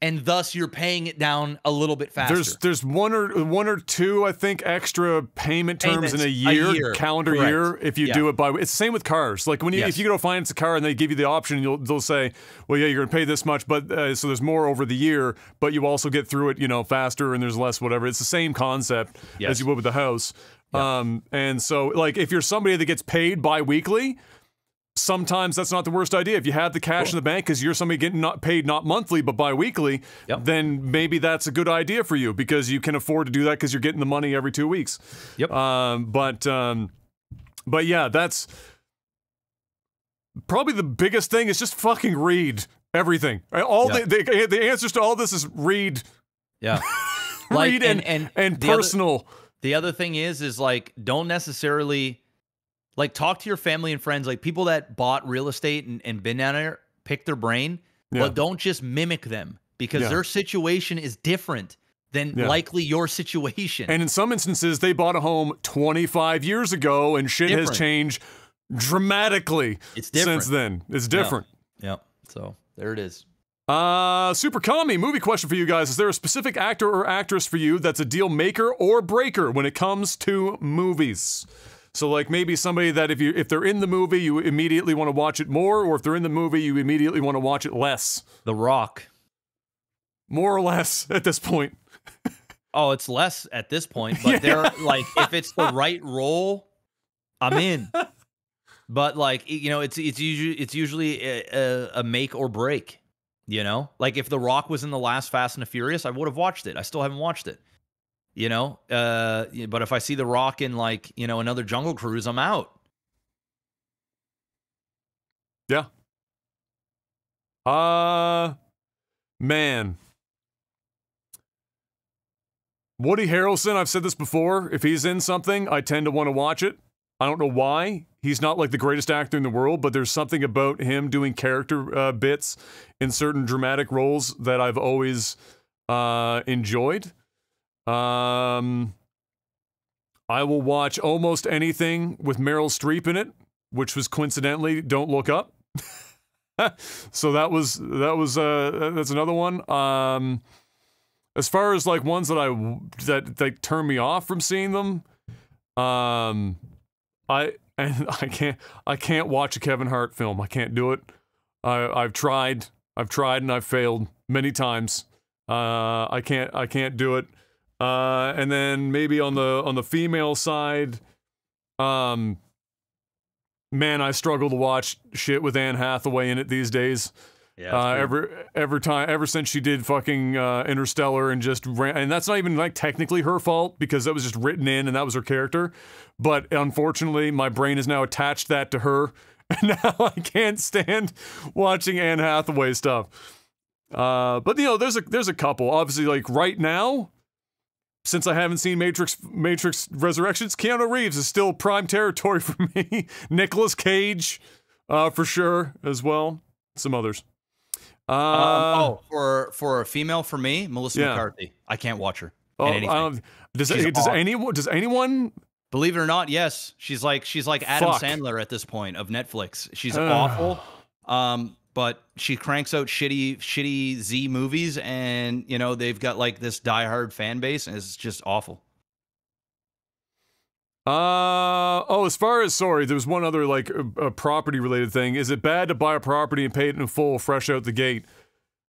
And thus, you're paying it down a little bit faster. There's one or two, I think, extra payments in a year, calendar correct. Year, if you do it by. It's same with cars. Like when you if you go finance a car and they give you the option, they'll say, well, yeah, you're gonna pay this much, but so there's more over the year, but you also get through it, you know, faster and there's less whatever. It's the same concept as you would with the house. Yeah. And so like if you're somebody that gets paid bi-weekly, sometimes that's not the worst idea. If you have the cash in the bank because you're somebody getting not paid not monthly but bi-weekly, then maybe that's a good idea for you because you can afford to do that because you're getting the money every 2 weeks. But yeah, that's probably the biggest thing is just fucking read everything. All the answers to all this is read. Yeah, like, read and personal. The other thing is like don't necessarily. Like, talk to your family and friends, like people that bought real estate and been down there, pick their brain, but don't just mimic them because their situation is different than likely your situation. And in some instances, they bought a home 25 years ago and shit has changed dramatically since then. It's different. Yeah. So there it is. Super Kami, movie question for you guys. Is there a specific actor or actress for you that's a deal maker or breaker when it comes to movies? So like maybe somebody that if they're in the movie, you immediately want to watch it more, or if they're in the movie, you immediately want to watch it less. The Rock. More or less at this point. Oh, it's less at this point, but they're like, if it's the right role, I'm in. But like, you know, it's usually a make or break, you know? Like if The Rock was in the last Fast and the Furious, I would have watched it. I still haven't watched it. You know, but if I see The Rock in like, you know, another Jungle Cruise, I'm out. Yeah. Man. Woody Harrelson, I've said this before, if he's in something, I tend to want to watch it. I don't know why. He's not like the greatest actor in the world, but there's something about him doing character bits in certain dramatic roles that I've always enjoyed. I will watch almost anything with Meryl Streep in it, which was coincidentally Don't Look Up. So that's another one. As far as like ones that that turn me off from seeing them, I can't watch a Kevin Hart film. I can't do it. I've tried and I've failed many times. I can't do it. And then maybe on the female side, man, I struggle to watch shit with Anne Hathaway in it these days. Yeah. Ever since she did fucking Interstellar and just ran, and that's not even like technically her fault because that was just written in and that was her character. But unfortunately, my brain has now attached that to her, and now I can't stand watching Anne Hathaway stuff. But you know, there's a couple. Obviously, like right now. Since I haven't seen Matrix Resurrections, Keanu Reeves is still prime territory for me. Nicolas Cage, for sure, as well. Some others. For a female, for me, Melissa McCarthy. I can't watch her. Does anyone? Believe it or not, yes. She's like Adam Sandler at this point of Netflix. She's awful. But she cranks out shitty Z movies, and you know they've got like this diehard fan base, and it's just awful. Oh, as far as, sorry, there was one other, like, a property-related thing. Is it bad to buy a property and pay it in full, fresh out the gate?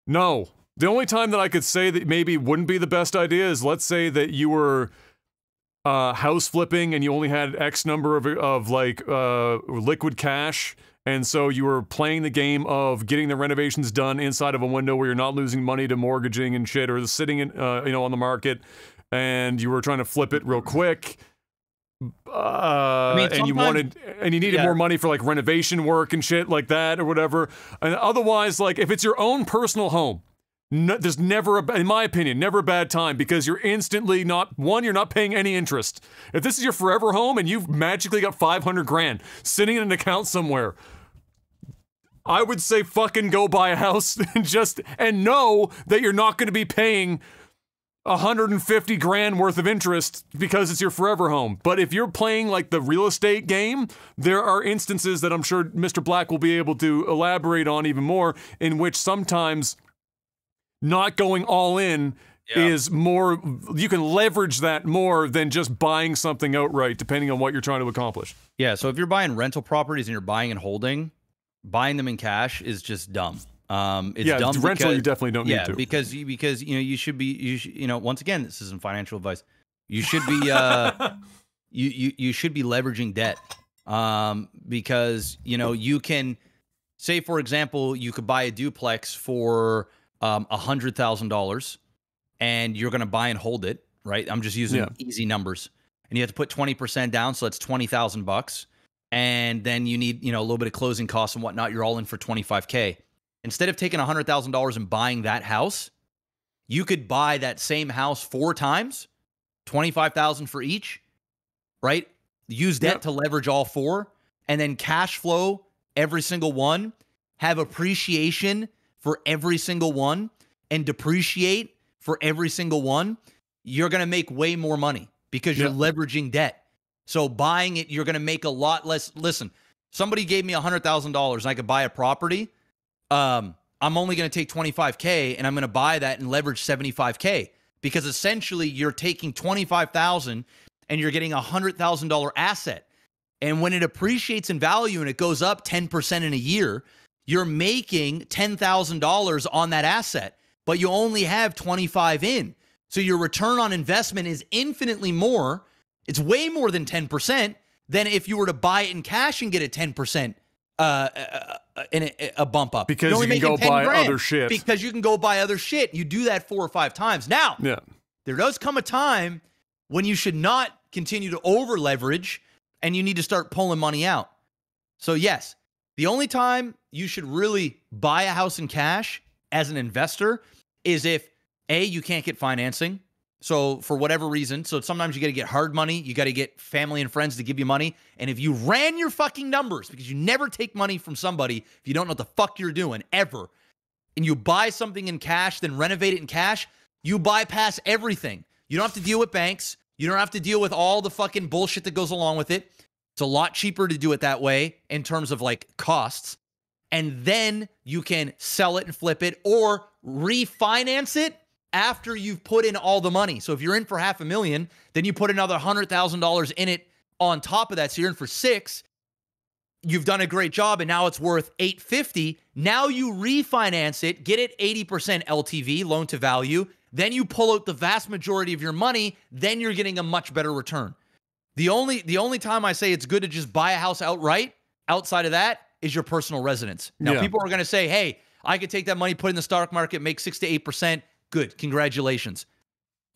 No. The only time that I could say that maybe wouldn't be the best idea is, let's say that you were, house flipping and you only had X number of like, liquid cash, and so you were playing the game of getting the renovations done inside of a window where you're not losing money to mortgaging and shit, or sitting in, you know, on the market, and you were trying to flip it real quick. I mean, and you wanted, and you needed more money for like renovation work and shit like that or whatever. And otherwise, like, if it's your own personal home, no, there's never a, in my opinion, never a bad time, because you're instantly not, one, you're not paying any interest. If this is your forever home and you've magically got 500 grand sitting in an account somewhere, I would say fucking go buy a house and just, and know that you're not going to be paying 150 grand worth of interest because it's your forever home. But if you're playing like the real estate game, there are instances that I'm sure Mr. Black will be able to elaborate on even more, in which sometimes not going all in is more, you can leverage that more than just buying something outright, depending on what you're trying to accomplish. Yeah, so if you're buying rental properties and you're buying and holding, buying them in cash is just dumb. It's dumb because, rental, you definitely don't need to. Because you know, you should be, you know, once again, this isn't financial advice. You should be, you should be leveraging debt, because, you know, you can say, for example, you could buy a duplex for $100,000 and you're going to buy and hold it, right? I'm just using easy numbers, and you have to put 20% down. So that's 20,000 bucks. And then you need, you know, a little bit of closing costs and whatnot. You're all in for 25K. Instead of taking $100,000 and buying that house, you could buy that same house 4 times, $25,000 for each, right? Use debt to leverage all 4, and then cash flow every single one, have appreciation for every single one, and depreciate for every single one. You're going to make way more money because you're leveraging debt. So buying it, you're going to make a lot less. Listen, somebody gave me $100,000 and I could buy a property. I'm only going to take 25K and I'm going to buy that and leverage 75K, because essentially you're taking 25,000 and you're getting $100,000 asset. And when it appreciates in value and it goes up 10% in a year, you're making $10,000 on that asset, but you only have 25 in. So your return on investment is infinitely more. It's way more than 10% than if you were to buy it in cash and get a 10%, in a bump up, because you can go buy other shit. Because you can go buy other shit. You do that 4 or 5 times. Now, there does come a time when you should not continue to over leverage, and you need to start pulling money out. So yes, the only time you should really buy a house in cash as an investor is if A, you can't get financing. So for whatever reason, so sometimes you got to get hard money. You got to get family and friends to give you money. And if you ran your fucking numbers, because you never take money from somebody if you don't know what the fuck you're doing ever, and you buy something in cash, then renovate it in cash, you bypass everything. You don't have to deal with banks. You don't have to deal with all the fucking bullshit that goes along with it. It's a lot cheaper to do it that way in terms of like costs. And then you can sell it and flip it, or refinance it after you've put in all the money. So if you're in for $500,000, then you put another $100,000 in it on top of that. So you're in for $600,000. You've done a great job, and now it's worth $850,000. Now you refinance it, get it 80% LTV, loan to value. Then you pull out the vast majority of your money. Then you're getting a much better return. The only time I say it's good to just buy a house outright, outside of that, is your personal residence. Now, people are going to say, hey, I could take that money, put it in the stock market, make 6 to 8%. Good. Congratulations.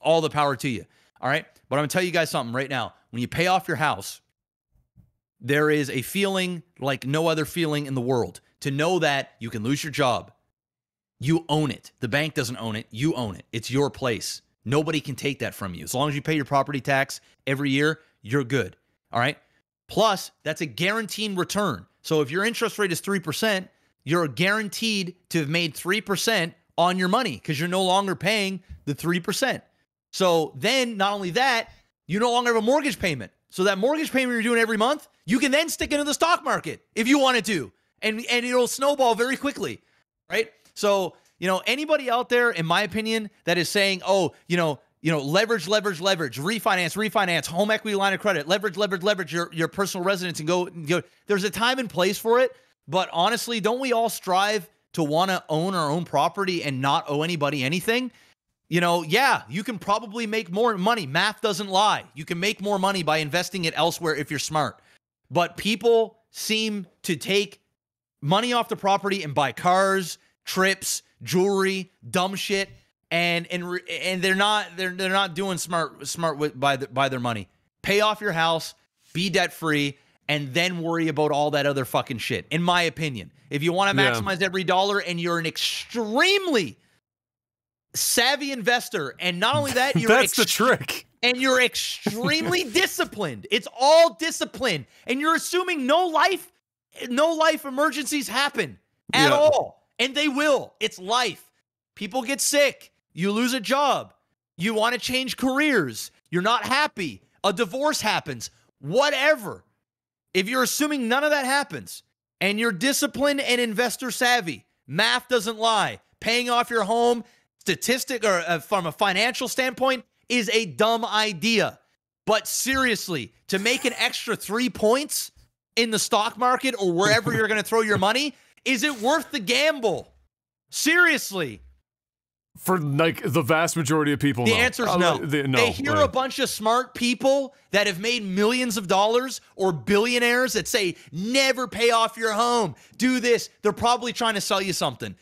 All the power to you. All right. But I'm going to tell you guys something right now. When you pay off your house, there is a feeling like no other feeling in the world, to know that you can lose your job. You own it. The bank doesn't own it. You own it. It's your place. Nobody can take that from you. As long as you pay your property tax every year, you're good. All right. Plus, that's a guaranteed return. So if your interest rate is 3%, you're guaranteed to have made 3% on your money, because you're no longer paying the 3%. So then, not only that, you no longer have a mortgage payment. So that mortgage payment you're doing every month, you can then stick into the stock market if you wanted to, and it'll snowball very quickly, right? So, you know, anybody out there, in my opinion, that is saying, oh, you know, leverage, leverage, leverage, refinance, refinance, home equity line of credit, leverage, leverage, leverage your personal residence and go. There's a time and place for it. But honestly, don't we all strive to want to own our own property and not owe anybody anything? You know, yeah, you can probably make more money. Math doesn't lie. You can make more money by investing it elsewhere if you're smart. But people seem to take money off the property and buy cars, trips, jewelry, dumb shit, and they're not doing smart with by their money. Pay off your house, be debt free, and then worry about all that other fucking shit. In my opinion, if you want to maximize every dollar and you're an extremely savvy investor, and not only that, you're that's the trick. And you're extremely disciplined. It's all discipline, and you're assuming no life emergencies happen at all, and they will. It's life. People get sick. You lose a job. You want to change careers. You're not happy. A divorce happens. Whatever. If you're assuming none of that happens, and you're disciplined and investor savvy, math doesn't lie. Paying off your home, statistic or from a financial standpoint, is a dumb idea. But seriously, to make an extra 3 points in the stock market or wherever you're going to throw your money, is it worth the gamble? Seriously. For like the vast majority of people, the answer is no. They hear a bunch of smart people that have made millions of dollars or billionaires that say, never pay off your home, do this. They're probably trying to sell you something.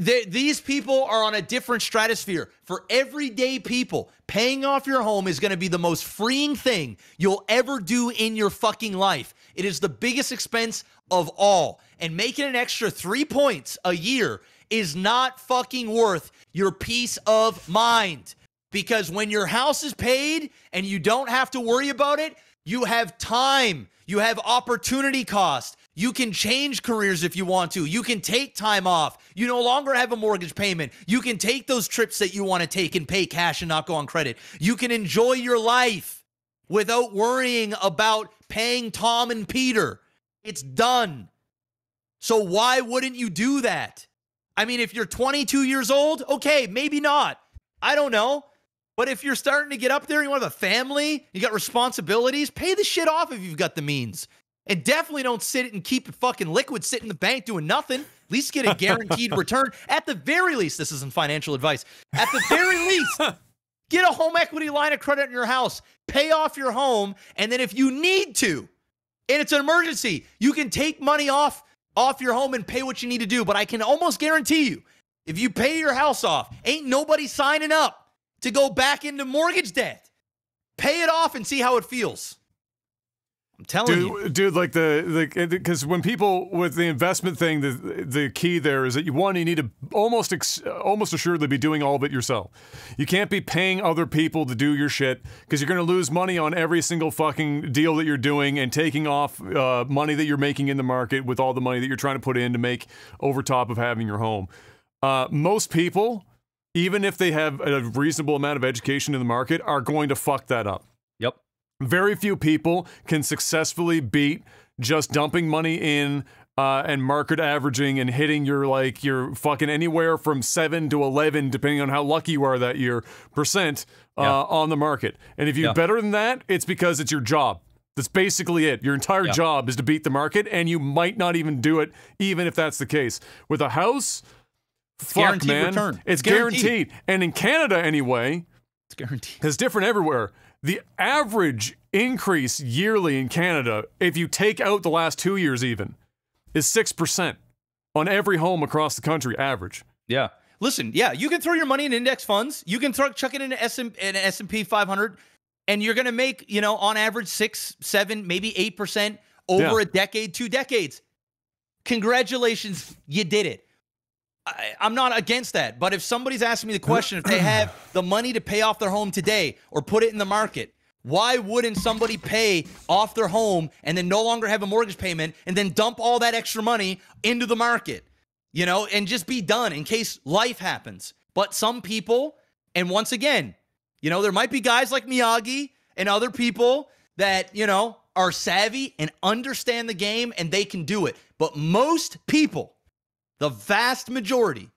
These people are on a different stratosphere. For everyday people, paying off your home is going to be the most freeing thing you'll ever do in your fucking life. It is the biggest expense of all. And making an extra 3 points a year is not fucking worth your peace of mind. Because when your house is paid and you don't have to worry about it, you have time. You have opportunity cost. You can change careers if you want to. You can take time off. You no longer have a mortgage payment. You can take those trips that you want to take and pay cash and not go on credit. You can enjoy your life without worrying about paying Tom and Peter. It's done. So why wouldn't you do that? I mean, if you're 22 years old, okay, maybe not. I don't know. But if you're starting to get up there, you want to have a family, you got responsibilities, pay the shit off if you've got the means. And definitely don't sit and keep it fucking liquid, sit in the bank doing nothing. At least get a guaranteed return. At the very least, this isn't financial advice. At the very least, get a home equity line of credit in your house. Pay off your home. And then if you need to, and it's an emergency, you can take money off your home and pay what you need to do. But I can almost guarantee you, if you pay your house off, ain't nobody signing up to go back into mortgage debt. Pay it off and see how it feels. I'm telling you. Dude, like because when people with the investment thing, the key there is that you need to almost assuredly be doing all of it yourself. You can't be paying other people to do your shit, because you're going to lose money on every single fucking deal that you're doing and taking off money that you're making in the market with all the money that you're trying to put in to make over top of having your home. Most people, even if they have a reasonable amount of education in the market, are going to fuck that up. Yep. Very few people can successfully beat just dumping money in and market averaging and hitting your fucking anywhere from 7 to 11, depending on how lucky you are that year, percent on the market. And if you're better than that, it's because it's your job. That's basically it. Your entire job is to beat the market, and you might not even do it, even if that's the case. With a house, it's fuck, man, return. It's guaranteed. And in Canada, anyway, it's guaranteed. It's different everywhere. The average increase yearly in Canada, if you take out the last 2 years even, is 6% on every home across the country, average. Yeah. Listen, yeah, you can throw your money in index funds. You can chuck it in an S&P 500, and you're going to make, you know, on average 6, 7, maybe 8% over a decade, 2 decades. Congratulations, you did it. I'm not against that, but if somebody's asking me the question, if they have the money to pay off their home today or put it in the market, why wouldn't somebody pay off their home and then no longer have a mortgage payment and then dump all that extra money into the market, you know, and just be done in case life happens? But some people, and once again, you know, there might be guys like Miyagi and other people that, you know, are savvy and understand the game and they can do it. But most people, the vast majority,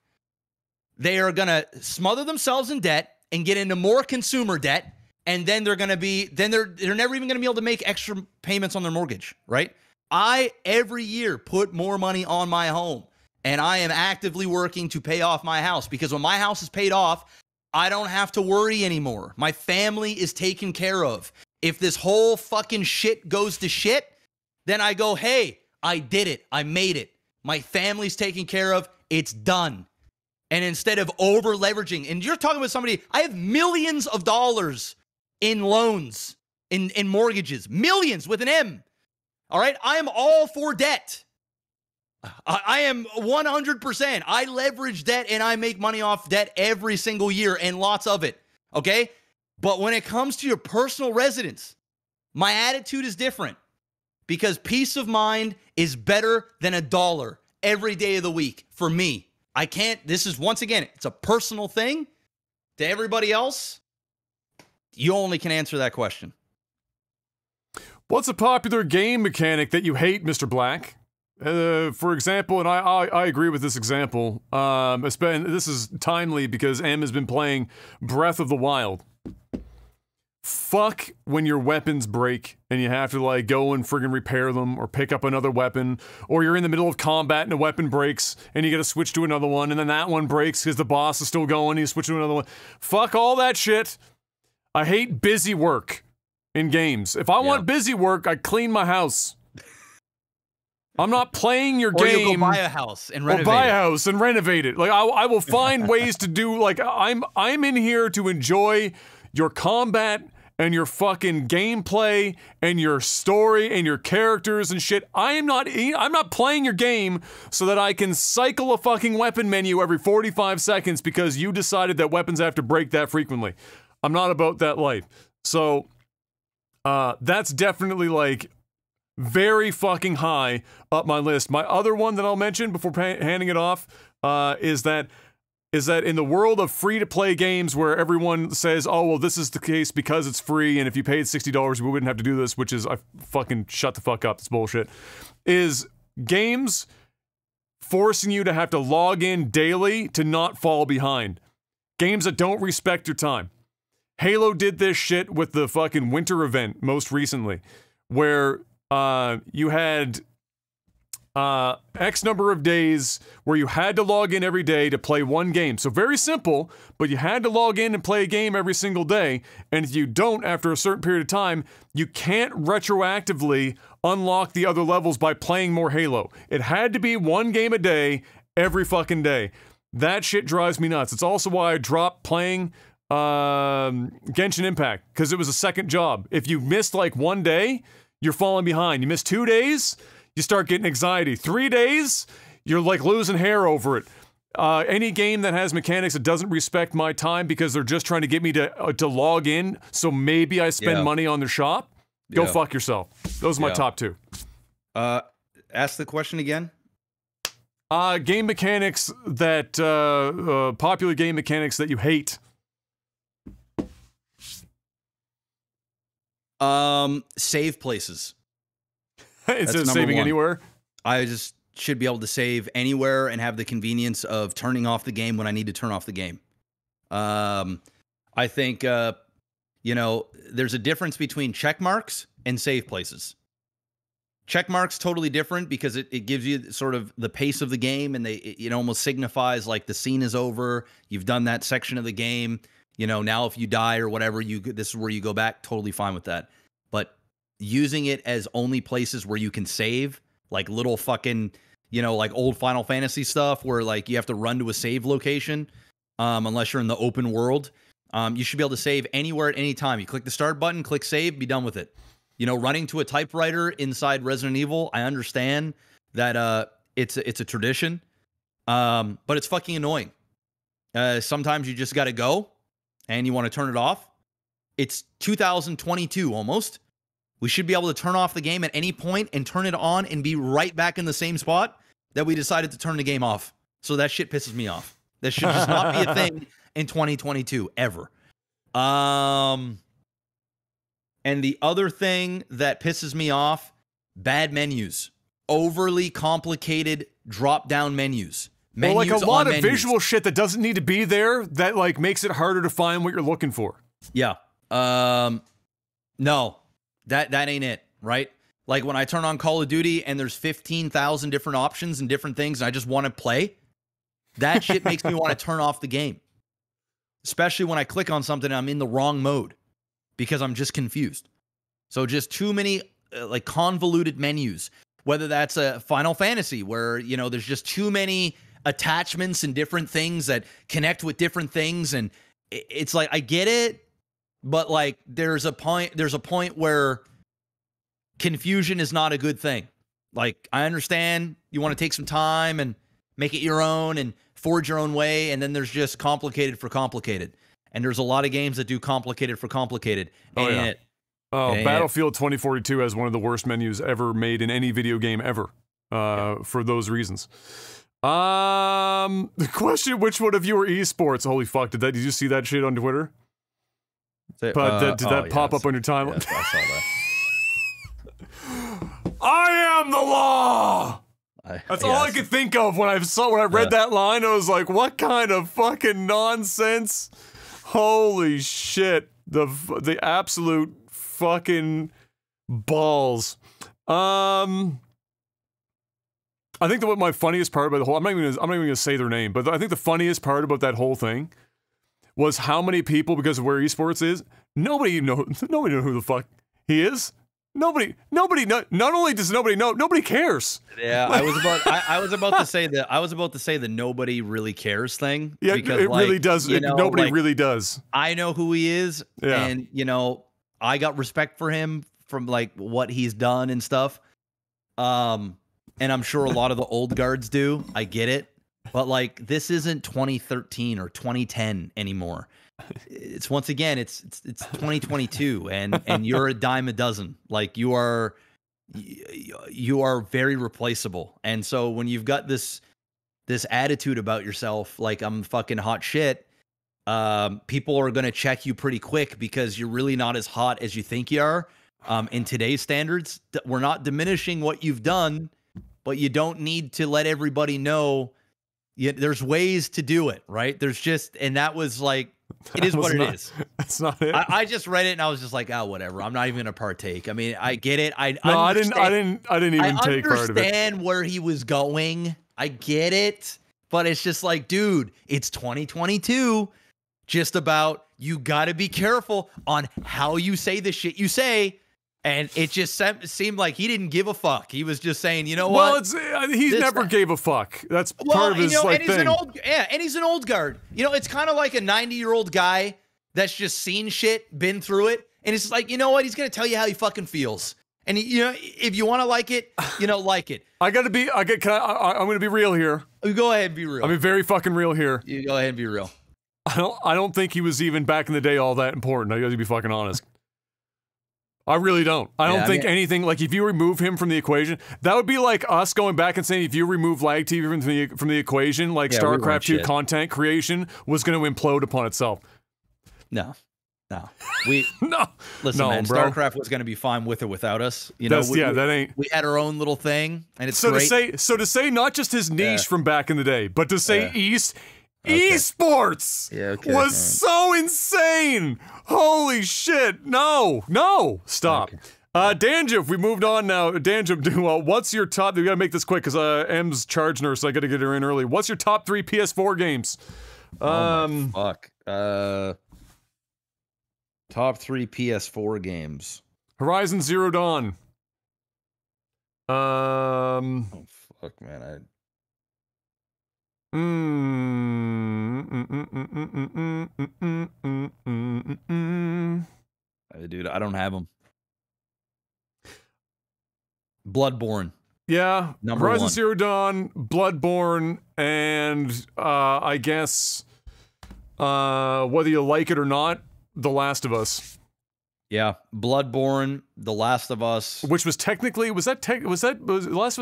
they are going to smother themselves in debt and get into more consumer debt, and then they're going to be, then they're never even going to be able to make extra payments on their mortgage, right? I, every year, put more money on my home, and I am actively working to pay off my house, because when my house is paid off, I don't have to worry anymore. My family is taken care of. If this whole fucking shit goes to shit, then I go, hey, I did it. I made it. My family's taken care of. It's done. And instead of over leveraging, and you're talking about somebody, I have millions of dollars in loans, in mortgages, millions with an M. All right. I am all for debt. I am 100%. I leverage debt and I make money off debt every single year, and lots of it. Okay. But when it comes to your personal residence, my attitude is different, because peace of mind is better than a dollar every day of the week for me. I can't, this is, once again, it's a personal thing. To everybody else, you only can answer that question. What's a popular game mechanic that you hate, Mr. Black? For example, and I agree with this example, this is timely because M has been playing Breath of the Wild. Fuck when your weapons break and you have to like go and friggin' repair them or pick up another weapon, or you're in the middle of combat and a weapon breaks and you gotta switch to another one, and then that one breaks because the boss is still going and you switch to another one. Fuck all that shit. I hate busy work in games. If I want busy work, I clean my house. I'm not playing your game. Or you go buy a house and renovate it. Or buy a house and renovate it. Like, I will find ways to do, like, I'm in here to enjoy your combat and your fucking gameplay and your story and your characters and shit. I'm not playing your game so that I can cycle a fucking weapon menu every 45 seconds because you decided that weapons have to break that frequently. I'm not about that life. So, that's definitely, like, very fucking high up my list. My other one that I'll mention before handing it off is that in the world of free-to-play games where everyone says, oh, well, this is the case because it's free, and if you paid $60, we wouldn't have to do this, which is, I fucking shut the fuck up, it's bullshit, is games forcing you to have to log in daily to not fall behind. Games that don't respect your time. Halo did this shit with the fucking winter event most recently, where you had X number of days where you had to log in every day to play one game. So very simple, but you had to log in and play a game every single day, and if you don't after a certain period of time, you can't retroactively unlock the other levels by playing more Halo. It had to be one game a day, every fucking day. That shit drives me nuts. It's also why I dropped playing Genshin Impact, because it was a second job. If you missed like one day, you're falling behind. You miss 2 days, you start getting anxiety. 3 days, you're like losing hair over it. Any game that has mechanics that doesn't respect my time because they're just trying to get me to log in so maybe I spend money on their shop, go fuck yourself. Those are my top two. Ask the question again. Game mechanics that, popular game mechanics that you hate. Save places. Instead of saving anywhere, I just should be able to save anywhere and have the convenience of turning off the game when I need to turn off the game. I think, you know, there's a difference between check marks and save places. Check marks, totally different, because it gives you sort of the pace of the game, and it almost signifies like the scene is over. You've done that section of the game. You know, now if you die or whatever, this is where you go back. Totally fine with that. But using it as only places where you can save, like little fucking, you know, like old Final Fantasy stuff where like you have to run to a save location, unless you're in the open world. You should be able to save anywhere at any time. You click the start button, click save, be done with it. You know, running to a typewriter inside Resident Evil, I understand that it's a tradition, but it's fucking annoying. Sometimes you just got to go and you want to turn it off. It's 2022 almost. We should be able to turn off the game at any point and turn it on and be right back in the same spot that we decided to turn the game off. So that shit pisses me off. That should just not be a thing in 2022 ever. And the other thing that pisses me off, bad menus. Overly complicated drop-down menus. menus like a lot of menus. Visual shit that doesn't need to be there that like makes it harder to find what you're looking for. Yeah. No, that ain't it, right? Like when I turn on Call of Duty and there's 15,000 different options and different things, and I just want to play. That shit makes me want to turn off the game, especially when I click on something and I'm in the wrong mode because I'm just confused. So just too many like convoluted menus, whether that's a Final Fantasy where, you know, there's just too many attachments and different things that connect with different things. And it's like, I get it, but like there's a point where confusion is not a good thing. Like I understand you want to take some time and make it your own and forge your own way. And then there's just complicated for complicated. And there's a lot of games that do complicated for complicated. Oh, yeah. Battlefield 2042 has one of the worst menus ever made in any video game ever, for those reasons. The question, which one of you are esports? Holy fuck, did you see that shit on Twitter? Did that pop up on your timeline? Yeah, I saw that. I am the law! That's all I could think of when I read that line. I was like, what kind of fucking nonsense? Holy shit. The absolute fucking balls. I think that what my funniest part about the whole, I'm not even gonna say their name, but I think the funniest part about that whole thing was how many people, because of where esports is, nobody knows who the fuck he is. Not only does nobody know, nobody cares. Yeah, like, I was about to say that. I was about to say the nobody really cares thing. Yeah, because it really does. Nobody really does. I know who he is, yeah. And you know, I got respect for him from like what he's done and stuff. And I'm sure a lot of the old guards do. I get it, but like this isn't 2013 or 2010 anymore. It's once again, it's 2022, and you're a dime a dozen. Like you are very replaceable. And so when you've got this attitude about yourself, like I'm fucking hot shit, people are going to check you pretty quick because you're really not as hot as you think you are. In today's standards, we're not diminishing what you've done, but you don't need to let everybody know. Yeah, there's ways to do it, right? There's just, and that was like, it is what it is. That's not it. I just read it and I was just like, oh, whatever. I'm not even gonna partake. I mean, I get it. I didn't even take part of it. I understand where he was going. I get it, but it's just like, dude, it's 2022. Just about you got to be careful on how you say the shit you say. And it just seemed like he didn't give a fuck. He was just saying, you know what? Well, he never gave a fuck. That's part of his like thing. And he's an old guard. You know, it's kind of like a 90-year-old guy that's just seen shit, been through it, and it's like, you know what? He's gonna tell you how he fucking feels. And you know, if you want to like it, you know, like it. I'm gonna be real here. Go ahead and be real. I'll be very fucking real here. You go ahead and be real. I don't think he was even back in the day all that important. I gotta be fucking honest. I really don't. I don't think anything, like if you remove him from the equation, that would be like us going back and saying if you remove Lag TV from the equation, like StarCraft 2 content creation was going to implode upon itself. No, listen, man, StarCraft was going to be fine with or without us. You know, we had our own little thing, and it's great. So to say, not just his niche from back in the day, but to say esports was so insane. Holy shit. No, stop. Danjif, we moved on now. Danjif, what's your top? We gotta make this quick because M's charging her, so I gotta get her in early. What's your top 3 PS4 games? Top 3 PS4 games. Horizon Zero Dawn. Oh fuck, man. Dude, I don't have them. Bloodborne. Yeah. Horizon Zero Dawn, Bloodborne, and I guess whether you like it or not, The Last of Us. Yeah, Bloodborne, The Last of Us, which was technically The Last of Us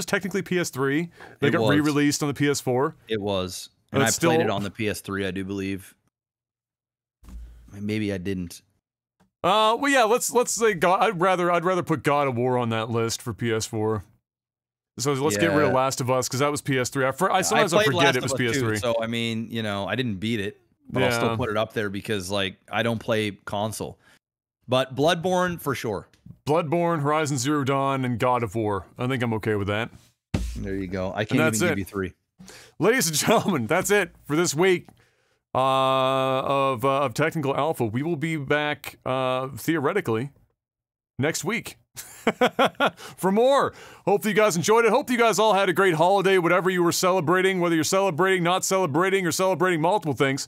technically PS3. They got re-released on the PS4. It was, and I played it on the PS3, I do believe. Maybe I didn't. Well, yeah. Let's say God. I'd rather put God of War on that list for PS4. So let's get rid of Last of Us because that was PS3. I forget it was PS3. So I mean, you know, I didn't beat it, but I'll still put it up there because like I don't play console. But Bloodborne for sure. Bloodborne, Horizon Zero Dawn, and God of War. I think I'm okay with that. There you go. I can't even give you three. Ladies and gentlemen, that's it for this week of Technical Alpha. We will be back theoretically next week. For more. Hopefully you guys enjoyed it. Hope you guys all had a great holiday, whatever you were celebrating, whether you're celebrating, not celebrating, or celebrating multiple things.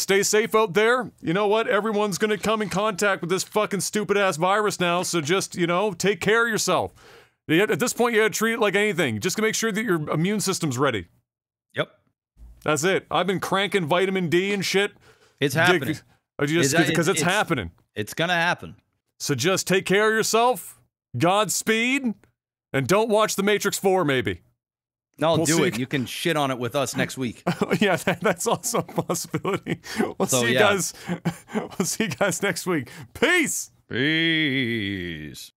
Stay safe out there. You know what? Everyone's gonna come in contact with this fucking stupid ass virus now, so just, you know, take care of yourself. At this point, you gotta treat it like anything. Just make sure that your immune system's ready. Yep. That's it. I've been cranking vitamin D and shit. It's happening. Because it's happening. It's gonna happen. So just take care of yourself, Godspeed, and don't watch The Matrix 4, maybe. No, we'll do it. You can shit on it with us next week. Yeah, that's also a possibility. We'll see you guys next week. Peace! Peace!